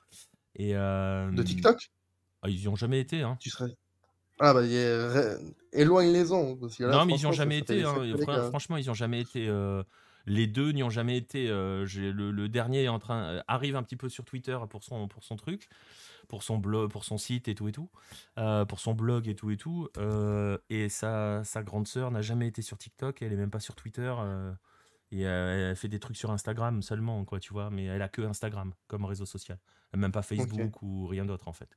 Et euh... De TikTok ah, ils y ont jamais été. Hein. Tu serais. Ah bah a... éloigne-les-en. Non, mais ils y ont jamais été. Hein. Frère, franchement, ils y ont jamais été. Euh... Les deux n'y ont jamais été. Euh, le, le dernier est en train, euh, arrive un petit peu sur Twitter pour son, pour son truc, pour son blog, pour son site et tout et tout, euh, pour son blog et tout et tout. Euh, et sa, sa grande sœur n'a jamais été sur TikTok, elle est même pas sur Twitter. Euh, et euh, elle fait des trucs sur Instagram seulement, quoi, tu vois. Mais elle a que Instagram comme réseau social. Elle a même pas Facebook okay. ou rien d'autre en fait.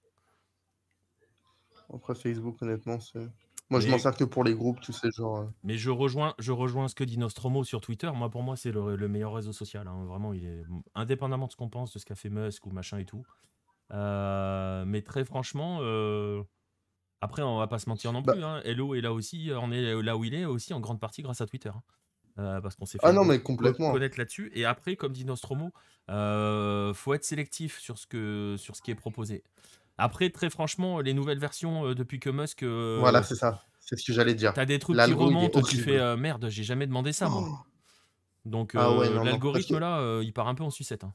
Après Facebook, honnêtement, c'est... Moi, mais... je m'en sers que pour les groupes, tu sais, genre... Mais je rejoins, je rejoins ce que dit Nostromo sur Twitter. Moi, pour moi, c'est le, le meilleur réseau social. Hein. Vraiment, il est... Indépendamment de ce qu'on pense, de ce qu'a fait Musk ou machin et tout. Euh... Mais très franchement, euh... après, on va pas se mentir non bah... plus. Hein. Hello est là aussi. On est là où il est aussi, en grande partie, grâce à Twitter. Hein. Euh, parce qu'on s'est fait ah non, mais complètement. Connaître là-dessus. Et après, comme dit Nostromo, euh... faut être sélectif sur ce, que... sur ce qui est proposé. Après, très franchement, les nouvelles versions euh, depuis que Musk... Euh, voilà, c'est ça. C'est ce que j'allais dire. T'as des trucs qui remontent, tu fais euh, « Merde, j'ai jamais demandé ça, oh. moi. » Donc, euh, ah ouais, l'algorithme, là, euh, il part un peu en sucette. Hein.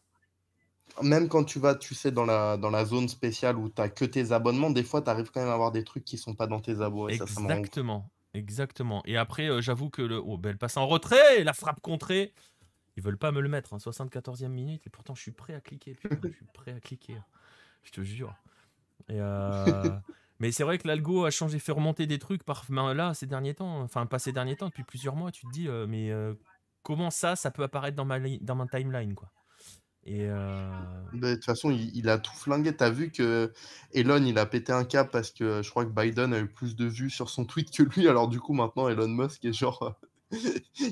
Même quand tu vas, tu sais, dans la, dans la zone spéciale où t'as que tes abonnements, des fois, t'arrives quand même à avoir des trucs qui sont pas dans tes abos. Et exactement. Ça, exactement. Et après, euh, j'avoue que le... Oh, ben, elle passe en retrait, la frappe contrée. Ils veulent pas me le mettre, hein, soixante-quatorzième minute. Et pourtant, je suis prêt à cliquer. Putain, je suis prêt à cliquer. Je te jure. Et euh... Mais c'est vrai que l'algo a changé, fait remonter des trucs par ben là ces derniers temps, enfin pas ces derniers temps, depuis plusieurs mois, tu te dis euh, mais euh, comment ça, ça peut apparaître dans ma, dans ma timeline quoi. Et euh... de toute façon, il, il a tout flingué. T'as vu que Elon, il a pété un câble parce que je crois que Biden a eu plus de vues sur son tweet que lui. Alors du coup, maintenant, Elon Musk est genre,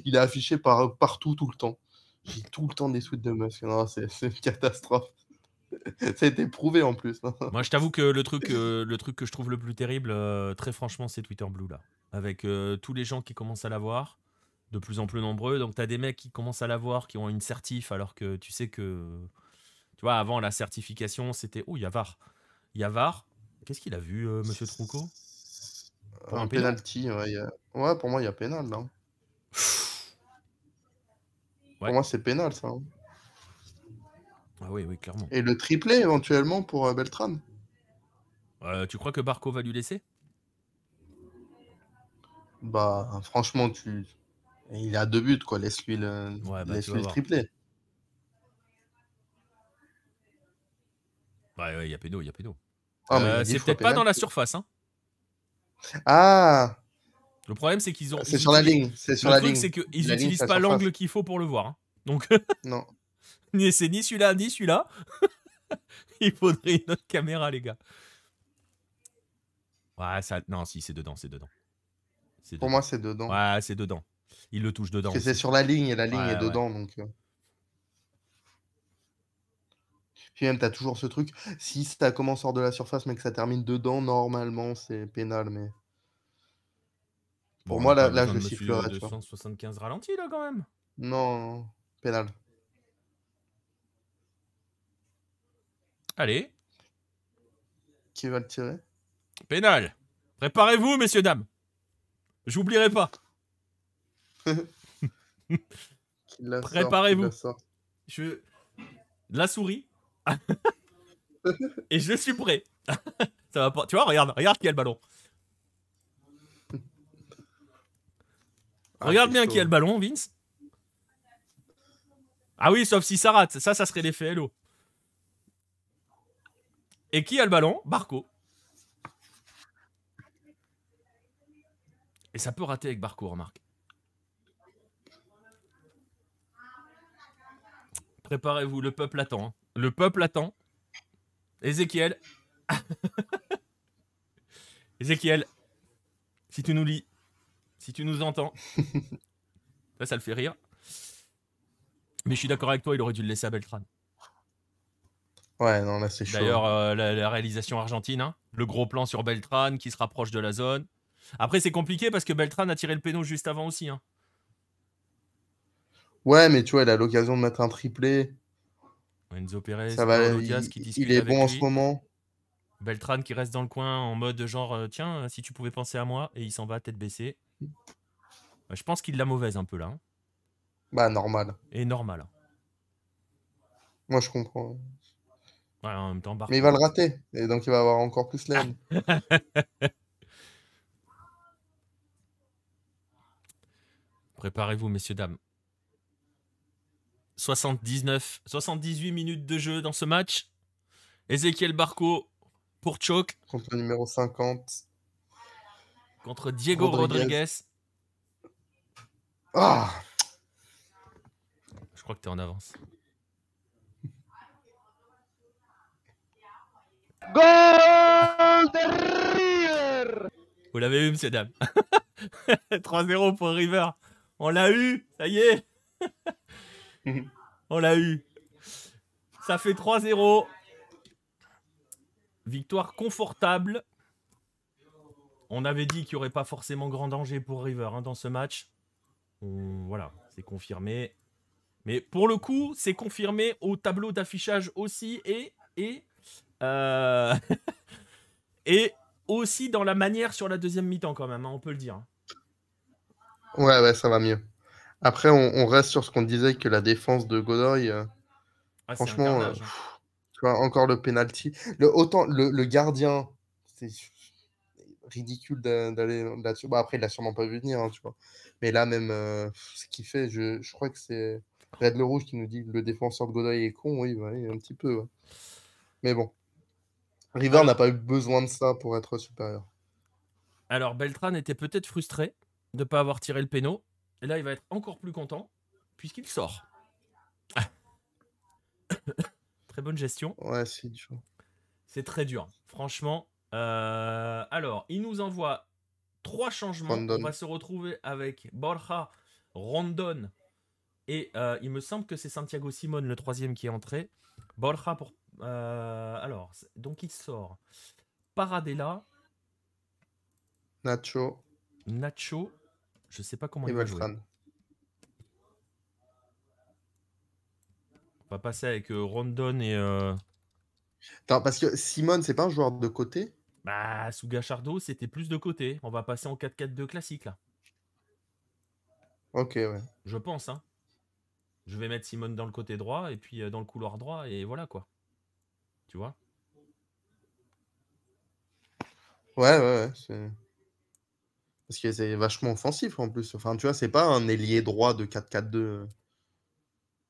il est affiché par, partout, tout le temps. J'ai tout le temps des tweets de Musk. Non, c'est, c'est une catastrophe. Ça a été prouvé en plus. Moi, je t'avoue que le truc, euh, le truc que je trouve le plus terrible, euh, très franchement, c'est Twitter Blue là, avec euh, tous les gens qui commencent à l'avoir. De plus en plus nombreux, donc tu as des mecs qui commencent à l'avoir, qui ont une certif, alors que tu sais que, tu vois, avant la certification, c'était, oh, il y a V A R. Il y a V A R, qu'est-ce qu'il a vu, euh, monsieur Tronco ? Un, un penalty, ouais, y a... ouais, pour moi, il y a pénal, là. Ouais. Pour moi, c'est pénal, ça. Hein. Ah oui, oui, clairement. Et le triplé, éventuellement, pour euh, Beltran. Euh, tu crois que Barco va lui laisser ? Bah, franchement, tu... il a deux buts, quoi. Laisse-lui le, ouais, bah, laisse lui le triplé. Ouais, ouais, il y a péno, il y a péno. Ah, euh, c'est peut-être pas dans la surface. Hein. Ah. Le problème, c'est qu'ils ont. C'est sur la ligne. C'est sur le la truc, ligne. C'est qu'ils n'utilisent pas surface. L'angle qu'il faut pour le voir. Hein. Donc. Non. C'est ni celui-là, ni celui-là. Il faudrait une autre caméra, les gars. Ouais, ça. Non, si, c'est dedans, c'est dedans. C'est pour dedans. Moi, c'est dedans. Ouais, c'est dedans. Il le touche dedans. Parce que c'est sur la ligne et la ligne ouais, est dedans. Ouais. Donc... Puis même, tu as toujours ce truc. Si ça commence hors de la surface mais que ça termine dedans, normalement, c'est pénal. Mais pour bon, moi, là, là je le sifflerais. deux cent soixante-quinze ralenti, là, quand même. Non, pénal. Allez. Qui va le tirer ? Pénal. Préparez-vous, messieurs, dames. J'oublierai pas. sort, préparez-vous la, je... la souris et je suis prêt. Ça va pas... tu vois, regarde regarde qui a le ballon, ah, regarde bien chaud. Qui a le ballon, Vince. Ah oui, sauf si ça rate, ça ça serait l'effet Hello. Et qui a le ballon? Barco. Et ça peut rater avec Barco, remarque. Préparez-vous, le peuple attend. Hein. Le peuple attend. Ézéchiel. Ézéchiel, si tu nous lis, si tu nous entends, ça, ça le fait rire. Mais je suis d'accord avec toi, il aurait dû le laisser à Beltran. Ouais, non, là, c'est chaud. D'ailleurs, euh, la, la réalisation argentine, hein, le gros plan sur Beltran qui se rapproche de la zone. Après, c'est compliqué parce que Beltran a tiré le péno juste avant aussi, hein. Ouais, mais tu vois, il a l'occasion de mettre un triplé. Enzo Pérez, ça va, il, qui il est bon lui. En ce moment. Beltran qui reste dans le coin en mode genre, tiens, si tu pouvais penser à moi, et il s'en va tête baissée. Je pense qu'il l'a mauvaise un peu là. Hein. Bah, normal. Et normal. Hein. Moi, je comprends. Ouais, en même temps, Barco. Mais il va le rater, et donc il va avoir encore plus la haine. Préparez-vous, messieurs, dames. soixante-dix-neuf, soixante-dix-huit minutes de jeu dans ce match. Ézéchiel Barco pour Choke. Contre le numéro cinquante. Contre Diego Rodriguez. Ah, je crois que tu es en avance. Goal de River. Vous l'avez eu, messieurs, dames. trois zéro pour River. On l'a eu, ça y est. On l'a eu. Ça fait trois zéro. Victoire confortable. On avait dit qu'il n'y aurait pas forcément grand danger pour River hein, dans ce match. On, voilà, c'est confirmé. Mais pour le coup, c'est confirmé au tableau d'affichage aussi et, et, euh, et aussi dans la manière sur la deuxième mi-temps quand même, hein, on peut le dire. Ouais, ouais, ça va mieux. Après, on, on reste sur ce qu'on disait, que la défense de Godoy, euh, ah, franchement, carnage, euh, pff, tu vois, encore le penalty. Le, autant le, le gardien, c'est ridicule d'aller là-dessus. Bon, après, il l'a sûrement pas vu venir, hein, tu vois. Mais là, même, euh, ce qu'il fait, je, je crois que c'est Red Le Rouge qui nous dit que le défenseur de Godoy est con. Oui, bah, un petit peu. Ouais. Mais bon. River n'a pas eu besoin de ça pour être supérieur. Alors, Beltran était peut-être frustré de ne pas avoir tiré le péno. Et là, il va être encore plus content, puisqu'il sort. Ah. Très bonne gestion. Ouais, c'est dur. C'est très dur, franchement. Euh, alors, il nous envoie trois changements. Rondon. On va se retrouver avec Borja, Rondon. Et euh, il me semble que c'est Santiago Simon, le troisième, qui est entré. Borja pour... Euh, alors, donc il sort Paradella. Nacho. Nacho. Je sais pas comment il va jouer. On va passer avec euh, Rondon et... Euh... Attends, parce que Simon, c'est pas un joueur de côté? Bah, sous Gachardo, c'était plus de côté. On va passer en quatre quatre deux classique, là. Ok, ouais. Je pense, hein. Je vais mettre Simon dans le côté droit et puis dans le couloir droit, et voilà, quoi. Tu vois? Ouais, ouais, ouais. C'est... Parce que c'est vachement offensif, en plus. Enfin, tu vois, c'est pas un ailier droit de quatre quatre deux...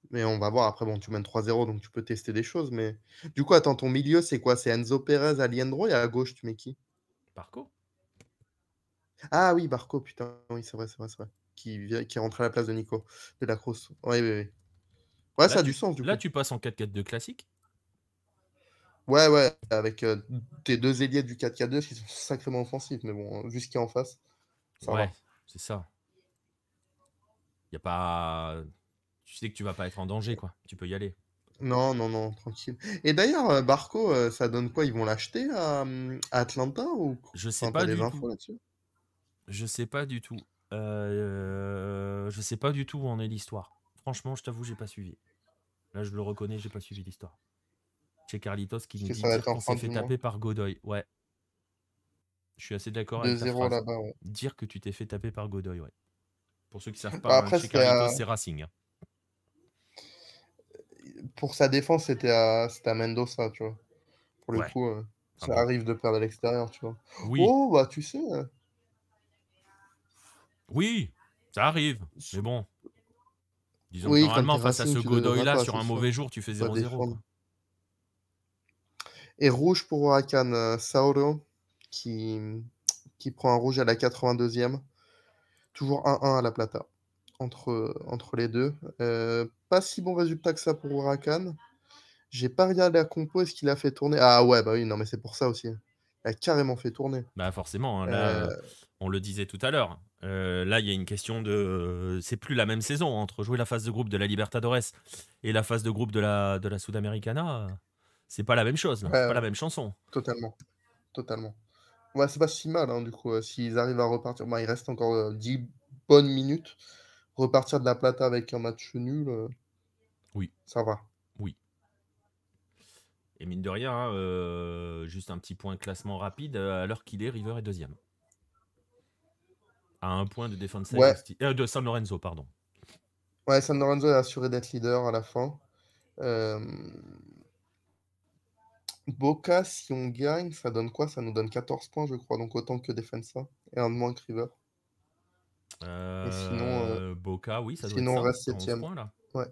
Mais on va voir, après, bon, tu mènes trois zéro, donc tu peux tester des choses. Mais du coup, attends, ton milieu, c'est quoi? C'est Enzo Pérez, Aliendro, et à gauche, tu mets qui? Barco. Ah oui, Barco, putain, oui, c'est vrai, c'est vrai, c'est vrai. Qui, qui est rentré à la place de Nico, de la Cruz. Oui, oui, oui. Ouais, là, ça a tu, du sens, du là, coup. Là, tu passes en quatre quatre deux classique. Ouais, ouais, avec euh, tes deux ailiers du quatre quatre deux qui sont sacrément offensifs, mais bon, vu ce qu'il y a en face, ça ouais, c'est ça. Il n'y a pas... Tu sais que tu vas pas être en danger, quoi. Tu peux y aller. Non, non, non, tranquille. Et d'ailleurs, Barco, ça donne quoi? Ils vont l'acheter à, à Atlanta ou... Je sais enfin, pas du tout. Je sais pas du tout. Euh, je sais pas du tout où en est l'histoire. Franchement, je t'avoue, j'ai pas suivi. Là, je le reconnais, j'ai pas suivi l'histoire. C'est Carlitos qui nous dit qu'on s'est fait taper par Godoy. Ouais. Je suis assez d'accord avec ta phrase. Ouais. Dire que tu t'es fait taper par Godoy, ouais. Pour ceux qui savent pas, chez Carlitos, c'est Racing. Hein. Pour sa défense, c'était à, à Mendoza, tu vois. Pour le ouais. coup, euh, ça ah bon. arrive de perdre à l'extérieur, tu vois. Oui. Oh, bah, tu sais. Euh... Oui, ça arrive, mais bon. Disons oui, que normalement, face Racing, à ce Godoy-là, sur un mauvais jour, tu fais zéro zéro. Et rouge pour Huracan, euh, Sauro, qui... qui prend un rouge à la quatre-vingt-deuxième. Toujours un un à la Plata. Entre, entre les deux. Euh, pas si bon résultat que ça pour Huracan. J'ai pas regardé la compo. Est-ce qu'il a fait tourner? Ah ouais, bah oui, non, mais c'est pour ça aussi. Il a carrément fait tourner. Bah forcément, là, euh... on le disait tout à l'heure. Euh, là, il y a une question de... C'est plus la même saison entre jouer la phase de groupe de la Libertadores et la phase de groupe de la, de la Sudamericana. C'est pas la même chose. Euh... C'est pas la même chanson. Totalement. Totalement. Ouais, c'est pas si mal, hein, du coup. Euh, S'ils arrivent à repartir... Bah, il reste encore euh, dix bonnes minutes. Repartir de la Plata avec un match nul, euh... oui, ça va. Oui. Et mine de rien, hein, euh, juste un petit point classement rapide, à l'heure qu'il est, River est deuxième. À un point de défense ouais. euh, de San Lorenzo, pardon. Ouais, San Lorenzo est assuré d'être leader à la fin. Euh... Boca, si on gagne, ça donne quoi? Ça nous donne quatorze points, je crois, donc autant que Defensa et un de moins que River. Euh, et sinon, euh, Boca, oui, ça doit sinon être ça. On reste septième. Points, là. Ouais. ouais,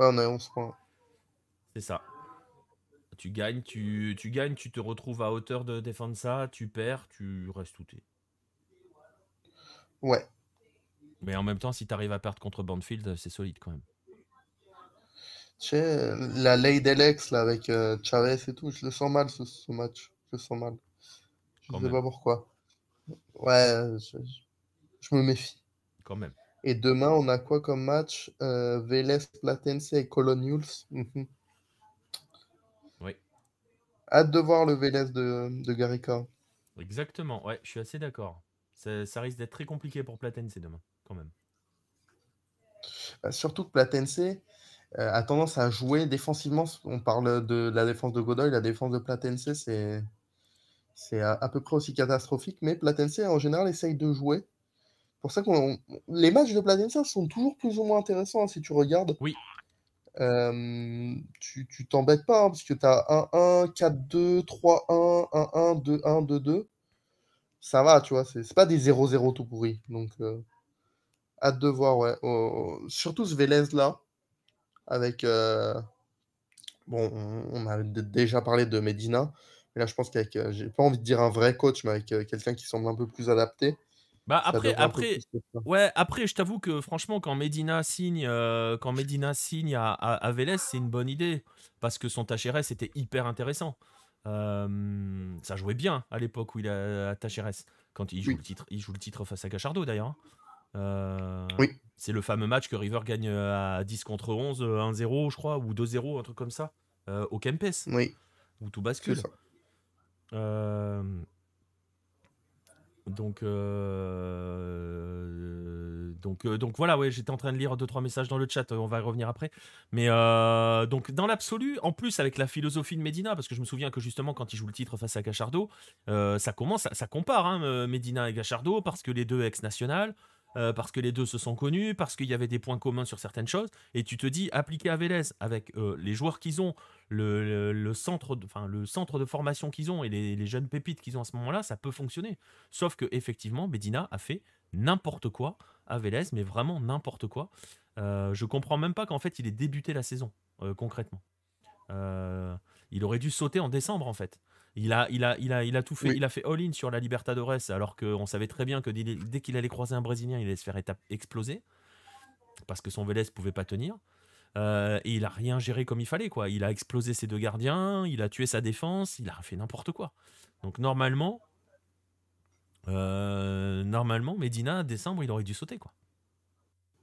on a onze points. C'est ça. Tu gagnes tu, tu gagnes, tu te retrouves à hauteur de Defensa, tu perds, tu restes où t'es. Ouais. Mais en même temps, si tu arrives à perdre contre Banfield, c'est solide quand même. Tu sais, la lay d'Elex là, avec euh, Chavez et tout, je le sens mal ce, ce match. Je le sens mal. Je ne sais même. pas pourquoi. Ouais, je... Je me méfie. Quand même. Et demain, on a quoi comme match? euh, Vélez, Platense et Colonials. Oui. Hâte de voir le Vélez de, de Gareca. Exactement, ouais, je suis assez d'accord. Ça, ça risque d'être très compliqué pour Platense demain, quand même. Bah, surtout que Platense euh, a tendance à jouer défensivement. On parle de la défense de Godoy, la défense de Platense, c'est c'est à, à peu près aussi catastrophique. Mais Platense, en général, essaye de jouer. C'est pour ça que les matchs de Platense sont toujours plus ou moins intéressants, hein, si tu regardes. Oui. Euh, tu t'embêtes pas, hein, parce que tu as un un, quatre deux, trois un, un un, deux un, deux deux. Ça va, tu vois, c'est pas des zéro zéro tout pourri. Donc, euh, hâte de voir, ouais. Oh, surtout ce Vélez-là, avec... Euh, bon, on a déjà parlé de Medina, Mais là, je pense qu'avec, euh, j'ai pas envie de dire un vrai coach, mais avec euh, quelqu'un qui semble un peu plus adapté, Bah ça après, devrait un peu après, plus se faire. ouais, après, je t'avoue que franchement, quand Medina signe, euh, quand Medina signe à, à, à Vélez, c'est une bonne idée parce que son Tacheres était hyper intéressant. Euh, ça jouait bien à l'époque où il a à Tacheres quand il joue Oui, le titre, il joue le titre face à Cachardo d'ailleurs. Euh, oui, C'est le fameux match que River gagne à dix contre onze, euh, un zéro, je crois, ou deux zéro, un truc comme ça, euh, au Kempes, oui, où tout c'est bascule. ça. Euh, Donc, euh, donc, euh, donc voilà, ouais, j'étais en train de lire deux trois messages dans le chat, euh, on va y revenir après. Mais euh, donc dans l'absolu, en plus avec la philosophie de Medina, parce que je me souviens que justement quand il joue le titre face à Gachardo, euh, ça commence, à- ça compare hein, euh, Medina et Gachardo, parce que les deux ex-nationales, euh, parce que les deux se sont connus, parce qu'il y avait des points communs sur certaines choses, et tu te dis appliqué à Vélez avec euh, les joueurs qu'ils ont, le, le- le centre, de, enfin, le centre de formation qu'ils ont et les, les jeunes pépites qu'ils ont à ce moment-là, ça peut fonctionner. Sauf que effectivement, Medina a fait n'importe quoi à Vélez, mais vraiment n'importe quoi. Euh, je comprends même pas qu'en fait il ait débuté la saison euh, concrètement. Euh, Il aurait dû sauter en décembre en fait. Il a, il a, il a, il a tout fait. Oui, Il a fait all-in sur la Libertadores alors qu'on savait très bien que dès dès qu'il allait croiser un Brésilien, il allait se faire éta- exploser parce que son Vélez pouvait pas tenir. Euh, et il a rien géré comme il fallait quoi. Il a explosé ses deux gardiens, il a tué sa défense, il a fait n'importe quoi. Donc normalement, euh, normalement, Medina, décembre, il aurait dû sauter quoi.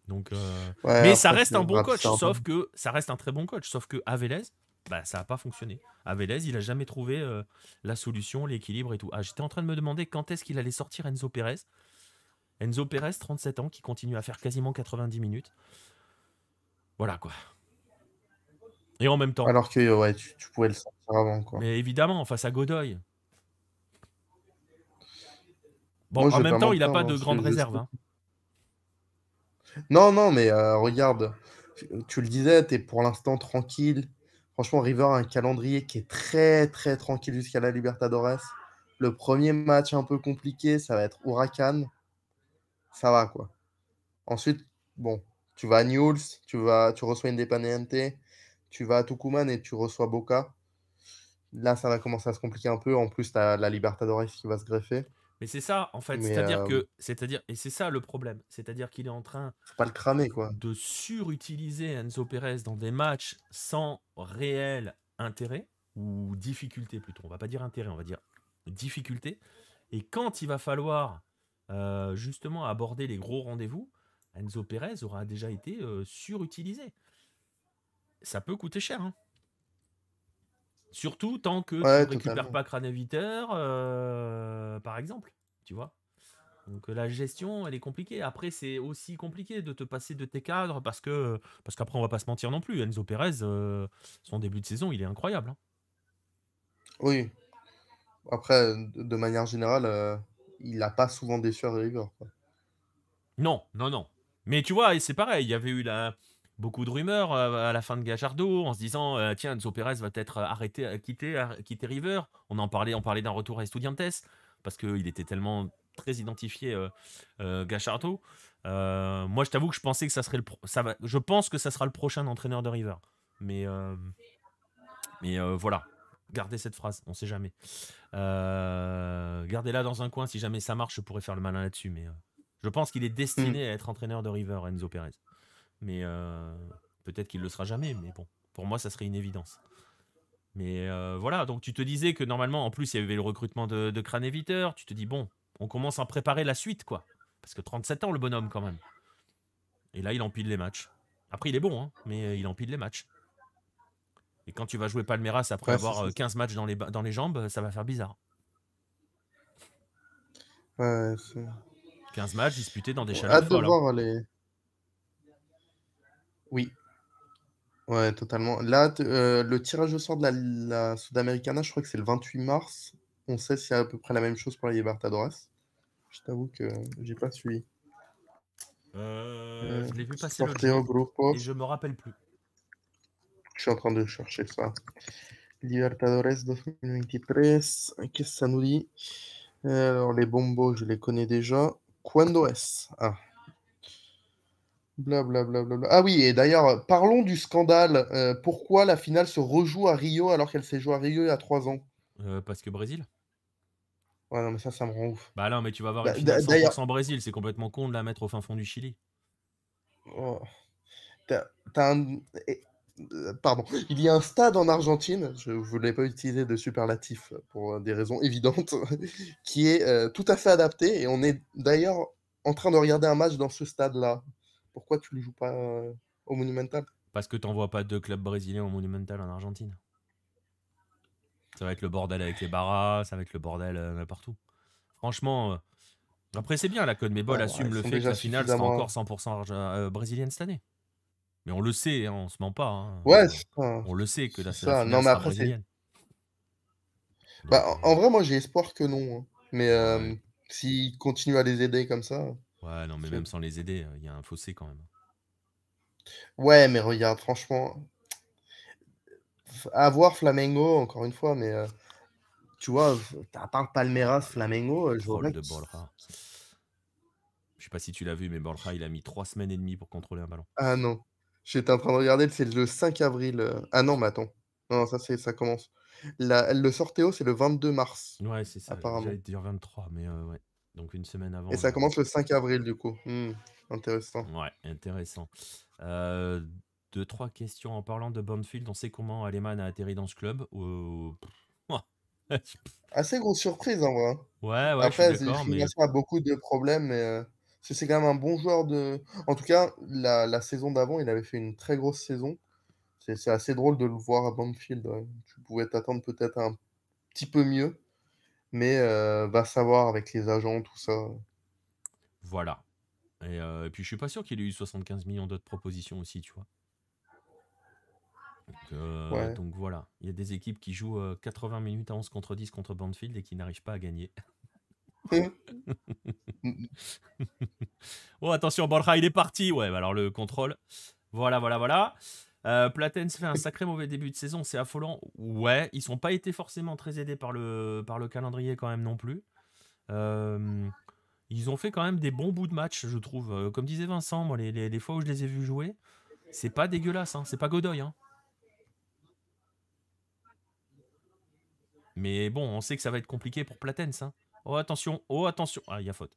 Donc, euh, ouais, mais ça après, reste un c'est bon bref, c'est coach, un peu. sauf que ça reste un très bon coach, sauf que à Vélez, bah, ça n'a pas fonctionné. À Vélez, il a jamais trouvé euh, la solution, l'équilibre et tout. Ah, j'étais en train de me demander quand est-ce qu'il allait sortir Enzo Pérez. Enzo Pérez, trente-sept ans, qui continue à faire quasiment quatre-vingt-dix minutes. Voilà quoi. Et en même temps, Alors que ouais, tu, tu pouvais le sortir avant, quoi. mais évidemment, face à Godoy. Bon, Moi, en je vais même pas temps, il n'a mentir, pas hein, de grande je, je réserve, hein. Non, non, mais euh, regarde, tu tu le disais, tu es pour l'instant tranquille. Franchement, River a un calendrier qui est très, très tranquille jusqu'à la Libertadores. Le premier match un peu compliqué, ça va être Huracan. Ça va, quoi. Ensuite, bon, tu vas à Newell's, tu, vas, tu reçois Independiente, tu vas à Tucumán et tu reçois Boca. Là, ça va commencer à se compliquer un peu. En plus, tu as la Libertadores qui va se greffer. Mais c'est ça, en fait. Mais C'est-à-dire euh, que, c'est-à-dire, et c'est ça le problème. C'est-à-dire qu'il est en train faut pas le cramer, quoi. de surutiliser Enzo Pérez dans des matchs sans réel intérêt, ou difficulté plutôt, on va pas dire intérêt, on va dire difficulté. Et quand il va falloir euh, justement aborder les gros rendez-vous, Enzo Pérez aura déjà été euh, surutilisé. Ça peut coûter cher, hein. Surtout tant que tu Ouais, récupères totalement. pas Craneviter, euh, par exemple, tu vois. Donc euh, la gestion, elle est compliquée. Après, c'est aussi compliqué de te passer de tes cadres parce que parce qu'après, on va pas se mentir non plus. Enzo Pérez, euh, son début de saison, il est incroyable, hein. Oui. Après, de de manière générale, euh, il n'a pas souvent déçu à River, quoi. Non, non, non. Mais tu vois, et c'est pareil, il y avait eu la... beaucoup de rumeurs euh, à la fin de Gajardo en se disant euh, tiens, Enzo Pérez va peut-être arrêter, euh, quitter, ar- quitter River. On en parlait, on parlait d'un retour à Estudiantes parce qu'il était tellement très identifié euh, euh, Gajardo. Euh, moi, je t'avoue que je pensais que ça serait le, pro- ça va, je pense que ça sera le prochain entraîneur de River. Mais euh, Mais euh, voilà, gardez cette phrase, on sait jamais. Euh, gardez-la dans un coin, si jamais ça marche, je pourrais faire le malin là-dessus. Mais euh, je pense qu'il est Hmm. destiné à être entraîneur de River, Enzo Pérez. Mais euh, peut-être qu'il le sera jamais, mais bon, pour moi, ça serait une évidence. Mais euh, voilà, donc tu te disais que normalement, en plus, il y avait le recrutement de, de Craneviter. Tu te dis, bon, on commence à préparer la suite, quoi. Parce que trente-sept ans, le bonhomme, quand même. Et là, il empile les matchs. Après, il est bon, hein, mais euh, il empile les matchs. Et quand tu vas jouer Palmeiras après Ouais, c'est avoir euh, c'est- quinze matchs dans les, ba- dans les jambes, euh, ça va faire bizarre. ouais, c'est- quinze matchs disputés dans des Bon, chaleurs hâte de folles, hein. voir les. Oui, ouais, totalement. Là, t- euh, le tirage au sort de la, la Sudamericana, je crois que c'est le vingt-huit mars. On sait s'il y a à peu près la même chose pour la Libertadores. Je t'avoue que j'ai pas suivi. Euh, Euh, je l'ai vu passer l'autre Sorteo jour et Grupo, je me rappelle plus. je suis en train de chercher ça. Libertadores deux mille vingt-trois, qu'est-ce que ça nous dit? Euh, Alors, les bombos, je les connais déjà. Cuando es? Ah, blablabla. Ah oui, et d'ailleurs, euh, parlons du scandale. Euh, pourquoi la finale se rejoue à Rio alors qu'elle s'est jouée à Rio il y a trois ans? Euh, parce que Brésil? Ouais, non, mais ça, ça me rend ouf. Bah non, mais tu vas avoir une D'a- finale d'a- D'ailleurs, cent pour cent Brésil, c'est complètement con de la mettre au fin fond du Chili. oh, t'as, t'as un- eh, euh, pardon. Il y a un stade en Argentine, je ne voulais pas utiliser de superlatif pour des raisons évidentes, qui est euh, tout à fait adapté. Et on est d'ailleurs en train de regarder un match dans ce stade-là. Pourquoi tu ne le joues pas euh, au Monumental? Parce que t'envoies pas deux clubs brésiliens au Monumental en Argentine. Ça va être le bordel avec les barras, ça va être le bordel euh, partout. Franchement, euh, après c'est bien, la Conmebol Ouais, ouais, assume ils le sont fait que déjà la finale sera suffisamment. encore cent pour cent arge- euh, brésilienne cette année. Mais on le sait, hein, on se ment pas, hein, Ouais, euh, c'est ça. on le sait que la, C'est la ça. Non, finale mais sera après, c'est. brésilienne. Bah, Donc, en, en vrai, moi, j'ai espoir que non, hein. Mais euh, ouais. euh, s'ils continuent à les aider comme ça, Ouais, non, mais c'est- même sans les aider, il y a un fossé quand même. ouais, mais regarde, franchement, f- à voir Flamengo, encore une fois, mais euh, tu vois, f- à part Palmeiras, Ah, le, Flamengo, le euh, je vois troll pas de qui. Bolra. Je sais pas si tu l'as vu, mais Bolra, il a mis trois semaines et demie pour contrôler un ballon. Ah non, j'étais en train de regarder, c'est le cinq avril. euh, Ah non, mais attends. Non, ça, c'est, ça commence. La- le sorteo, c'est le vingt-deux mars, Ouais, c'est ça, j'allais apparemment. te dire vingt-trois, mais euh, ouais. Donc une semaine Et avant, ça le. commence le cinq avril, du coup. Hmm, intéressant. Ouais, intéressant. Euh, deux, trois questions. En parlant de Banfield, on sait comment Aleman a atterri dans ce club. Euh, pff, ouah. Assez grosse surprise, en vrai. ouais, ouais, je suis Après, c'est- d'accord, mais Figueiredo a beaucoup de problèmes, mais euh, parce que c'est quand même un bon joueur de. En tout cas, la, la saison d'avant, il avait fait une très grosse saison. C'est c'est assez drôle de le voir à Banfield, ouais. Tu pouvais t'attendre peut-être à un petit peu mieux, mais euh, va savoir avec les agents, tout ça. voilà. Et, euh, et puis je suis pas sûr qu'il ait eu soixante-quinze millions d'autres propositions aussi, tu vois. Donc, euh, Ouais. donc voilà, il y a des équipes qui jouent euh, quatre-vingts minutes à onze contre dix contre Banfield et qui n'arrivent pas à gagner. Oh, attention, Borja, il est parti. Ouais, bah alors le contrôle. Voilà, voilà, voilà. Euh, Platense fait un sacré mauvais début de saison, c'est affolant. Ouais, ils sont pas été forcément très aidés par le, par le calendrier quand même non plus. Euh, Ils ont fait quand même des bons bouts de match, je trouve. Euh, Comme disait Vincent, moi, les, les- les fois où je les ai vus jouer, c'est pas dégueulasse, hein, c'est pas Godoy, hein. Mais bon, on sait que ça va être compliqué pour Platense, hein. Oh, attention, oh, attention. Ah, il y a faute.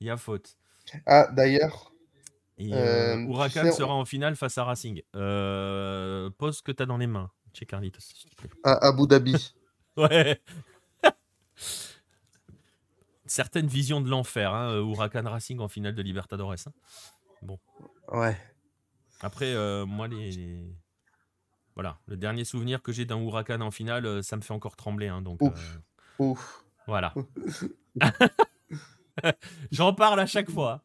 Il y a faute. Ah, d'ailleurs, Et euh, euh, tu Huracan sais, on- sera en finale face à Racing. Euh, pose ce que t'as dans les mains. Check Carlitos, s'il te plaît. à Abu Dhabi. Ouais. Certaines visions de l'enfer, hein, Huracan Racing en finale de Libertadores, hein. Bon. Ouais. Après, euh, moi, les, les- voilà. Le dernier souvenir que j'ai d'un Huracan en finale, euh, ça me fait encore trembler, hein, donc, euh, Ouf. Ouf. voilà. J'en parle à chaque fois,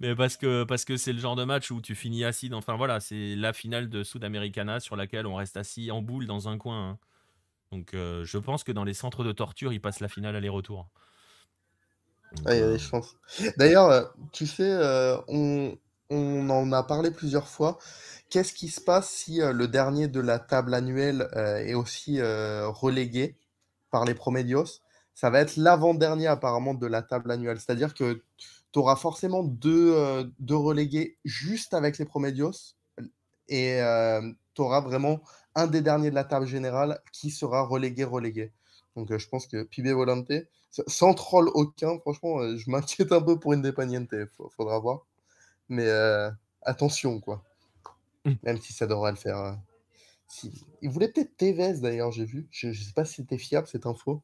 mais parce que parce que c'est le genre de match où tu finis assis. Enfin voilà, c'est la finale de Sudamericana sur laquelle on reste assis en boule dans un coin, hein. Donc euh, je pense que dans les centres de torture, ils passent la finale aller-retour. Ah, Donc il y a des euh, chances. D'ailleurs, euh, tu sais, euh, on, on en a parlé plusieurs fois. Qu'est-ce qui se passe si euh, le dernier de la table annuelle euh, est aussi euh, relégué par les Promedios? Ça va être l'avant-dernier apparemment de la table annuelle. C'est-à-dire que tu auras forcément deux, euh, deux relégués juste avec les Promedios et tu auras vraiment un des derniers de la table générale qui sera relégué, relégué. Donc euh, je pense que Pibe Volante, s- sans troll aucun, franchement, euh, je m'inquiète un peu pour Independiente, fa- faudra voir. Mais euh, attention, quoi. hum, Même si ça devrait le faire. euh, si- Il voulait peut-être Tevez d'ailleurs, j'ai vu. Je ne sais pas si c'était fiable cette info.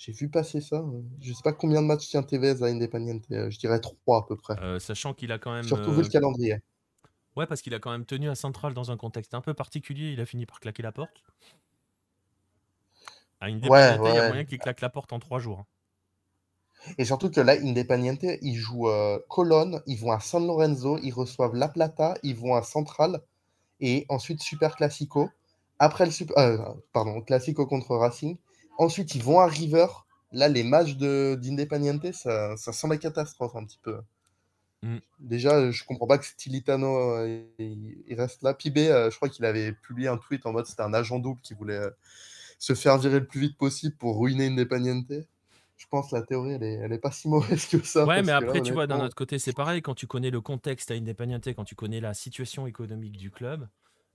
J'ai vu passer ça. euh. Je sais pas combien de matchs tient Tevez à Independiente. euh, Je dirais trois à peu près. euh, sachant qu'il a quand même, Surtout vu le euh, calendrier. ouais, parce qu'il a quand même tenu à Central dans un contexte un peu particulier. Il a fini par claquer la porte. À Ouais, Independiente, il y a ouais. moyen qu'il claque la porte en trois jours, hein. Et surtout que là, Independiente, ils jouent euh, Colonne, ils vont à San Lorenzo, ils reçoivent La Plata, ils vont à Central, et ensuite Super Classico. Après le Super, euh, pardon, Classico contre Racing. Ensuite, ils vont à River. Là, les matchs de d'Independiente, ça, ça sent la catastrophe un petit peu. Hum. Déjà, euh, je comprends pas que Stilitano euh, il, il reste là. Pibe, euh, je crois qu'il avait publié un tweet en mode c'était un agent double qui voulait euh, se faire virer le plus vite possible pour ruiner Independiente. Je pense que la théorie, elle est, elle est pas si mauvaise que ça, Ouais, mais parce que là, après, tu vois, d'un honnêtement, autre côté, c'est pareil. Quand tu connais le contexte à Independiente, quand tu connais la situation économique du club,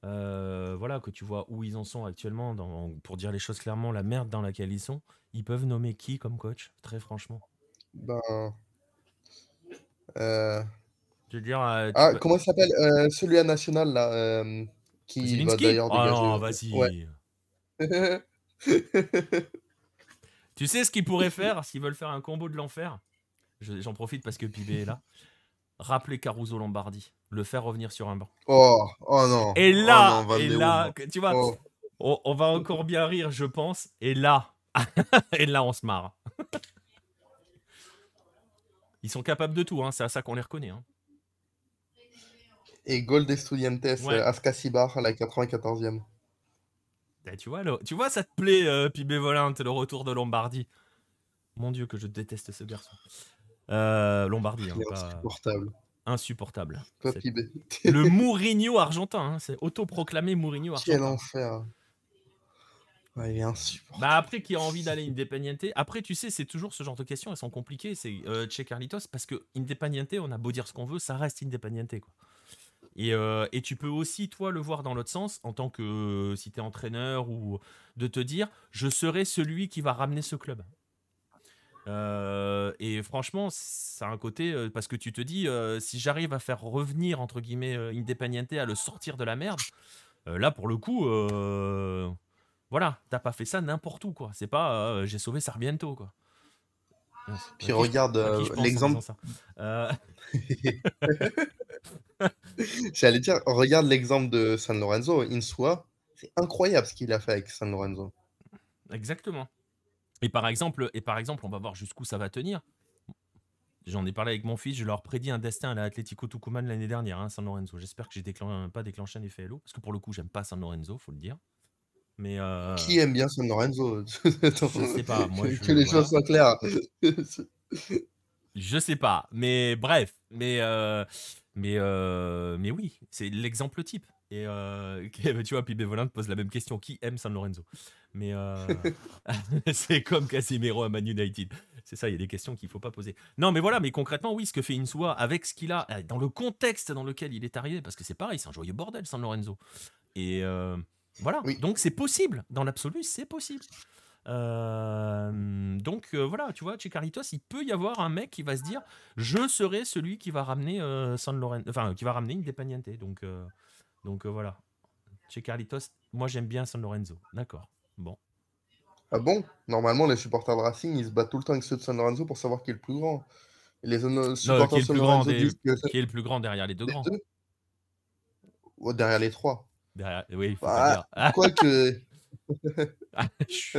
euh, voilà, que tu vois où ils en sont actuellement, dans, pour dire les choses clairement, la merde dans laquelle ils sont, ils peuvent nommer qui comme coach, très franchement? Ben. euh, Je veux dire, euh, tu Ah, peux- comment il s'appelle euh, celui à National, là, euh, qui va Zielinski? d'ailleurs Oh dégager. non, Ouais. vas-y. Tu sais ce qu'ils pourraient faire s'ils veulent faire un combo de l'enfer? Je- J'en profite parce que Pibé est là. Rappeler Caruso Lombardi, le faire revenir sur un banc. Oh, oh non. Et Oh là, non, Van et de Hoof, là, non. que- tu vois, Oh. on, on va encore bien rire, je pense. Et là, et là, on se marre. Ils sont capables de tout, hein, c'est à ça qu'on les reconnaît, hein. Et Gold Estudiantes, euh, Ouais. Ascasibar à la quatre-vingt-quatorzième. Eh, tu vois, le- tu vois, ça te plaît, euh, Pibé Volante, le retour de Lombardi. Mon Dieu, que je déteste ce garçon. Euh, Lombardi, Il hein, est pas insupportable. insupportable. Toi, C'est Pibé. le Mourinho argentin, hein, c'est autoproclamé Mourinho Quel argentin. enfer. Ah, il est Bah insupportable. après, qui a envie d'aller Independiente? Après, tu sais, c'est toujours ce genre de questions, elles sont compliquées, c'est euh, chez Carlitos, parce que Independiente, on a beau dire ce qu'on veut, ça reste Independiente, quoi. Et, euh, et tu peux aussi, toi, le voir dans l'autre sens, en tant que, euh, si t'es entraîneur, ou de te dire, je serai celui qui va ramener ce club. Euh, et franchement, ça a un côté, euh, parce que tu te dis, euh, si j'arrive à faire revenir, entre guillemets, euh, Independiente, à le sortir de la merde, euh, là, pour le coup, euh, voilà, t'as pas fait ça n'importe où, quoi. C'est pas euh, j'ai sauvé Sarmiento, quoi. Mince, à Puis qui je, regarde à qui je euh, pense en disant l'exemple. ça? Euh, J'allais dire, regarde l'exemple de San Lorenzo, Insua. C'est incroyable ce qu'il a fait avec San Lorenzo. Exactement. Et par exemple, et par exemple, on va voir jusqu'où ça va tenir. J'en ai parlé avec mon fils, je leur prédis un destin à l'Atlético Tucumán l'année dernière, hein, San Lorenzo. J'espère que j'ai déclen- pas déclenché un effet L O, parce que pour le coup, j'aime pas San Lorenzo, faut le dire. Mais euh, Qui aime bien San Lorenzo? Attends, je sais pas, moi je. que les choses Voilà. soient claires. Je sais pas, mais bref, mais euh, mais euh, mais oui, c'est l'exemple type. Et euh, tu vois, puis Bévolin te pose la même question, qui aime San Lorenzo? Mais euh, c'est comme Casemiro à Man United. C'est ça, il y a des questions qu'il faut pas poser. Non, mais voilà, mais concrètement, oui, ce que fait Insua avec ce qu'il a, euh, dans le contexte dans lequel il est arrivé, parce que c'est pareil, c'est un joyeux bordel, San Lorenzo. Et euh, voilà, Oui, donc c'est possible, dans l'absolu, c'est possible. Euh, donc euh, voilà, tu vois, chez Carlitos, il peut y avoir un mec qui va se dire, je serai celui qui va ramener euh, San Lorenzo, enfin qui va ramener Independiente. Donc euh, donc euh, voilà, chez Carlitos, moi j'aime bien San Lorenzo. D'accord. Bon. ah bon? Normalement, les supporters de Racing, ils se battent tout le temps avec ceux de San Lorenzo pour savoir qui est le plus grand. Et les ano- Non, qui supporters est de le San plus grand Lorenzo des, disent que qui est le plus grand derrière les deux les grands? deux, ou derrière les trois. Derrière, oui, il faut pas le Ah, dire. Ah, quoique. chut.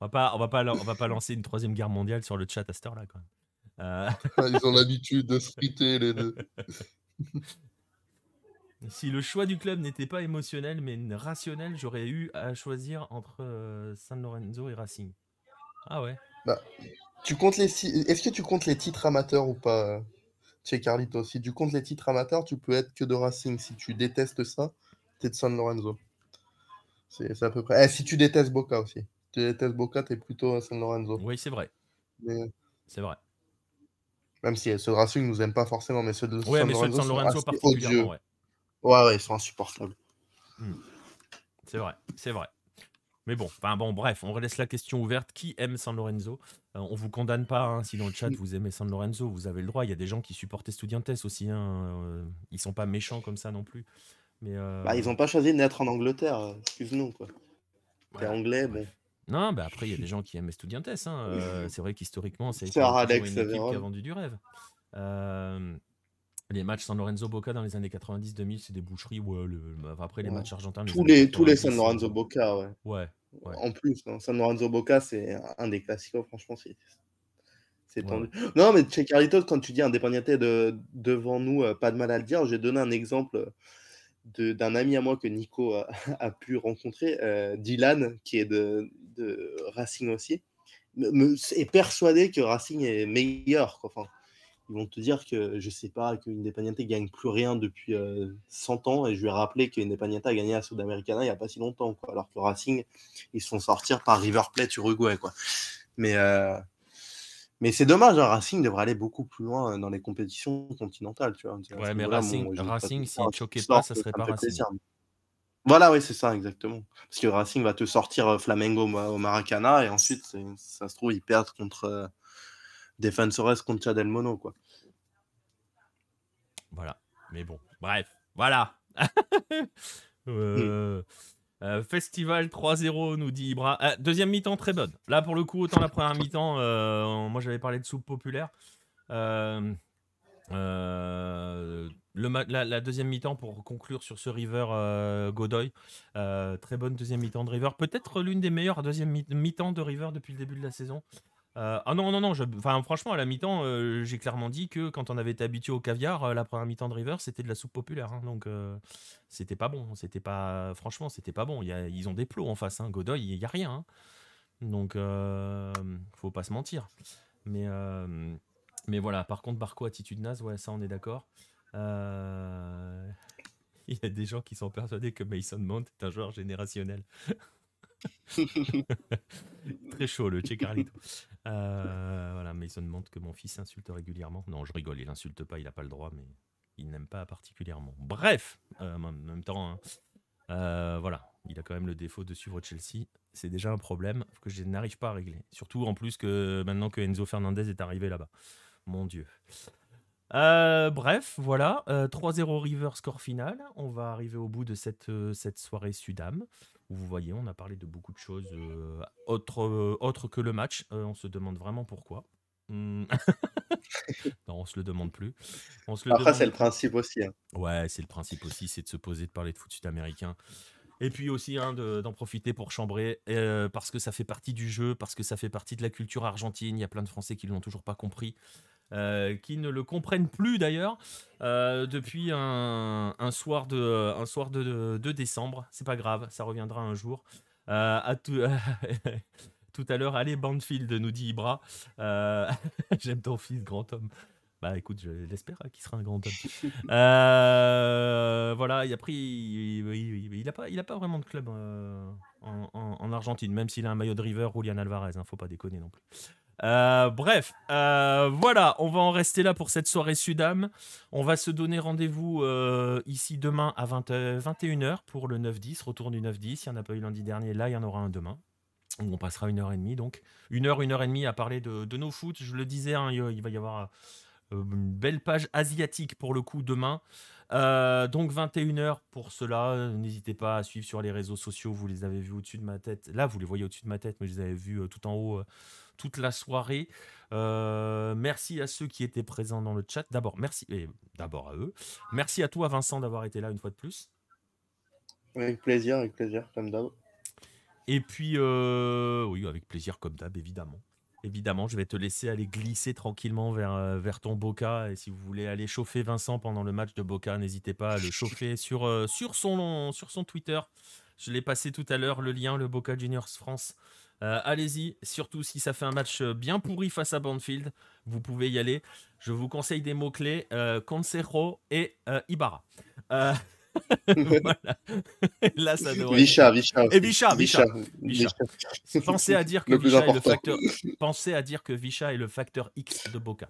on va pas, on va pas, on va pas lancer une troisième guerre mondiale sur le chat à cette heure-là quand même. Euh, Ils ont l'habitude de se friter, les deux. Si le choix du club n'était pas émotionnel mais rationnel, j'aurais eu à choisir entre euh, San Lorenzo et Racing. Ah ouais. Bah, tu comptes les si- Est-ce que tu comptes les titres amateurs ou pas, euh, chez Carlito? Si tu comptes les titres amateurs, tu peux être que de Racing. Si tu détestes ça, t'es de San Lorenzo. C'est c'est à peu près. Eh, si tu détestes Boca aussi. Si tu détestes Boca, t'es plutôt à San Lorenzo. Oui, c'est vrai. Mais- C'est vrai. Même si euh, ceux de Racing nous aiment pas forcément, mais ceux de Ouais, San mais ceux de Lorenzo San sont Lorenzo assez particulièrement, odieux. ouais. Ouais, ouais, ils sont insupportables. Hmm, C'est vrai, c'est vrai. Mais bon, enfin bon, bref, on laisse la question ouverte. Qui aime San Lorenzo? Euh, On vous condamne pas, hein, si dans le chat Oui. vous aimez San Lorenzo, vous avez le droit. Il y a des gens qui supportent Estudiantes aussi, hein, euh, ils sont pas méchants comme ça non plus. Mais Bah, euh, ils ont pas choisi de naître en Angleterre, euh, excuse-nous, quoi. T'es voilà, anglais, bon. bref. Non, bah après, il y a des gens qui aiment Estudiantes, hein, euh, c'est vrai qu'historiquement, ça a été Sir toujours Alex une équipe qui a Severon. vendu du rêve. Euh, Les matchs San Lorenzo-Boca dans les années quatre-vingt-dix-deux mille, c'est des boucheries. Ouais, le- le- après, les Ouais. matchs argentins des Tous années les, tous les quatre-vingt-dix, San Lorenzo c'est... Boca, ouais. Ouais, ouais, En plus, hein, San Lorenzo Boca, c'est un des classicos, franchement, c'est c'est ouais, tendu. ouais. Non, mais chez Carlitos, quand tu dis Independiente de, devant nous, euh, pas de mal à le dire. J'ai donné un exemple de- d'un ami à moi que Nico a, a pu rencontrer, euh, Dylan, qui est de, de Racing aussi, me- me- est persuadé que Racing est meilleur, quoi. Enfin, ils vont te dire que, je sais pas, qu'Independiente gagne plus rien depuis euh, cent ans, et je lui ai rappelé qu'Independiente a gagné la Sudamericana il n'y a pas si longtemps, quoi, alors que Racing, ils se font sortir par River Plate Uruguay, quoi. Mais, euh, Mais c'est dommage, hein, Racing devrait aller beaucoup plus loin dans les compétitions continentales. Tu vois, ouais, mais Racing, bon, Racing s'il ne choquait pas, ça ne serait pas Racing. Plaisir. Voilà, oui, c'est ça, exactement. Parce que Racing va te sortir Flamengo au Maracana et ensuite, ça se trouve, ils perdent contre euh, Defensores contre Chadelmono, quoi. Voilà, mais bon, bref, voilà. euh, mm. euh, Festival trois zéro, nous dit Ibra. Euh, deuxième mi-temps, très bonne. Là, pour le coup, autant la première mi-temps, euh, moi, j'avais parlé de soupe populaire. Euh, euh, Le la, la deuxième mi-temps pour conclure sur ce River euh, Godoy, euh, très bonne deuxième mi-temps de River, peut-être l'une des meilleures deuxième mi-temps de River depuis le début de la saison. Euh, ah non non non, je, franchement à la mi-temps euh, j'ai clairement dit que quand on avait été habitué au caviar, euh, la première mi-temps de River c'était de la soupe populaire, hein, donc euh, c'était pas bon, c'était pas, franchement c'était pas bon. Il y a, ils ont des plots en face, hein, Godoy, il y a rien, hein. Donc euh, faut pas se mentir, mais euh, mais voilà. Par contre Barco attitude naze, ouais, ça on est d'accord. Euh... Il y a des gens qui sont persuadés que Mason Mount est un joueur générationnel. Très chaud le Che Carlito. Euh, voilà, Mason Mount que mon fils insulte régulièrement. Non, je rigole, il insulte pas, il n'a pas le droit, mais il n'aime pas particulièrement. Bref, euh, en même temps, hein, euh, voilà, il a quand même le défaut de suivre Chelsea. C'est déjà un problème que je n'arrive pas à régler. Surtout en plus que maintenant que Enzo Fernandez est arrivé là-bas. Mon Dieu. Euh, bref, voilà, euh, trois zéro River score final. On va arriver au bout de cette, euh, cette soirée Sudam, où vous voyez, on a parlé de beaucoup de choses euh, autres euh, autre que le match. Euh, on se demande vraiment pourquoi. Mm. Non, on se le demande plus. On se le Après, demande... c'est le principe aussi. Hein. Ouais, c'est le principe aussi, c'est de se poser, de parler de foot sud-américain. Et puis aussi, hein, de, d'en profiter pour chambrer, euh, parce que ça fait partie du jeu, parce que ça fait partie de la culture argentine. Il y a plein de Français qui ne l'ont toujours pas compris. Euh, qui ne le comprennent plus d'ailleurs euh, depuis un, un soir de, un soir de, de, de décembre. C'est pas grave, ça reviendra un jour. Euh, à tout, euh, tout à l'heure, allez Banfield, nous dit Ibra. Euh, J'aime ton fils, grand homme. Bah écoute, je l'espère qu'il sera un grand homme. Euh, voilà, il a pris, il, il, il a pas, il a pas vraiment de club euh, en, en, en Argentine, même s'il a un maillot de River, Julian Alvarez. Hein, faut pas déconner non plus. Euh, bref, euh, voilà, on va en rester là pour cette soirée Sudam. On va se donner rendez-vous euh, ici demain à vingt, vingt et une heures pour le neuf dix, retour du neuf dix. Il n'y en a pas eu lundi dernier, là il y en aura un demain. On passera une heure et demie, donc une heure, une heure et demie à parler de, de nos foot. Je le disais, hein, il va y avoir une belle page asiatique pour le coup demain. Euh, donc vingt et une heures pour cela, n'hésitez pas à suivre sur les réseaux sociaux, vous les avez vus au-dessus de ma tête, là vous les voyez au-dessus de ma tête, mais je les avais vus euh, tout en haut euh, toute la soirée. Euh, merci à ceux qui étaient présents dans le chat, d'abord merci, et d'abord à eux, merci à toi Vincent d'avoir été là une fois de plus. Avec plaisir, avec plaisir comme d'hab. Et puis, euh, oui avec plaisir comme d'hab évidemment. Évidemment, je vais te laisser aller glisser tranquillement vers, vers ton Boca. Et si vous voulez aller chauffer Vincent pendant le match de Boca, n'hésitez pas à le chauffer sur, euh, sur, son, sur son Twitter. Je l'ai passé tout à l'heure, le lien, le Boca Juniors France. Euh, allez-y, surtout si ça fait un match bien pourri face à Banfield, vous pouvez y aller. Je vous conseille des mots-clés, euh, Consejo et euh, Ibarra. Euh... voilà. Là, ça devrait... Vicha, Vicha. Et Vicha, Vicha. Vicha. Vicha. Pensez à dire que le Vicha est le facteur. Pensez à dire que Vicha est le facteur X de Boca.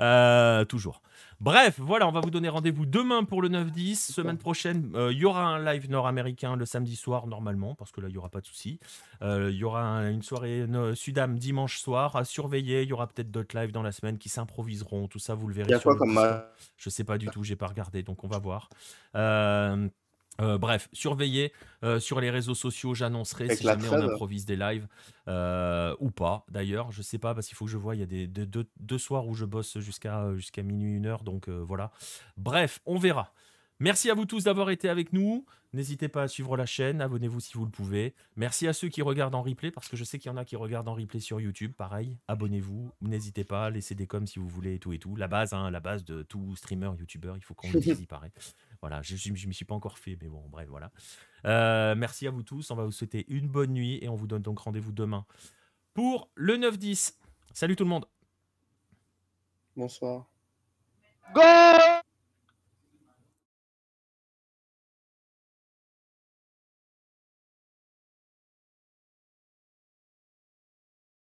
Euh, toujours. Bref, voilà, on va vous donner rendez-vous demain pour le neuf dix. Semaine prochaine, il euh, y aura un live nord-américain le samedi soir, normalement, parce que là, il n'y aura pas de souci. Il euh, y aura un, une soirée euh, Sudam dimanche soir à surveiller. Il y aura peut-être d'autres lives dans la semaine qui s'improviseront. Tout ça, vous le verrez. Il y a quoi comme mal ? Je ne sais pas du tout, je n'ai pas regardé, donc on va voir. Euh, euh, bref, surveillez euh, sur les réseaux sociaux, j'annoncerai si jamais on improvise des lives. Euh, ou pas d'ailleurs, je sais pas parce qu'il faut que je vois, il y a des, des deux, deux soirs où je bosse jusqu'à jusqu'à minuit, une heure, donc euh, voilà. Bref, on verra. Merci à vous tous d'avoir été avec nous. N'hésitez pas à suivre la chaîne, abonnez-vous si vous le pouvez. Merci à ceux qui regardent en replay, parce que je sais qu'il y en a qui regardent en replay sur YouTube. Pareil, abonnez-vous, n'hésitez pas, laissez des coms si vous voulez et tout et tout. La base, hein, la base de tout streamer, youtubeur, il faut qu'on le dise, il paraît. Voilà, je ne m'y suis pas encore fait, mais bon, bref, voilà. Euh, merci à vous tous, on va vous souhaiter une bonne nuit et on vous donne donc rendez-vous demain pour le neuf dix. Salut tout le monde. Bonsoir. Go!